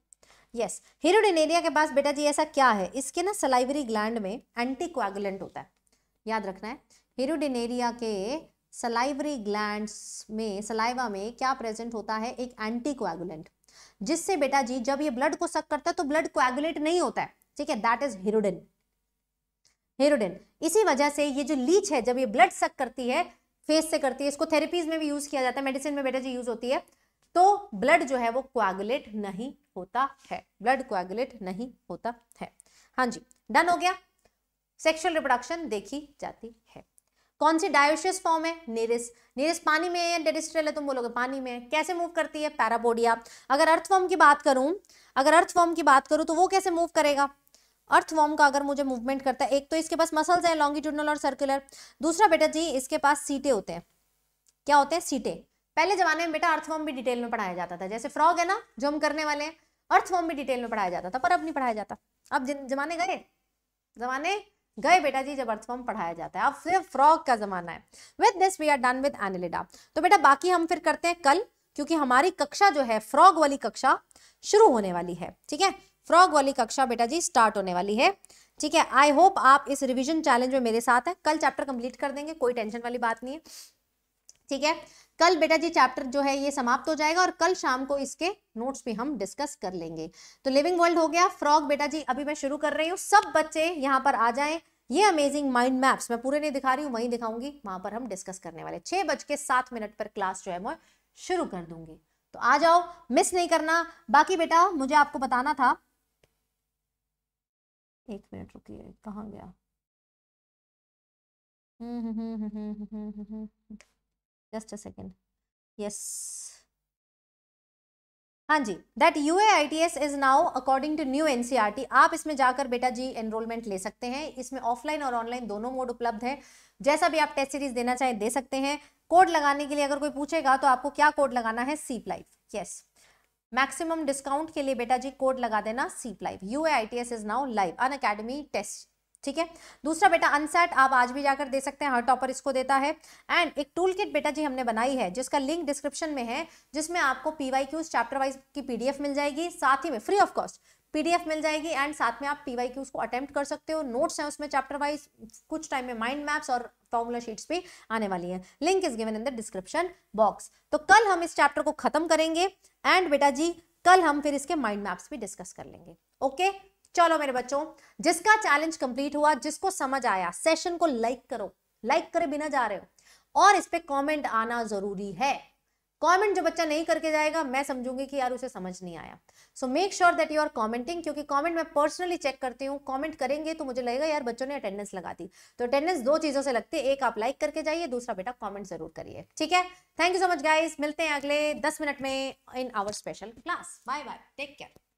यस। yes. हिरुडिनेरिया के पास बेटा जी ऐसा क्या है, इसके ना सलाइवरी ग्लैंड में एंटीकोएगुलेंट होता है, याद रखना है। हिरुडिनेरिया के सलाइवरी ग्लैंड्स में, सलाइवा में क्या प्रेजेंट होता है, एक एंटीकोएगुलेंट, जिससे बेटा जी जब ये ब्लड को सक करता है तो ब्लड कोएगुलेट नहीं होता है, ठीक है, दैट इज हिरुडिन, हिरुडिन। इसी वजह से ये जो लीच है जब ये ब्लड सक करती है, फेस से करती है, इसको थेरेपीज में भी यूज किया जाता है, मेडिसिन में बेटा जी यूज होती है, तो ब्लड जो है वो कोएगुलेट नहीं होता है, ब्लड कोएगुलेट नहीं होता है। हाँ जी डन हो गया। सेक्सुअल रिप्रोडक्शन देखी जाती है। कौन सी डायोशियस फॉर्म है, नीरिस। नीरिस पानी में है या टेरेस्ट्रियल है, तुम बोलोगे पानी में है। कैसे मूव करती है, पैरापोडिया। अगर अर्थवॉर्म की बात करूं, अगर अर्थवॉर्म की बात करूं तो वो कैसे मूव करेगा, अर्थवॉर्म का अगर मुझे मूवमेंट करता है, एक तो इसके पास मसल्स है लॉन्गिट्यूडनल और सर्कुलर, दूसरा बेटा जी इसके पास सीटे होते हैं। क्या होते हैं, सीटे। पहले जमाने में बेटा अर्थवॉर्म भी डिटेल में पढ़ाया जाता था, जैसे फ्रॉग है ना जो हम करने वाले हैं, अर्थवॉर्म भी डिटेल में पढ़ाया जाता था, पर अब नहीं पढ़ाया जाता। अब जमाने गए, जमाने गए बेटा जी जब अर्थवॉर्म पढ़ाया जाता है, अब सिर्फ फ्रॉग का जमाना है। With this we are done with Annelida. तो बेटा बाकी हम फिर करते हैं कल, क्योंकि हमारी कक्षा जो है फ्रॉग वाली कक्षा शुरू होने वाली है, ठीक है, फ्रॉग वाली कक्षा बेटा जी स्टार्ट होने वाली है, ठीक है। आई होप आप इस रिविजन चैलेंज में मेरे साथ हैं, कल चैप्टर कंप्लीट कर देंगे, कोई टेंशन वाली बात नहीं है, ठीक है। कल बेटा जी चैप्टर जो है ये समाप्त हो जाएगा और कल शाम को इसके नोट्स भी हम डिस्कस कर लेंगे। तो लिविंग वर्ल्ड हो गया, फ्रॉग बेटा जी अभी मैं शुरू कर रही हूँ, सब बच्चे यहाँ पर आ जाएं। ये अमेजिंग माइंड मैप्स मैं पूरे नहीं दिखा रही हूँ, वहीं दिखाऊंगी, वहां पर हम डिस्कस करने वाले। छह बज के सात मिनट पर क्लास जो है मैं शुरू कर दूंगी, तो आ जाओ, मिस नहीं करना। बाकी बेटा मुझे आपको बताना था, एक मिनट रुकिए कहाँ गया, हम्म हम्म हम्म हम्म हम्म हम्म हम्म जस्ट अ सेकेंड, यस हाँ जी। That U A I T S is now according to new NCERT. आप इसमें जाकर बेटा जी एनरोलमेंट ले सकते हैं, इसमें ऑफलाइन और ऑनलाइन दोनों मोड उपलब्ध है। जैसा भी आप टेस्ट सीरीज देना चाहें दे सकते हैं। कोड लगाने के लिए अगर कोई पूछेगा तो आपको क्या कोड लगाना है, सीप लाइव, यस। मैक्सिमम डिस्काउंट के लिए बेटा जी कोड लगा देना Seep live, U I T S is now live Unacademy test, ठीक है। दूसरा बेटा अनसेट आप आज भी जाकर दे सकते हैं, हर टॉपर इसको देता है। एंड एक टूल किट बेटा जी हमने बनाई है जिसका लिंक डिस्क्रिप्शन में है, जिसमें आपको P Y Qs chapter wise की पीडीएफ मिल जाएगी, साथ ही में फ्री ऑफ कॉस्ट पीडीएफ मिल जाएगी एंड साथ में आप पी वाई क्यूज को अटेम्प्ट कर सकते हो। नोट्स हैं उसमें चैप्टर वाइज, कुछ टाइम में माइंड मैप्स और फॉर्मूला शीट्स भी आने वाली हैं। Link is given in the description box. तो कल हम इस चैप्टर को खत्म करेंगे एंड बेटा जी कल हम फिर इसके माइंड मैप्स भी डिस्कस कर लेंगे, ओके okay? चलो मेरे बच्चों, जिसका चैलेंज कंप्लीट हुआ, जिसको समझ आया, सेशन को लाइक करो, लाइक करे बिना जा रहे हो, और इस पे कमेंट आना जरूरी है। कमेंट जो बच्चा नहीं करके जाएगा मैं समझूंगी कि यार उसे समझ नहीं आया। So make sure that you are commenting, क्योंकि कमेंट मैं पर्सनली चेक करती हूँ। कमेंट करेंगे तो मुझे लगेगा यार बच्चों ने अटेंडेंस लगा दी, तो अटेंडेंस दो चीजों से लगती है, एक आप लाइक करके जाइए, दूसरा बेटा कमेंट जरूर करिए, ठीक है। Thank you so much guys, मिलते हैं अगले दस मिनट में in our special class. Bye bye, take care.